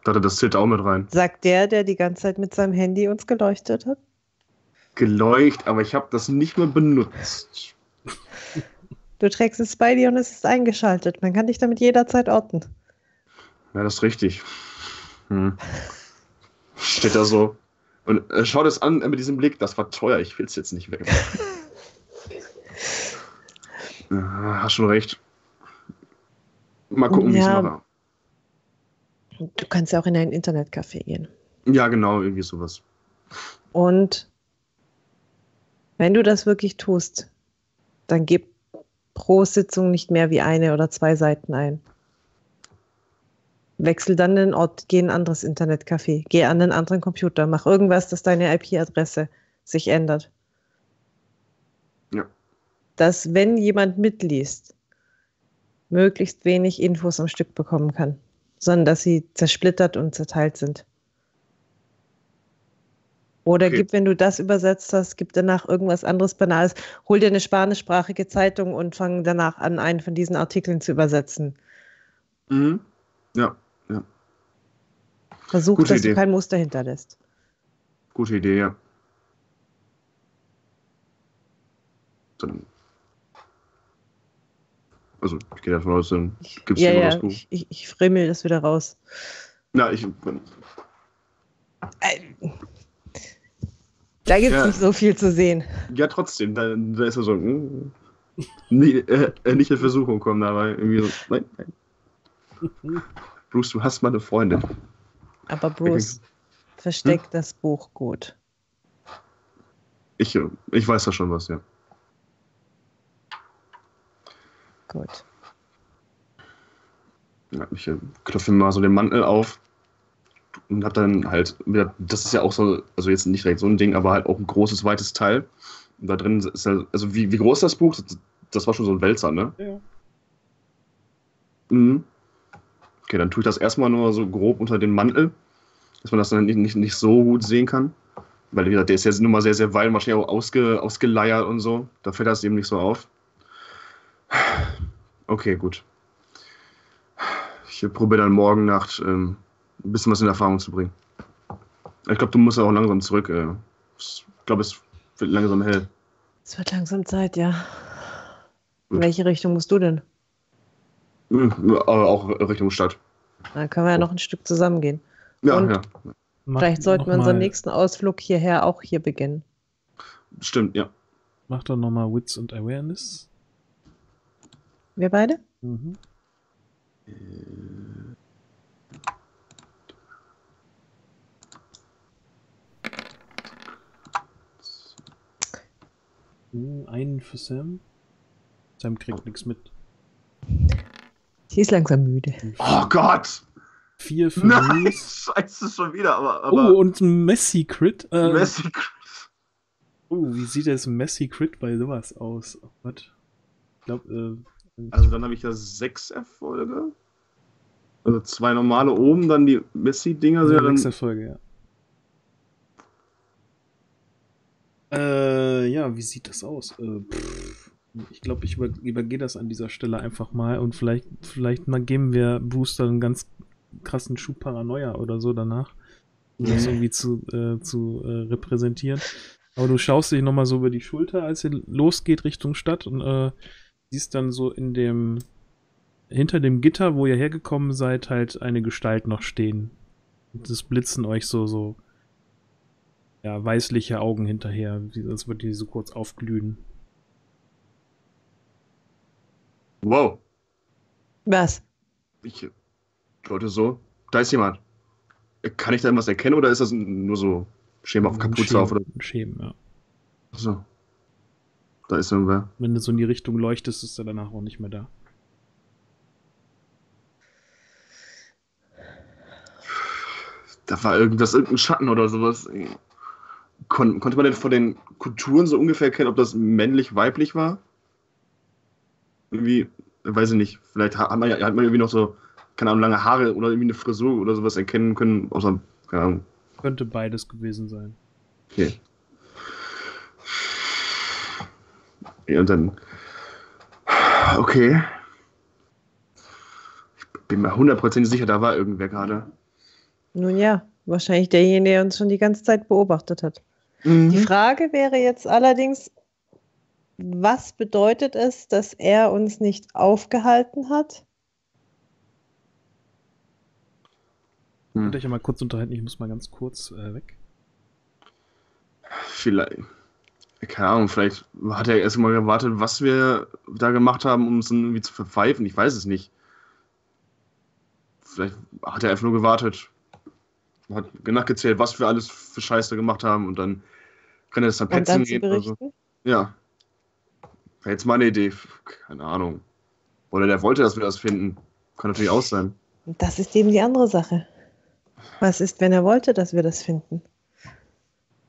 Ich dachte, das zählt auch mit rein. Sagt der, der die ganze Zeit mit seinem Handy uns geleuchtet hat? Geleuchtet, aber ich habe das nicht mehr benutzt. Du trägst es bei dir und es ist eingeschaltet. Man kann dich damit jederzeit orten. Ja, das ist richtig. Hm. Steht da so. Und äh, schau das an mit diesem Blick. Das war teuer. Ich will es jetzt nicht weg. äh, hast schon recht. Mal gucken, ja, wie es war. Du kannst ja auch in ein Internetcafé gehen. Ja, genau. Irgendwie sowas. Und wenn du das wirklich tust, dann gib pro Sitzung nicht mehr wie eine oder zwei Seiten ein. Wechsel dann den Ort, geh in ein anderes Internetcafé, geh an einen anderen Computer, mach irgendwas, dass deine I P-Adresse sich ändert. Ja. Dass, wenn jemand mitliest, möglichst wenig Infos am Stück bekommen kann, sondern dass sie zersplittert und zerteilt sind. Oder okay. Gib, wenn du das übersetzt hast, gib danach irgendwas anderes Banales. Hol dir eine spanischsprachige Zeitung und fang danach an, einen von diesen Artikeln zu übersetzen. Mhm. Ja, ja. Versuch, Gute dass Idee. Du kein Muster hinterlässt. Gute Idee, ja. Dann. Also, ich gehe davon aus, dann gibt es ja, ja, das Buch. Ich, ich, ich frimmel das wieder raus. Na, ich... Äh, Da gibt es ja nicht so viel zu sehen. Ja, trotzdem. Da, da ist er so, mm, nie, äh, nicht in Versuchung kommen dabei. Irgendwie so, nein, nein. Bruce, du hast meine Freundin. Aber Bruce, ich, versteck hm? das Buch gut. Ich, ich weiß da schon was, ja. Gut. Ja, ich knöpfe mal so den Mantel auf. Und hab dann halt, das ist ja auch so, also jetzt nicht direkt so ein Ding, aber halt auch ein großes, weites Teil. Und da drin ist halt, also wie, wie groß ist das Buch? Das war schon so ein Wälzer, ne? Ja. Mhm. Okay, dann tue ich das erstmal nur so grob unter den Mantel, dass man das dann nicht, nicht, nicht so gut sehen kann. Weil, wie gesagt, der ist jetzt nun mal sehr, sehr weit, wahrscheinlich auch ausge, ausgeleiert und so. Da fällt das eben nicht so auf. Okay, gut. Ich probiere dann morgen Nacht, ähm, ein bisschen was in Erfahrung zu bringen. Ich glaube, du musst auch langsam zurück. Ich glaube, es wird langsam hell. Es wird langsam Zeit, ja. Gut. In welche Richtung musst du denn? Aber auch Richtung Stadt. Dann können wir ja noch ein Stück zusammengehen. Ja, und ja. Vielleicht sollten wir unseren nächsten Ausflug hierher auch hier beginnen. Stimmt, ja. Mach doch nochmal Wits und Awareness. Wir beide? Mhm. Äh... Einen für Sam. Sam kriegt nichts mit. Sie ist langsam müde. Oh Gott! Vier für Nein, Mies. Scheiße, schon wieder. Aber, aber oh, und Messi Crit. Äh, Messi Crit. Oh, wie sieht das Messi Crit bei sowas aus? Oh Gott. Ich glaube, äh, also dann habe ich ja sechs Erfolge. Also zwei normale oben, dann die Messi-Dinger. Ja, sechs Erfolge, ja. Äh, ja, wie sieht das aus? Äh, pff, ich glaube, ich über, übergehe das an dieser Stelle einfach mal und vielleicht, vielleicht mal geben wir Bruce dann einen ganz krassen Schub Paranoia oder so danach, um das irgendwie zu, äh, zu äh, repräsentieren. Aber du schaust dich nochmal so über die Schulter, als ihr losgeht Richtung Stadt und äh, siehst dann so in dem, hinter dem Gitter, wo ihr hergekommen seid, halt eine Gestalt noch stehen. Und das blitzen euch so, so. Ja, weißliche Augen hinterher, sonst wird die so kurz aufglühen. Wow. Was? Ich, Leute, so, da ist jemand. Kann ich da irgendwas erkennen oder ist das nur so Schema auf Kapuze auf? Oder? Schema, ja. Achso. Da ist irgendwer. Wenn du so in die Richtung leuchtest, ist er danach auch nicht mehr da. Da war irgendwas, irgendein Schatten oder sowas. Kon konnte man denn von den Kulturen so ungefähr erkennen, ob das männlich, weiblich war? Irgendwie, weiß ich nicht. Vielleicht hat man, ja, hat man irgendwie noch so, keine Ahnung, lange Haare oder irgendwie eine Frisur oder sowas erkennen können, außer, keine Ahnung. Könnte beides gewesen sein. Okay. Ja, und dann. Okay. Ich bin mir hundertprozentig sicher, da war irgendwer gerade. Nun ja, wahrscheinlich derjenige, der uns schon die ganze Zeit beobachtet hat. Mhm. Die Frage wäre jetzt allerdings, was bedeutet es, dass er uns nicht aufgehalten hat? Hm. Könnt ihr euch ja mal kurz unterhalten, ich muss mal ganz kurz äh, weg. Vielleicht, keine Ahnung, vielleicht hat er erst mal gewartet, was wir da gemacht haben, um uns irgendwie zu verpfeifen, ich weiß es nicht. Vielleicht hat er einfach nur gewartet, hat nachgezählt, was wir alles für Scheiße gemacht haben und dann kann er das dann petzen gehen oder so. Ja. Wäre jetzt mal eine Idee, keine Ahnung. Oder der wollte, dass wir das finden. Kann natürlich auch sein. Das ist eben die andere Sache. Was ist, wenn er wollte, dass wir das finden?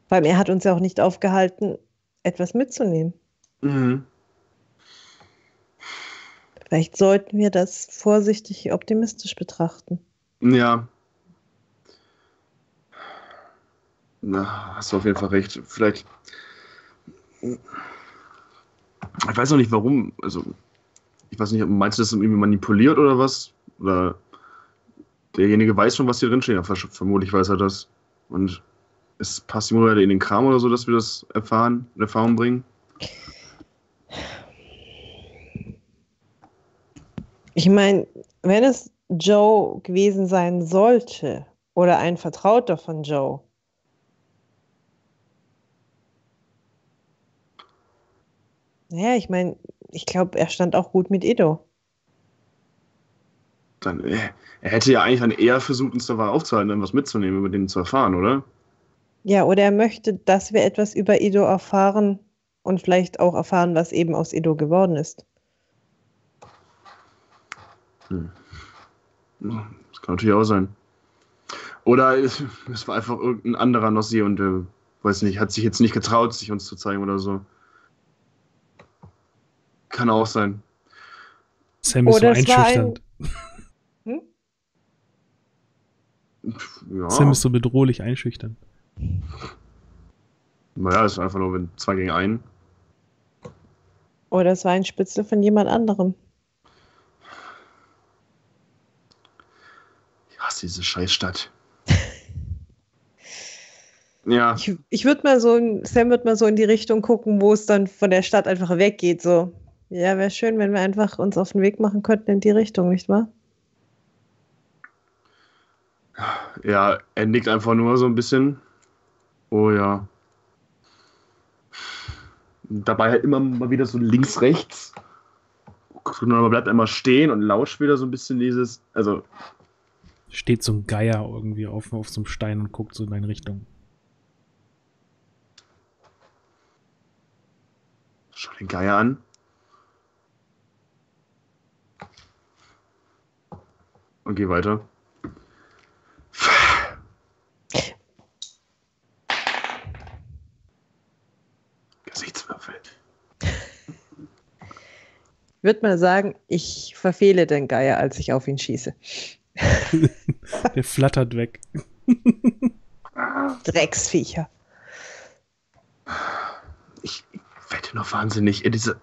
Weil er hat uns ja auch nicht aufgehalten, etwas mitzunehmen. Mhm. Vielleicht sollten wir das vorsichtig optimistisch betrachten. Ja. Na, hast du auf jeden Fall recht. Vielleicht... Ich weiß noch nicht, warum. Also, ich weiß nicht, meinst du das irgendwie manipuliert oder was? Oder... Derjenige weiß schon, was hier drin steht. Ja, vermutlich weiß er das. Und es passt ihm in den Kram oder so, dass wir das erfahren, in Erfahrung bringen. Ich meine, wenn es Joe gewesen sein sollte oder ein Vertrauter von Joe, naja, ich meine, ich glaube, er stand auch gut mit Edo. Dann, er hätte ja eigentlich dann eher versucht, uns da aufzuhalten, dann was mitzunehmen, über den zu erfahren, oder? Ja, oder er möchte, dass wir etwas über Edo erfahren und vielleicht auch erfahren, was eben aus Edo geworden ist. Hm. Das kann natürlich auch sein. Oder es, es war einfach irgendein anderer Nossi und äh, weiß nicht, hat sich jetzt nicht getraut, sich uns zu zeigen oder so. Kann auch sein. Sam ist oder so einschüchternd. Ja. Sam ist so bedrohlich einschüchtern. Naja, das ist einfach nur zwei gegen einen. Oder es war ein Spitzel von jemand anderem. Ich hasse diese Scheißstadt. Ja. Ich, ich würde mal so, Sam wird mal so in die Richtung gucken, wo es dann von der Stadt einfach weggeht. So. Ja, wäre schön, wenn wir einfach uns auf den Weg machen könnten in die Richtung, nicht wahr? Ja, er nickt einfach nur so ein bisschen. Oh ja. Dabei halt immer mal wieder so links, rechts. Man bleibt einmal stehen und lauscht wieder so ein bisschen dieses, also... Steht so ein Geier irgendwie auf, auf so einem Stein und guckt so in deine Richtung. Schau den Geier an. Und geh weiter. Gesichtswürfel. Ich würde mal sagen, ich verfehle den Geier, als ich auf ihn schieße. Der flattert weg. Drecksviecher. Ich wette noch wahnsinnig. Diese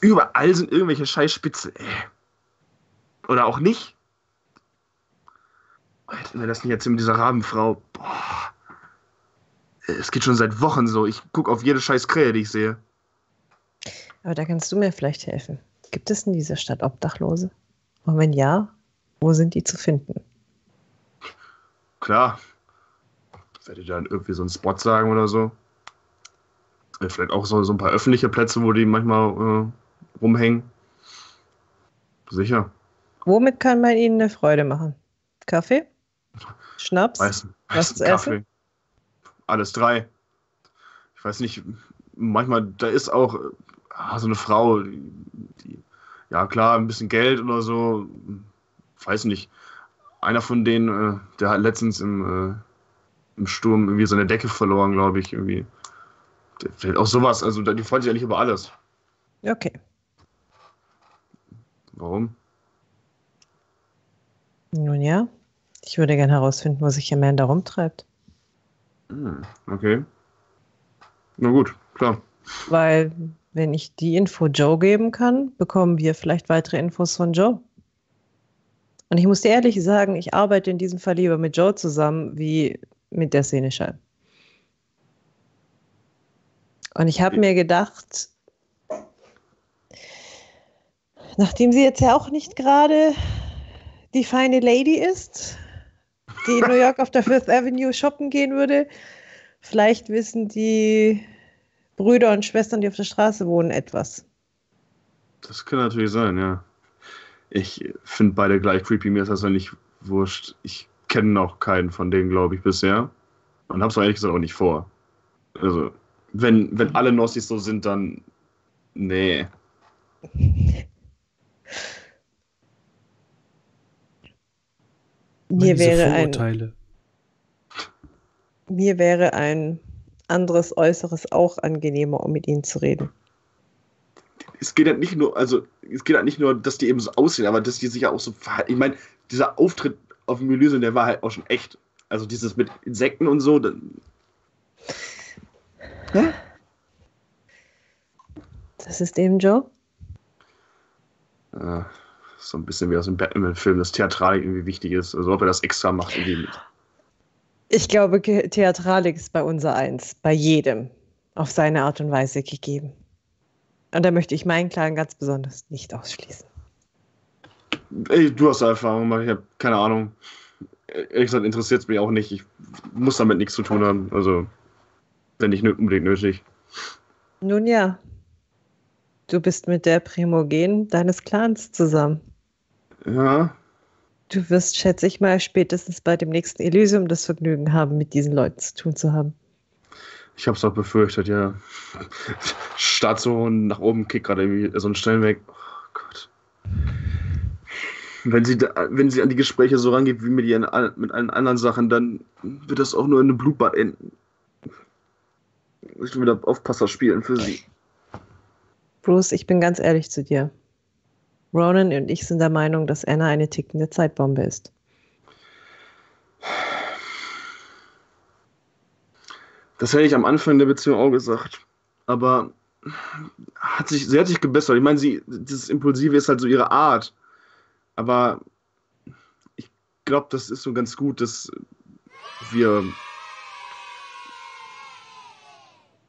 Überall sind irgendwelche Scheißspitze, ey. Oder auch nicht. Hätten wir das nicht erzählt mit dieser Rabenfrau. Boah. Es geht schon seit Wochen so. Ich gucke auf jede scheiß Krähe, die ich sehe. Aber da kannst du mir vielleicht helfen. Gibt es in dieser Stadt Obdachlose? Und wenn ja, wo sind die zu finden? Klar. Ich werde dann irgendwie so einen Spot sagen oder so. Vielleicht auch so, so ein paar öffentliche Plätze, wo die manchmal äh, rumhängen. Sicher. Womit kann man ihnen eine Freude machen? Kaffee? Schnaps? Weißen, weißen was zu Kaffee. Essen? Alles drei. Ich weiß nicht, manchmal, da ist auch ah, so eine Frau, die, die, ja klar, ein bisschen Geld oder so, weiß nicht. Einer von denen, äh, der hat letztens im, äh, im Sturm irgendwie seine Decke verloren, glaube ich, irgendwie. Der, auch sowas, also die freuen sich ja nicht über alles. Okay. Warum? Nun ja, ich würde gerne herausfinden, wo sich Amanda rumtreibt. Hm, okay. Na gut, klar. Weil, wenn ich die Info Joe geben kann, bekommen wir vielleicht weitere Infos von Joe. Und ich muss dir ehrlich sagen, ich arbeite in diesem Fall lieber mit Joe zusammen, wie mit der Seneschall. Und ich habe mir gedacht, nachdem sie jetzt ja auch nicht gerade die feine Lady ist, die in New York auf der Fifth Avenue shoppen gehen würde, vielleicht wissen die Brüder und Schwestern, die auf der Straße wohnen, etwas. Das kann natürlich sein, ja. Ich finde beide gleich creepy, mir ist das ja nicht wurscht. Ich kenne noch keinen von denen, glaube ich, bisher. Und hab's ehrlich gesagt auch nicht vor. Also, wenn, wenn alle Nossis so sind, dann nee. Mir wäre, ein, mir wäre ein anderes Äußeres auch angenehmer, um mit ihnen zu reden. Es geht halt nicht nur, also es geht halt nicht nur, dass die eben so aussehen, aber dass die sich ja auch so verhalten. Ich meine, dieser Auftritt auf dem Elysium, der war halt auch schon echt. Also dieses mit Insekten und so. Dann, ne? Das ist eben Joe. Ja. So ein bisschen wie aus dem Batman-Film, dass Theatralik irgendwie wichtig ist. Also ob er das extra macht. Irgendwie. Ich glaube, Theatralik ist bei unser Eins, bei jedem, auf seine Art und Weise gegeben. Und da möchte ich meinen Kleinen ganz besonders nicht ausschließen. Ey, du hast Erfahrung, ich habe keine Ahnung. Ehrlich gesagt interessiert es mich auch nicht. Ich muss damit nichts zu tun haben. Also, wenn nicht unbedingt nötig. Nun ja. Du bist mit der Primogen deines Clans zusammen. Ja. Du wirst, schätze ich mal, spätestens bei dem nächsten Elysium das Vergnügen haben, mit diesen Leuten zu tun zu haben. Ich hab's auch befürchtet, ja. Statt so nach oben kickt gerade irgendwie so ein Stellenweg. Oh Gott. Wenn sie, da, wenn sie an die Gespräche so rangeht wie mit, ihren, mit allen anderen Sachen, dann wird das auch nur in einem Blutbad enden. Ich will wieder Aufpasser spielen für sie. Bruce, ich bin ganz ehrlich zu dir. Ronan und ich sind der Meinung, dass Anna eine tickende Zeitbombe ist. Das hätte ich am Anfang der Beziehung auch gesagt. Aber hat sich, sie hat sich gebessert. Ich meine, sie, dieses Impulsive ist halt so ihre Art. Aber ich glaube, das ist so ganz gut, dass wir...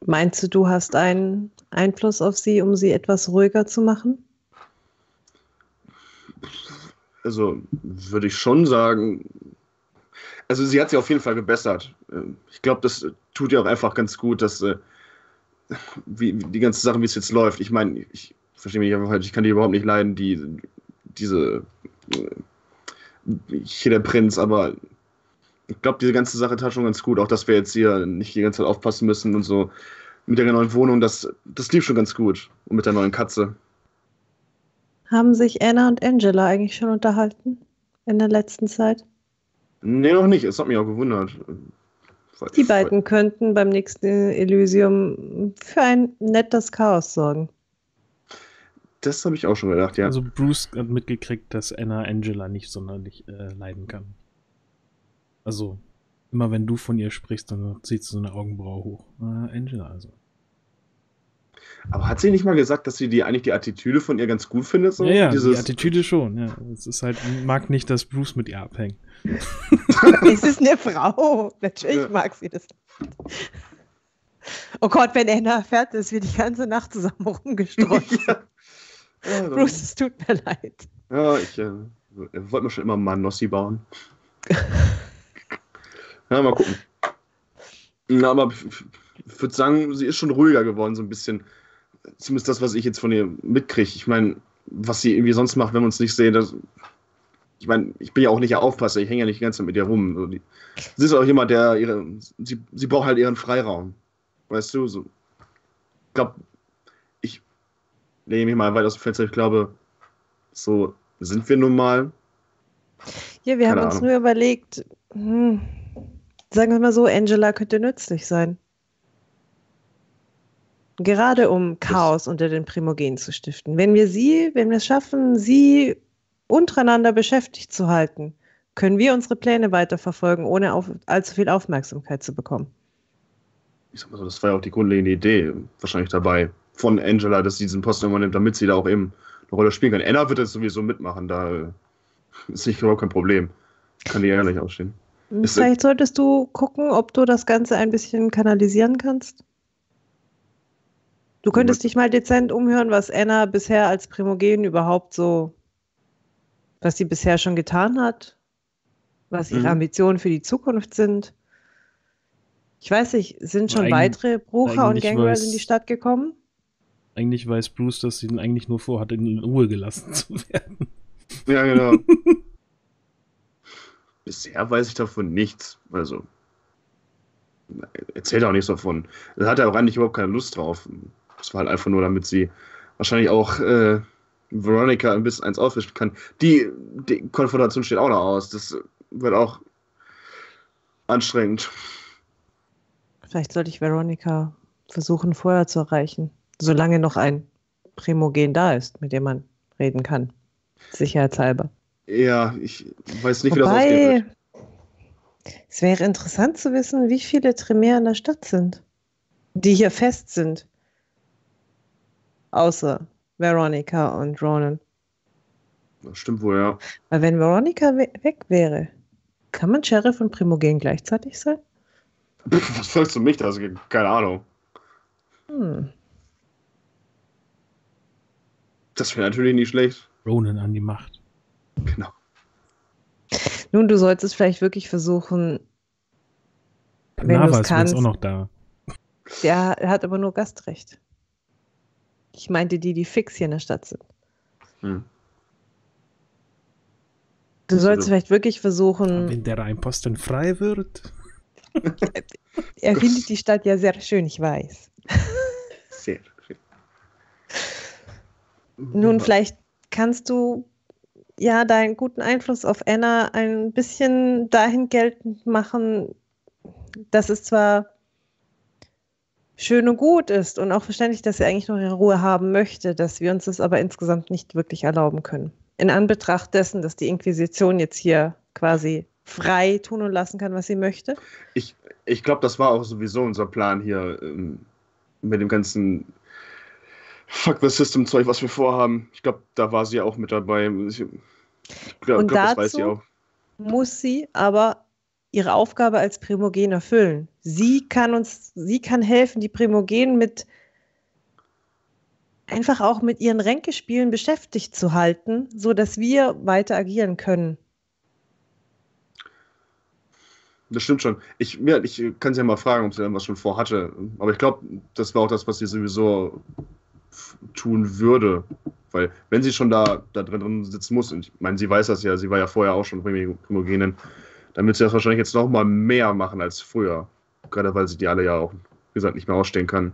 Meinst du, du hast einen Einfluss auf sie, um sie etwas ruhiger zu machen? Also, würde ich schon sagen, also sie hat sich auf jeden Fall gebessert. Ich glaube, das tut ihr auch einfach ganz gut, dass wie, die ganze Sache, wie es jetzt läuft. Ich meine, ich verstehe mich einfach falsch, ich kann die überhaupt nicht leiden, die, diese hier der Prinz, aber ich glaube, diese ganze Sache tat schon ganz gut. Auch, dass wir jetzt hier nicht die ganze Zeit aufpassen müssen und so. Mit der neuen Wohnung, das, das lief schon ganz gut. Und mit der neuen Katze. Haben sich Anna und Angela eigentlich schon unterhalten? In der letzten Zeit? Nee, noch nicht. Es hat mich auch gewundert. Die beiden könnten beim nächsten Elysium für ein nettes Chaos sorgen. Das habe ich auch schon gedacht, ja. Also Bruce hat mitgekriegt, dass Anna Angela nicht sonderlich äh, leiden kann. Also, immer wenn du von ihr sprichst, dann zieht sie so eine Augenbraue hoch. Äh, Angela also. Aber hat sie nicht mal gesagt, dass sie die, eigentlich die Attitüde von ihr ganz gut findet? So? Ja, ja, Dieses... die Attitüde schon. Ja. Es ist halt, mag nicht, dass Bruce mit ihr abhängt. Es ist eine Frau. Natürlich ja. Mag sie das. Oh Gott, wenn Anna erfährt, dass wir die ganze Nacht zusammen rumgestreut ja. Ja, Bruce, es tut mir leid. Ja, ich äh, wollte mir schon immer mal einen Nossi bauen. Ja, mal gucken. Na, aber ich würde sagen, sie ist schon ruhiger geworden, so ein bisschen. Zumindest das, was ich jetzt von ihr mitkriege. Ich meine, was sie irgendwie sonst macht, wenn wir uns nicht sehen, das, ich meine, ich bin ja auch nicht der Aufpasser, ich hänge ja nicht die ganze Zeit mit ihr rum. Also die, sie ist auch jemand, der ihre, sie, sie braucht halt ihren Freiraum. Weißt du, so. glaube, ich lege mich mal weit aus dem Fenster. Ich glaube, so sind wir nun mal. Ja, wir Keine haben Ahnung. uns nur überlegt, hm, sagen wir mal so, Angela könnte nützlich sein. Gerade um Chaos unter den Primogenen zu stiften. Wenn wir sie, wenn wir es schaffen, sie untereinander beschäftigt zu halten, können wir unsere Pläne weiterverfolgen, ohne auf, allzu viel Aufmerksamkeit zu bekommen. Ich sag mal so, das war ja auch die grundlegende Idee wahrscheinlich dabei von Angela, dass sie diesen Posten übernimmt, damit sie da auch eben eine Rolle spielen kann. Anna wird das sowieso mitmachen, da ist nicht überhaupt kein Problem. Kann die ja nicht ausstehen. Vielleicht ist, solltest du gucken, ob du das Ganze ein bisschen kanalisieren kannst. Du könntest dich mal dezent umhören, was Anna bisher als Primogen überhaupt so, was sie bisher schon getan hat, was ihre mhm. Ambitionen für die Zukunft sind. Ich weiß nicht, sind schon weitere Brucher und Gangrel in die Stadt gekommen? Eigentlich weiß Bruce, dass sie ihn eigentlich nur vorhat, in Ruhe gelassen zu werden. Ja, genau. Bisher weiß ich davon nichts. Also, erzählt auch nichts davon. Da hat er auch eigentlich überhaupt keine Lust drauf. Das war halt einfach nur, damit sie wahrscheinlich auch äh, Veronica ein bisschen eins aufwischen kann. Die, die Konfrontation steht auch noch aus. Das wird auch anstrengend. Vielleicht sollte ich Veronica versuchen, vorher zu erreichen. Solange noch ein Primogen da ist, mit dem man reden kann. Sicherheitshalber. Ja, ich weiß nicht, wie Wobei, das ausgehen wird. Es wäre interessant zu wissen, wie viele Tremere in der Stadt sind, die hier fest sind. Außer Veronica und Ronan. Das stimmt wohl, ja. Weil wenn Veronica we- weg wäre, kann man Sheriff und Primogen gleichzeitig sein? Was fragst du mich da? Also, keine Ahnung. Hm. Das wäre natürlich nicht schlecht. Ronan an die Macht. Genau. Nun, du solltest vielleicht wirklich versuchen, Panava, wenn du es kannst. Ist auch noch da. Der hat aber nur Gastrecht. Ich meinte die, die fix hier in der Stadt sind. Hm. Du solltest also, vielleicht wirklich versuchen... Wenn der Reinposten frei wird... Er findet die Stadt ja sehr schön, ich weiß. Sehr schön. Nun, vielleicht kannst du ja deinen guten Einfluss auf Anna ein bisschen dahin geltend machen, dass es zwar schön und gut ist und auch verständlich, dass sie eigentlich noch ihre Ruhe haben möchte, dass wir uns das aber insgesamt nicht wirklich erlauben können. In Anbetracht dessen, dass die Inquisition jetzt hier quasi frei tun und lassen kann, was sie möchte. Ich, ich glaube, das war auch sowieso unser Plan hier ähm, mit dem ganzen Fuck-the-System-Zeug, was wir vorhaben. Ich glaube, da war sie auch mit dabei. Ich glaub, und glaub, dazu das weiß sie auch. Muss sie aber ihre Aufgabe als Primogen erfüllen. Sie kann uns, sie kann helfen, die Primogen mit einfach auch mit ihren Ränkespielen beschäftigt zu halten, sodass wir weiter agieren können. Das stimmt schon. Ich, ja, ich kann sie ja mal fragen, ob sie irgendwas schon vorhatte. Aber ich glaube, das war auch das, was sie sowieso f- tun würde. Weil, wenn sie schon da, da drin sitzen muss, und ich meine, sie weiß das ja, sie war ja vorher auch schon Primogenin, dann wird sie das wahrscheinlich jetzt noch mal mehr machen als früher. Gerade weil sie die alle ja auch, wie gesagt, nicht mehr ausstehen kann.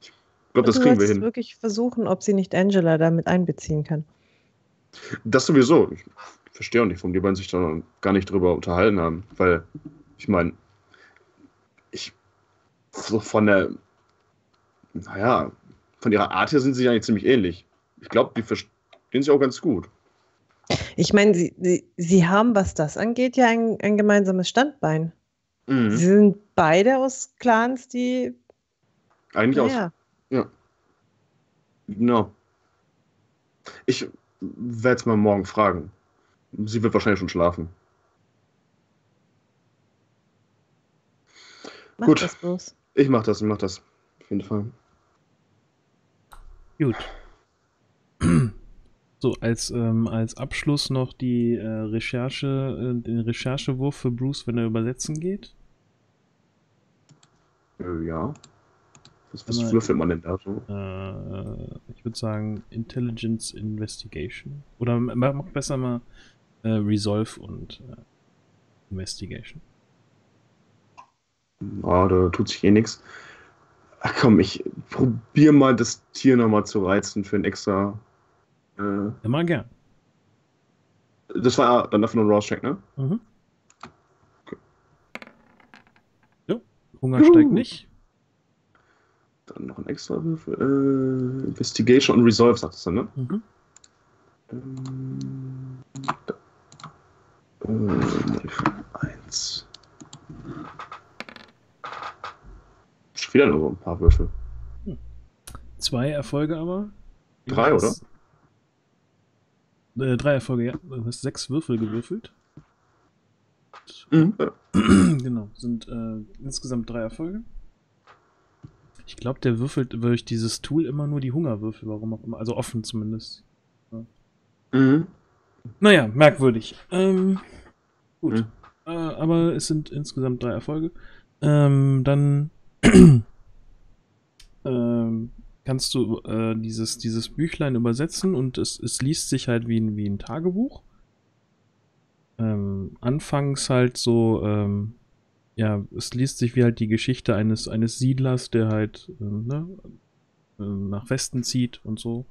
Ich glaube, das kriegen wir hin. Du wirklich versuchen, ob sie nicht Angela damit einbeziehen kann. Das sowieso. Ich verstehe auch nicht, warum die beiden sich da gar nicht drüber unterhalten haben. Weil... Ich meine, ich, so von der, naja, von ihrer Art her sind sie eigentlich ziemlich ähnlich. Ich glaube, die verstehen sich auch ganz gut. Ich meine, sie, sie, sie haben, was das angeht, ja ein, ein gemeinsames Standbein. Mhm. Sie sind beide aus Clans, die... Eigentlich naja. aus, ja. Genau. Ich werde es mal morgen fragen. Sie wird wahrscheinlich schon schlafen. Mach Gut, das bloß. ich mach das, ich mach das. Auf jeden Fall. Gut. So, als, ähm, als Abschluss noch die äh, Recherche, äh, den Recherchewurf für Bruce, wenn er übersetzen geht. Äh, ja. Was, was würfelt man denn da so? Äh, ich würde sagen Intelligence Investigation. Oder mach, mach besser mal äh, Resolve und äh, Investigation. Ah, oh, da tut sich eh nichts. Ach komm, ich probiere mal das Tier nochmal zu reizen für ein extra. Äh, ja, mal gern. Das war dann einfach nur ein Raw-Check, ne? Mhm. Okay. Jo, Hunger Juhu. steigt nicht. Dann noch ein extra Würfel. Äh, Investigation und Resolve, sagtest du, ne? Mhm. Ähm, da. Äh, eins. Schon wieder nur so ein paar Würfel. Hm. Zwei Erfolge aber. Drei, oder? Äh, drei Erfolge, ja. Du hast sechs Würfel gewürfelt. Mhm. Genau, sind äh, insgesamt drei Erfolge. Ich glaube, der würfelt durch dieses Tool immer nur die Hungerwürfel, warum auch immer. Also offen zumindest. Ja. Mhm. Naja, merkwürdig. Ähm, gut. Mhm. Äh, aber es sind insgesamt drei Erfolge. Ähm, dann ähm, kannst du äh, dieses, dieses Büchlein übersetzen und es, es liest sich halt wie ein, wie ein Tagebuch. Ähm, anfangs halt so... Ähm, ja, es liest sich wie halt die Geschichte eines, eines Siedlers, der halt äh, ne, äh, nach Westen zieht und so.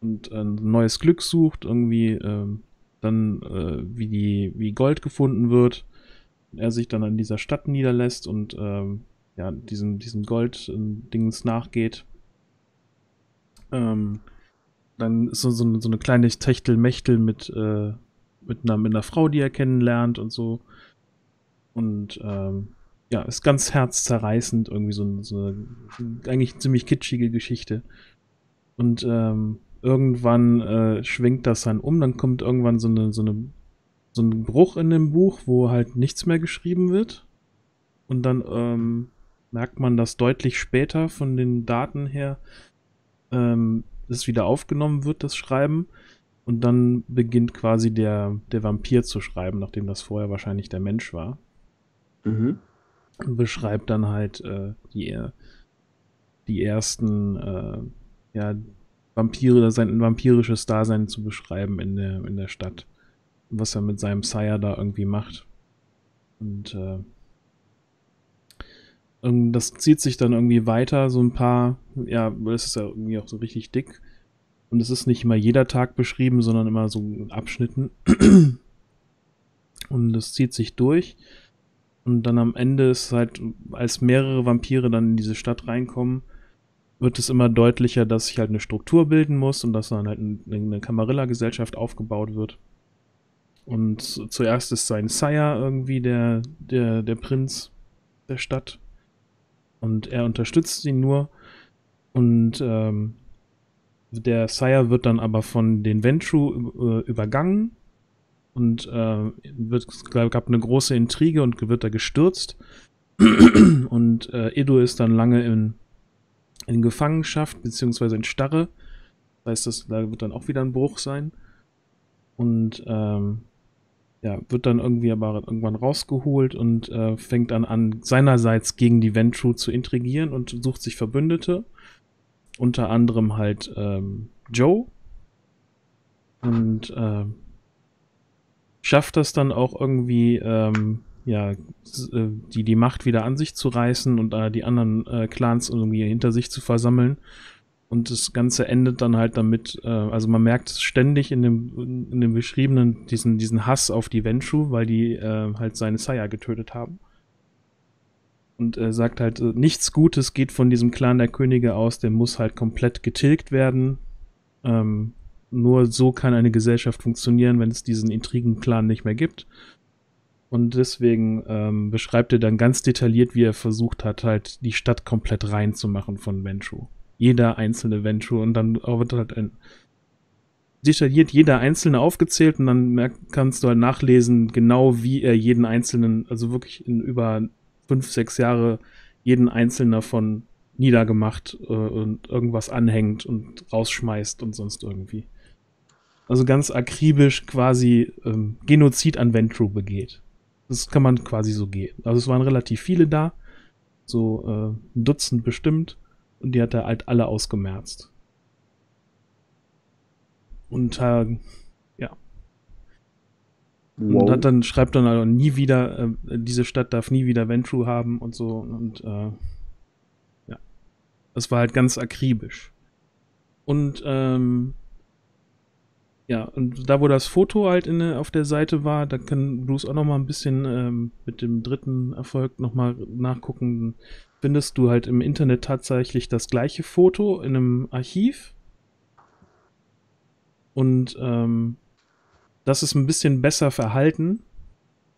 Und ein äh, neues Glück sucht, irgendwie äh, dann, äh, wie, die, wie Gold gefunden wird. Und er sich dann an dieser Stadt niederlässt und äh, ja, diesem, diesem Gold-Dingens nachgeht. Ähm, dann ist so, so, so eine kleine Techtelmechtel mit, äh, mit, einer, mit einer Frau, die er kennenlernt und so. Und ähm, ja, ist ganz herzzerreißend, irgendwie so, so eine eigentlich ziemlich kitschige Geschichte. Und ähm, irgendwann äh, schwingt das dann um, dann kommt irgendwann so, eine, so, eine, so ein Bruch in dem Buch, wo halt nichts mehr geschrieben wird. Und dann ähm, merkt man, dass deutlich später von den Daten her ähm, es wieder aufgenommen wird, das Schreiben. Und dann beginnt quasi der, der Vampir zu schreiben, nachdem das vorher wahrscheinlich der Mensch war. Mhm. Beschreibt dann halt äh, die, die ersten äh, ja, Vampire, sein vampirisches Dasein zu beschreiben in der, in der Stadt. Was er mit seinem Sire da irgendwie macht. Und äh, das zieht sich dann irgendwie weiter, so ein paar, ja, das ist ja irgendwie auch so richtig dick. Und es ist nicht immer jeder Tag beschrieben, sondern immer so in Abschnitten. Und das zieht sich durch. Und dann am Ende ist halt, als mehrere Vampire dann in diese Stadt reinkommen, wird es immer deutlicher, dass sich halt eine Struktur bilden muss und dass dann halt eine Camarilla-Gesellschaft aufgebaut wird. Und zuerst ist sein Sire irgendwie der, der, der Prinz der Stadt. Und er unterstützt ihn nur. Und ähm, der Sire wird dann aber von den Ventrue äh, übergangen. Und äh, wird, gab eine große Intrige und wird da gestürzt. Und äh, Edo ist dann lange in, in Gefangenschaft, beziehungsweise in Starre. Das heißt, das, da wird dann auch wieder ein Bruch sein. Und ähm, ja, wird dann irgendwie aber irgendwann rausgeholt und äh, fängt dann an, seinerseits gegen die Ventrue zu intrigieren und sucht sich Verbündete. Unter anderem halt ähm, Joe. Und äh, schafft das dann auch irgendwie, ähm, ja, die, die Macht wieder an sich zu reißen und äh, die anderen äh, Clans irgendwie hinter sich zu versammeln. Und das Ganze endet dann halt damit, äh, also man merkt ständig in dem, in dem beschriebenen, diesen, diesen Hass auf die Ventrue, weil die äh, halt seine Sire getötet haben. Und äh, sagt halt, nichts Gutes geht von diesem Clan der Könige aus, der muss halt komplett getilgt werden. Ähm. Nur so kann eine Gesellschaft funktionieren, wenn es diesen Intrigen-Clan nicht mehr gibt. Und deswegen ähm, beschreibt er dann ganz detailliert, wie er versucht hat, halt die Stadt komplett rein zu machen von Ventrue. Jeder einzelne Ventrue. Und dann wird halt ein detailliert jeder einzelne aufgezählt und dann kannst du halt nachlesen, genau wie er jeden einzelnen, also wirklich in über fünf, sechs Jahre jeden einzelnen davon niedergemacht äh, und irgendwas anhängt und rausschmeißt und sonst irgendwie. Also ganz akribisch quasi ähm, Genozid an Ventrue begeht. Das kann man quasi so gehen. Also es waren relativ viele da, so äh, ein Dutzend bestimmt, und die hat er halt alle ausgemerzt. Und äh, ja. Wow. Und hat dann, schreibt dann also nie wieder, äh, diese Stadt darf nie wieder Ventrue haben und so, und äh, ja, Das war halt ganz akribisch. Und ähm, ja, und da wo das Foto halt in, auf der Seite war, da kann Bruce auch nochmal ein bisschen ähm, mit dem dritten Erfolg nochmal nachgucken. Findest du halt im Internet tatsächlich das gleiche Foto in einem Archiv. Und ähm, das ist ein bisschen besser verhalten.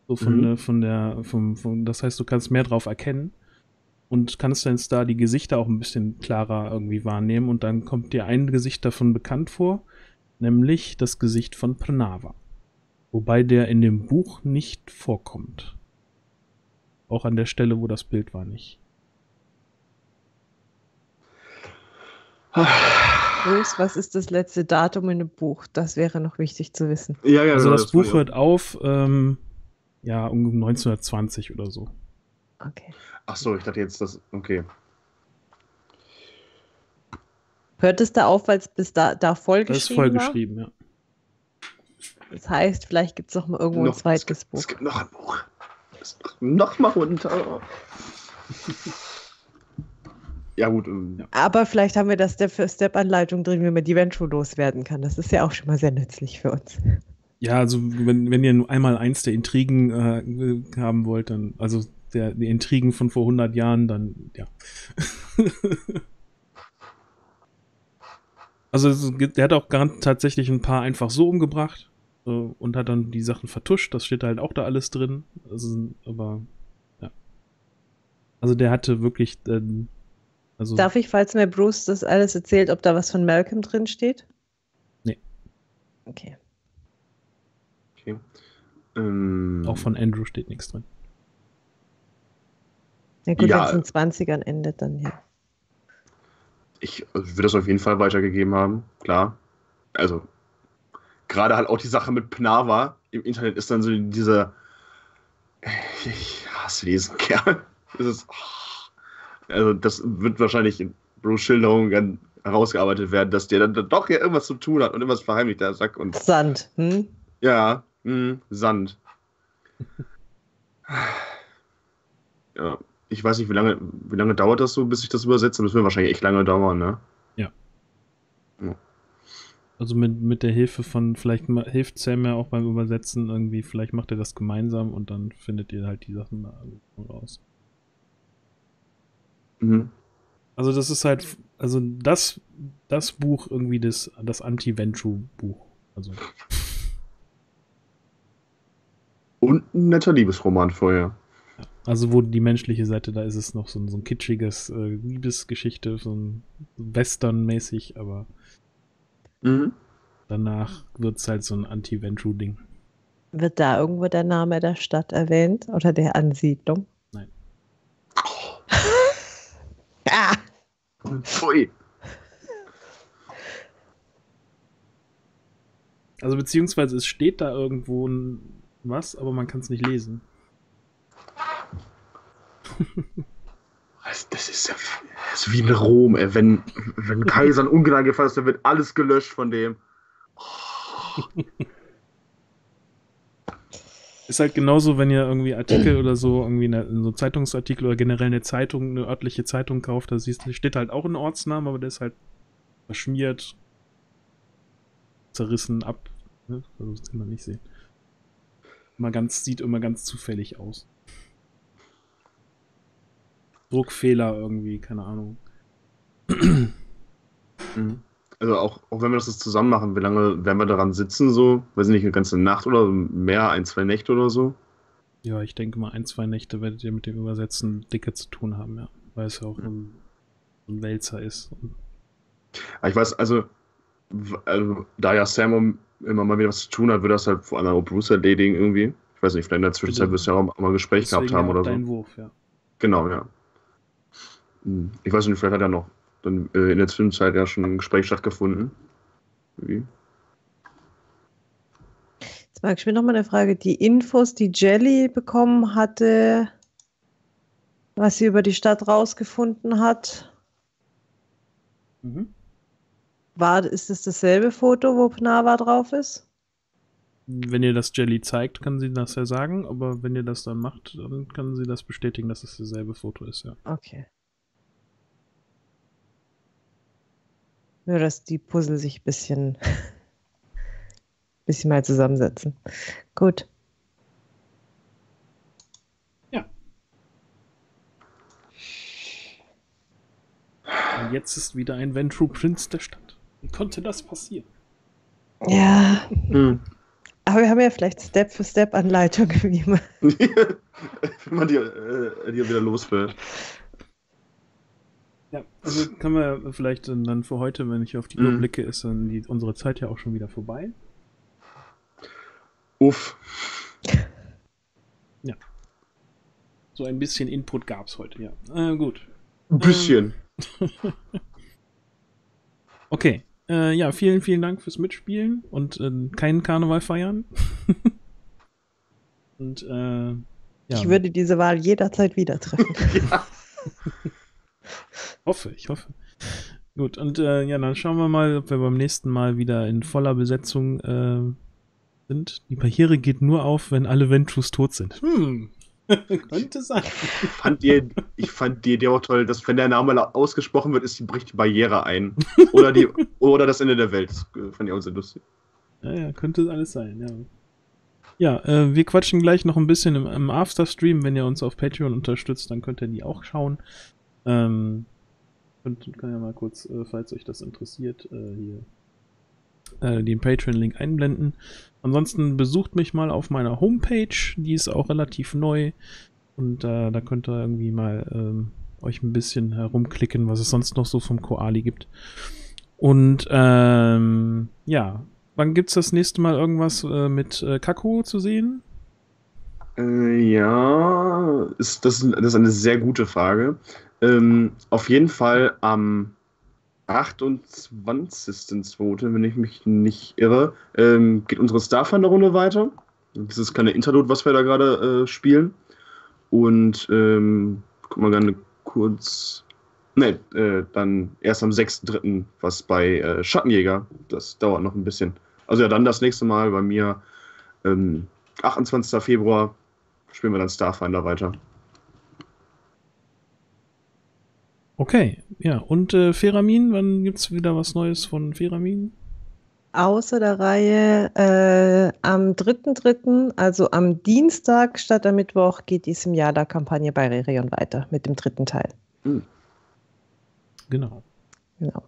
So von, mhm. der, von der, vom, von, das heißt, du kannst mehr drauf erkennen. Und kannst dann da die Gesichter auch ein bisschen klarer irgendwie wahrnehmen. Und dann kommt dir ein Gesicht davon bekannt vor, nämlich das Gesicht von Pranava. Wobei der in dem Buch nicht vorkommt. Auch an der Stelle, wo das Bild war, nicht. Bruce, was ist das letzte Datum in dem Buch? Das wäre noch wichtig zu wissen. Ja, ja, also das, das Buch hört auf, ähm, ja, um neunzehnhundertzwanzig oder so. Okay. Ach so, ich dachte jetzt, das, okay. Hört es da auf, weil es bis da, da vollgeschrieben war? Das ist vollgeschrieben, ja. Das heißt, vielleicht gibt es noch mal irgendwo noch ein zweites es gibt, Buch. Es gibt noch ein Buch. Es gibt noch mal runter. Ja gut. Ähm, ja. Aber vielleicht haben wir da Step-für-Step-Anleitung drin, wie man die Ventrue loswerden kann. Das ist ja auch schon mal sehr nützlich für uns. Ja, also wenn, wenn ihr nur einmal eins der Intrigen äh, haben wollt, dann, also der, die Intrigen von vor hundert Jahren, dann, ja. Also es, der hat auch tatsächlich ein paar einfach so umgebracht äh, und hat dann die Sachen vertuscht. Das steht halt auch da alles drin. Also, aber, ja. Also der hatte wirklich... Äh, Also, darf ich, falls mir Bruce das alles erzählt, ob da was von Malcolm drin steht? Nee. Okay. Okay. Ähm, Auch von Andrew steht nichts drin. Na gut, ja, wenn es in zwanzigern endet, dann ja. Ich würde das auf jeden Fall weitergegeben haben, klar. Also, gerade halt auch die Sache mit Pnava im Internet ist dann so dieser. Ich hasse diesen Kerl. Das ist. Also das wird wahrscheinlich in Bruce Schilderungen herausgearbeitet werden, dass der dann doch ja irgendwas zu tun hat und irgendwas verheimlicht, der Sack. Und Sand, hm? Ja, mh, Sand. Ja, ich weiß nicht, wie lange, wie lange dauert das so, bis ich das übersetze? Das wird wahrscheinlich echt lange dauern, ne? Ja. Ja. Also mit, mit der Hilfe von, vielleicht hilft Sam ja auch beim Übersetzen irgendwie, vielleicht macht er das gemeinsam und dann findet ihr halt die Sachen raus. Also das ist halt, also das, das Buch irgendwie, das, das Anti-Ventrue-Buch. Also. Und ein netter Liebesroman vorher. Also wo die menschliche Seite, da ist es noch so ein, so ein kitschiges äh, Liebesgeschichte, so ein Western-mäßig, aber mhm. danach wird es halt so ein Anti-Ventrue-Ding. Wird da irgendwo der Name der Stadt erwähnt oder der Ansiedlung? Nein. Ah. Pfui. Also beziehungsweise es steht da irgendwo was, aber man kann es nicht lesen. Das ist ja das ist wie in Rom, ey. Wenn, wenn Kaiser in Ungnade gefallen ist, dann wird alles gelöscht von dem. Oh. Ist halt genauso, wenn ihr irgendwie Artikel oder so, irgendwie eine, so einen Zeitungsartikel oder generell eine Zeitung, eine örtliche Zeitung kauft, da steht halt auch ein Ortsname, aber der ist halt verschmiert, zerrissen, ab. Ne? Also das kann man nicht sehen. Immer ganz, sieht immer ganz zufällig aus. Druckfehler irgendwie, keine Ahnung. Mhm. Also auch, auch wenn wir das jetzt zusammen machen, wie lange werden wir daran sitzen so? Weiß nicht, eine ganze Nacht oder mehr, ein, zwei Nächte oder so? Ja, ich denke mal ein, zwei Nächte werdet ihr mit dem Übersetzen dicke zu tun haben, ja. Weil es ja auch ein, ein Wälzer ist. Ich weiß, also, also da ja Sam immer mal wieder was zu tun hat, würde das halt vor allem auch Bruce erledigen irgendwie. Ich weiß nicht, vielleicht in der Zwischenzeit wirst du ja auch mal ein Gespräch gehabt haben oder so. Dein Wurf, ja. Genau, ja. Ich weiß nicht, vielleicht hat er noch dann äh, in der Zwischenzeit ja schon ein Gespräch stattgefunden. Wie? Jetzt mag ich mir nochmal eine Frage. Die Infos, die Jelly bekommen hatte, was sie über die Stadt rausgefunden hat, mhm. war, ist es dasselbe Foto, wo Pnava drauf ist? Wenn ihr das Jelly zeigt, kann sie das ja sagen, aber wenn ihr das dann macht, dann kann sie das bestätigen, dass es dasselbe Foto ist, ja. Okay. Nur, dass die Puzzle sich ein bisschen, bisschen mal zusammensetzen. Gut. Ja. Und jetzt ist wieder ein Ventrue Prince der Stadt. Wie konnte das passieren? Ja. Hm. Aber wir haben ja vielleicht Step-für-Step-Anleitung, wie man, wenn man die, äh, die wieder los wird. Ja, also können wir vielleicht dann für heute, wenn ich auf die Uhr mhm. blicke, ist dann die, unsere Zeit ja auch schon wieder vorbei. Uff. Ja. So ein bisschen Input gab's heute, ja. Äh, gut. Ein bisschen. Okay. Äh, ja, vielen, vielen Dank fürs Mitspielen und äh, keinen Karneval feiern. Und, äh, ja. Ich würde diese Wahl jederzeit wieder treffen. Ja. Ich hoffe, ich hoffe. Gut, und äh, ja, dann schauen wir mal, ob wir beim nächsten Mal wieder in voller Besetzung äh, sind. Die Barriere geht nur auf, wenn alle Ventures tot sind. Hm, könnte sein. Ich fand die, ich fand die Idee auch toll, dass wenn der Name ausgesprochen wird, ist die, bricht die Barriere ein. Oder, die, oder das Ende der Welt. Das fand ich auch sehr lustig. Ja, ja, könnte alles sein, ja. Ja, äh, wir quatschen gleich noch ein bisschen im, im Afterstream. Wenn ihr uns auf Patreon unterstützt, dann könnt ihr die auch schauen. Ähm, und kann ja mal kurz, äh, falls euch das interessiert, äh, hier äh, den Patreon-Link einblenden. Ansonsten besucht mich mal auf meiner Homepage, die ist auch relativ neu und äh, da könnt ihr irgendwie mal ähm, euch ein bisschen herumklicken, was es sonst noch so vom Koali gibt. Und ähm, ja, wann gibt's das nächste Mal irgendwas äh, mit äh, Caco zu sehen? Äh, ja, ist das, das ist eine sehr gute Frage. Ähm, auf jeden Fall am achtundzwanzigsten zweiten, wenn ich mich nicht irre, ähm, geht unsere Starfinder-Runde weiter. Das ist keine Interlude, was wir da gerade äh, spielen. Und ähm, guck mal gerne kurz. Ne, äh, dann erst am sechsten dritten was bei äh, Schattenjäger. Das dauert noch ein bisschen. Also ja, dann das nächste Mal bei mir ähm, achtundzwanzigsten Februar spielen wir dann Starfinder weiter. Okay, ja. Und äh, Feramin, wann gibt's wieder was Neues von Feramin? Außer der Reihe äh, am dritten dritten, also am Dienstag statt am Mittwoch, geht die Simjada-Kampagne bei Rerion weiter mit dem dritten Teil. Mhm. Genau. Genau.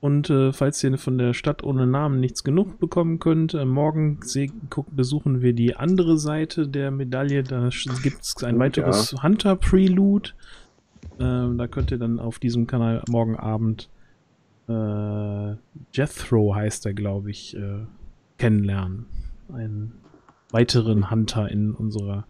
Und äh, falls ihr von der Stadt ohne Namen nichts genug bekommen könnt, äh, morgen besuchen wir die andere Seite der Medaille. Da gibt es ein weiteres ja. Hunter-Prelude. Ähm, da könnt ihr dann auf diesem Kanal morgen Abend äh, Jethro heißt er, glaube ich, äh, kennenlernen. Einen weiteren Hunter in unserer...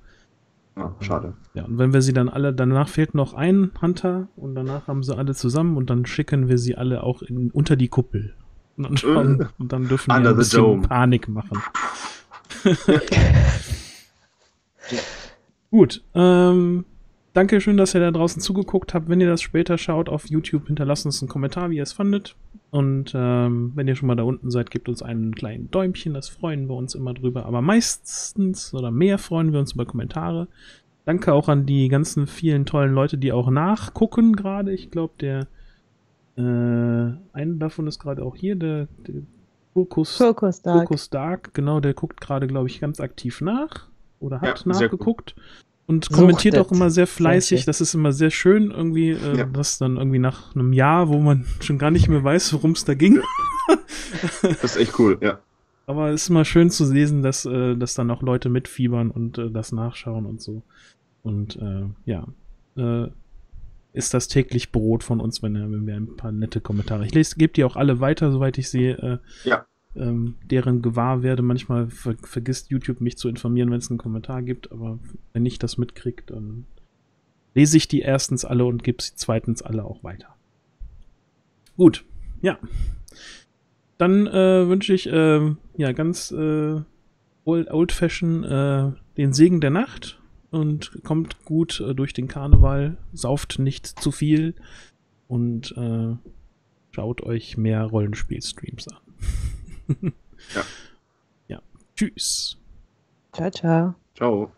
Ah, schade. Äh, ja, und wenn wir sie dann alle... Danach fehlt noch ein Hunter und danach haben sie alle zusammen und dann schicken wir sie alle auch in, unter die Kuppel. Und dann, schauen, und dann dürfen wir ein bisschen Dome. Panik machen. Gut, ähm... Dankeschön, dass ihr da draußen zugeguckt habt. Wenn ihr das später schaut auf YouTube, hinterlasst uns einen Kommentar, wie ihr es fandet. Und ähm, wenn ihr schon mal da unten seid, gebt uns einen kleinen Däumchen. Das freuen wir uns immer drüber. Aber meistens oder mehr freuen wir uns über Kommentare. Danke auch an die ganzen vielen tollen Leute, die auch nachgucken gerade. Ich glaube, der äh, eine davon ist gerade auch hier, der, der Focus, Focus, Dark. Focus Dark. Genau, der guckt gerade, glaube ich, ganz aktiv nach oder hat ja, nachgeguckt. Und kommentiert auch immer sehr fleißig, das ist immer sehr schön irgendwie, äh, ja. dass dann irgendwie nach einem Jahr, wo man schon gar nicht mehr weiß, worum es da ging. Das ist echt cool, ja. Aber es ist immer schön zu lesen, dass, äh, dass dann auch Leute mitfiebern und äh, das nachschauen und so. Und äh, ja, äh, ist das täglich Brot von uns, wenn, wenn wir ein paar nette Kommentare, ich lese, gebe die auch alle weiter, soweit ich sehe, äh, ja. Ähm, deren gewahr werde. Manchmal ver vergisst YouTube mich zu informieren, wenn es einen Kommentar gibt, aber wenn ich das mitkriege, dann lese ich die erstens alle und gebe sie zweitens alle auch weiter. Gut, ja. Dann äh, wünsche ich äh, ja ganz äh, old, old fashion äh, den Segen der Nacht und kommt gut äh, durch den Karneval, sauft nicht zu viel und äh, schaut euch mehr Rollenspiel-Streams an. Ja. Ja. Tschüss. Ciao, ciao. Ciao.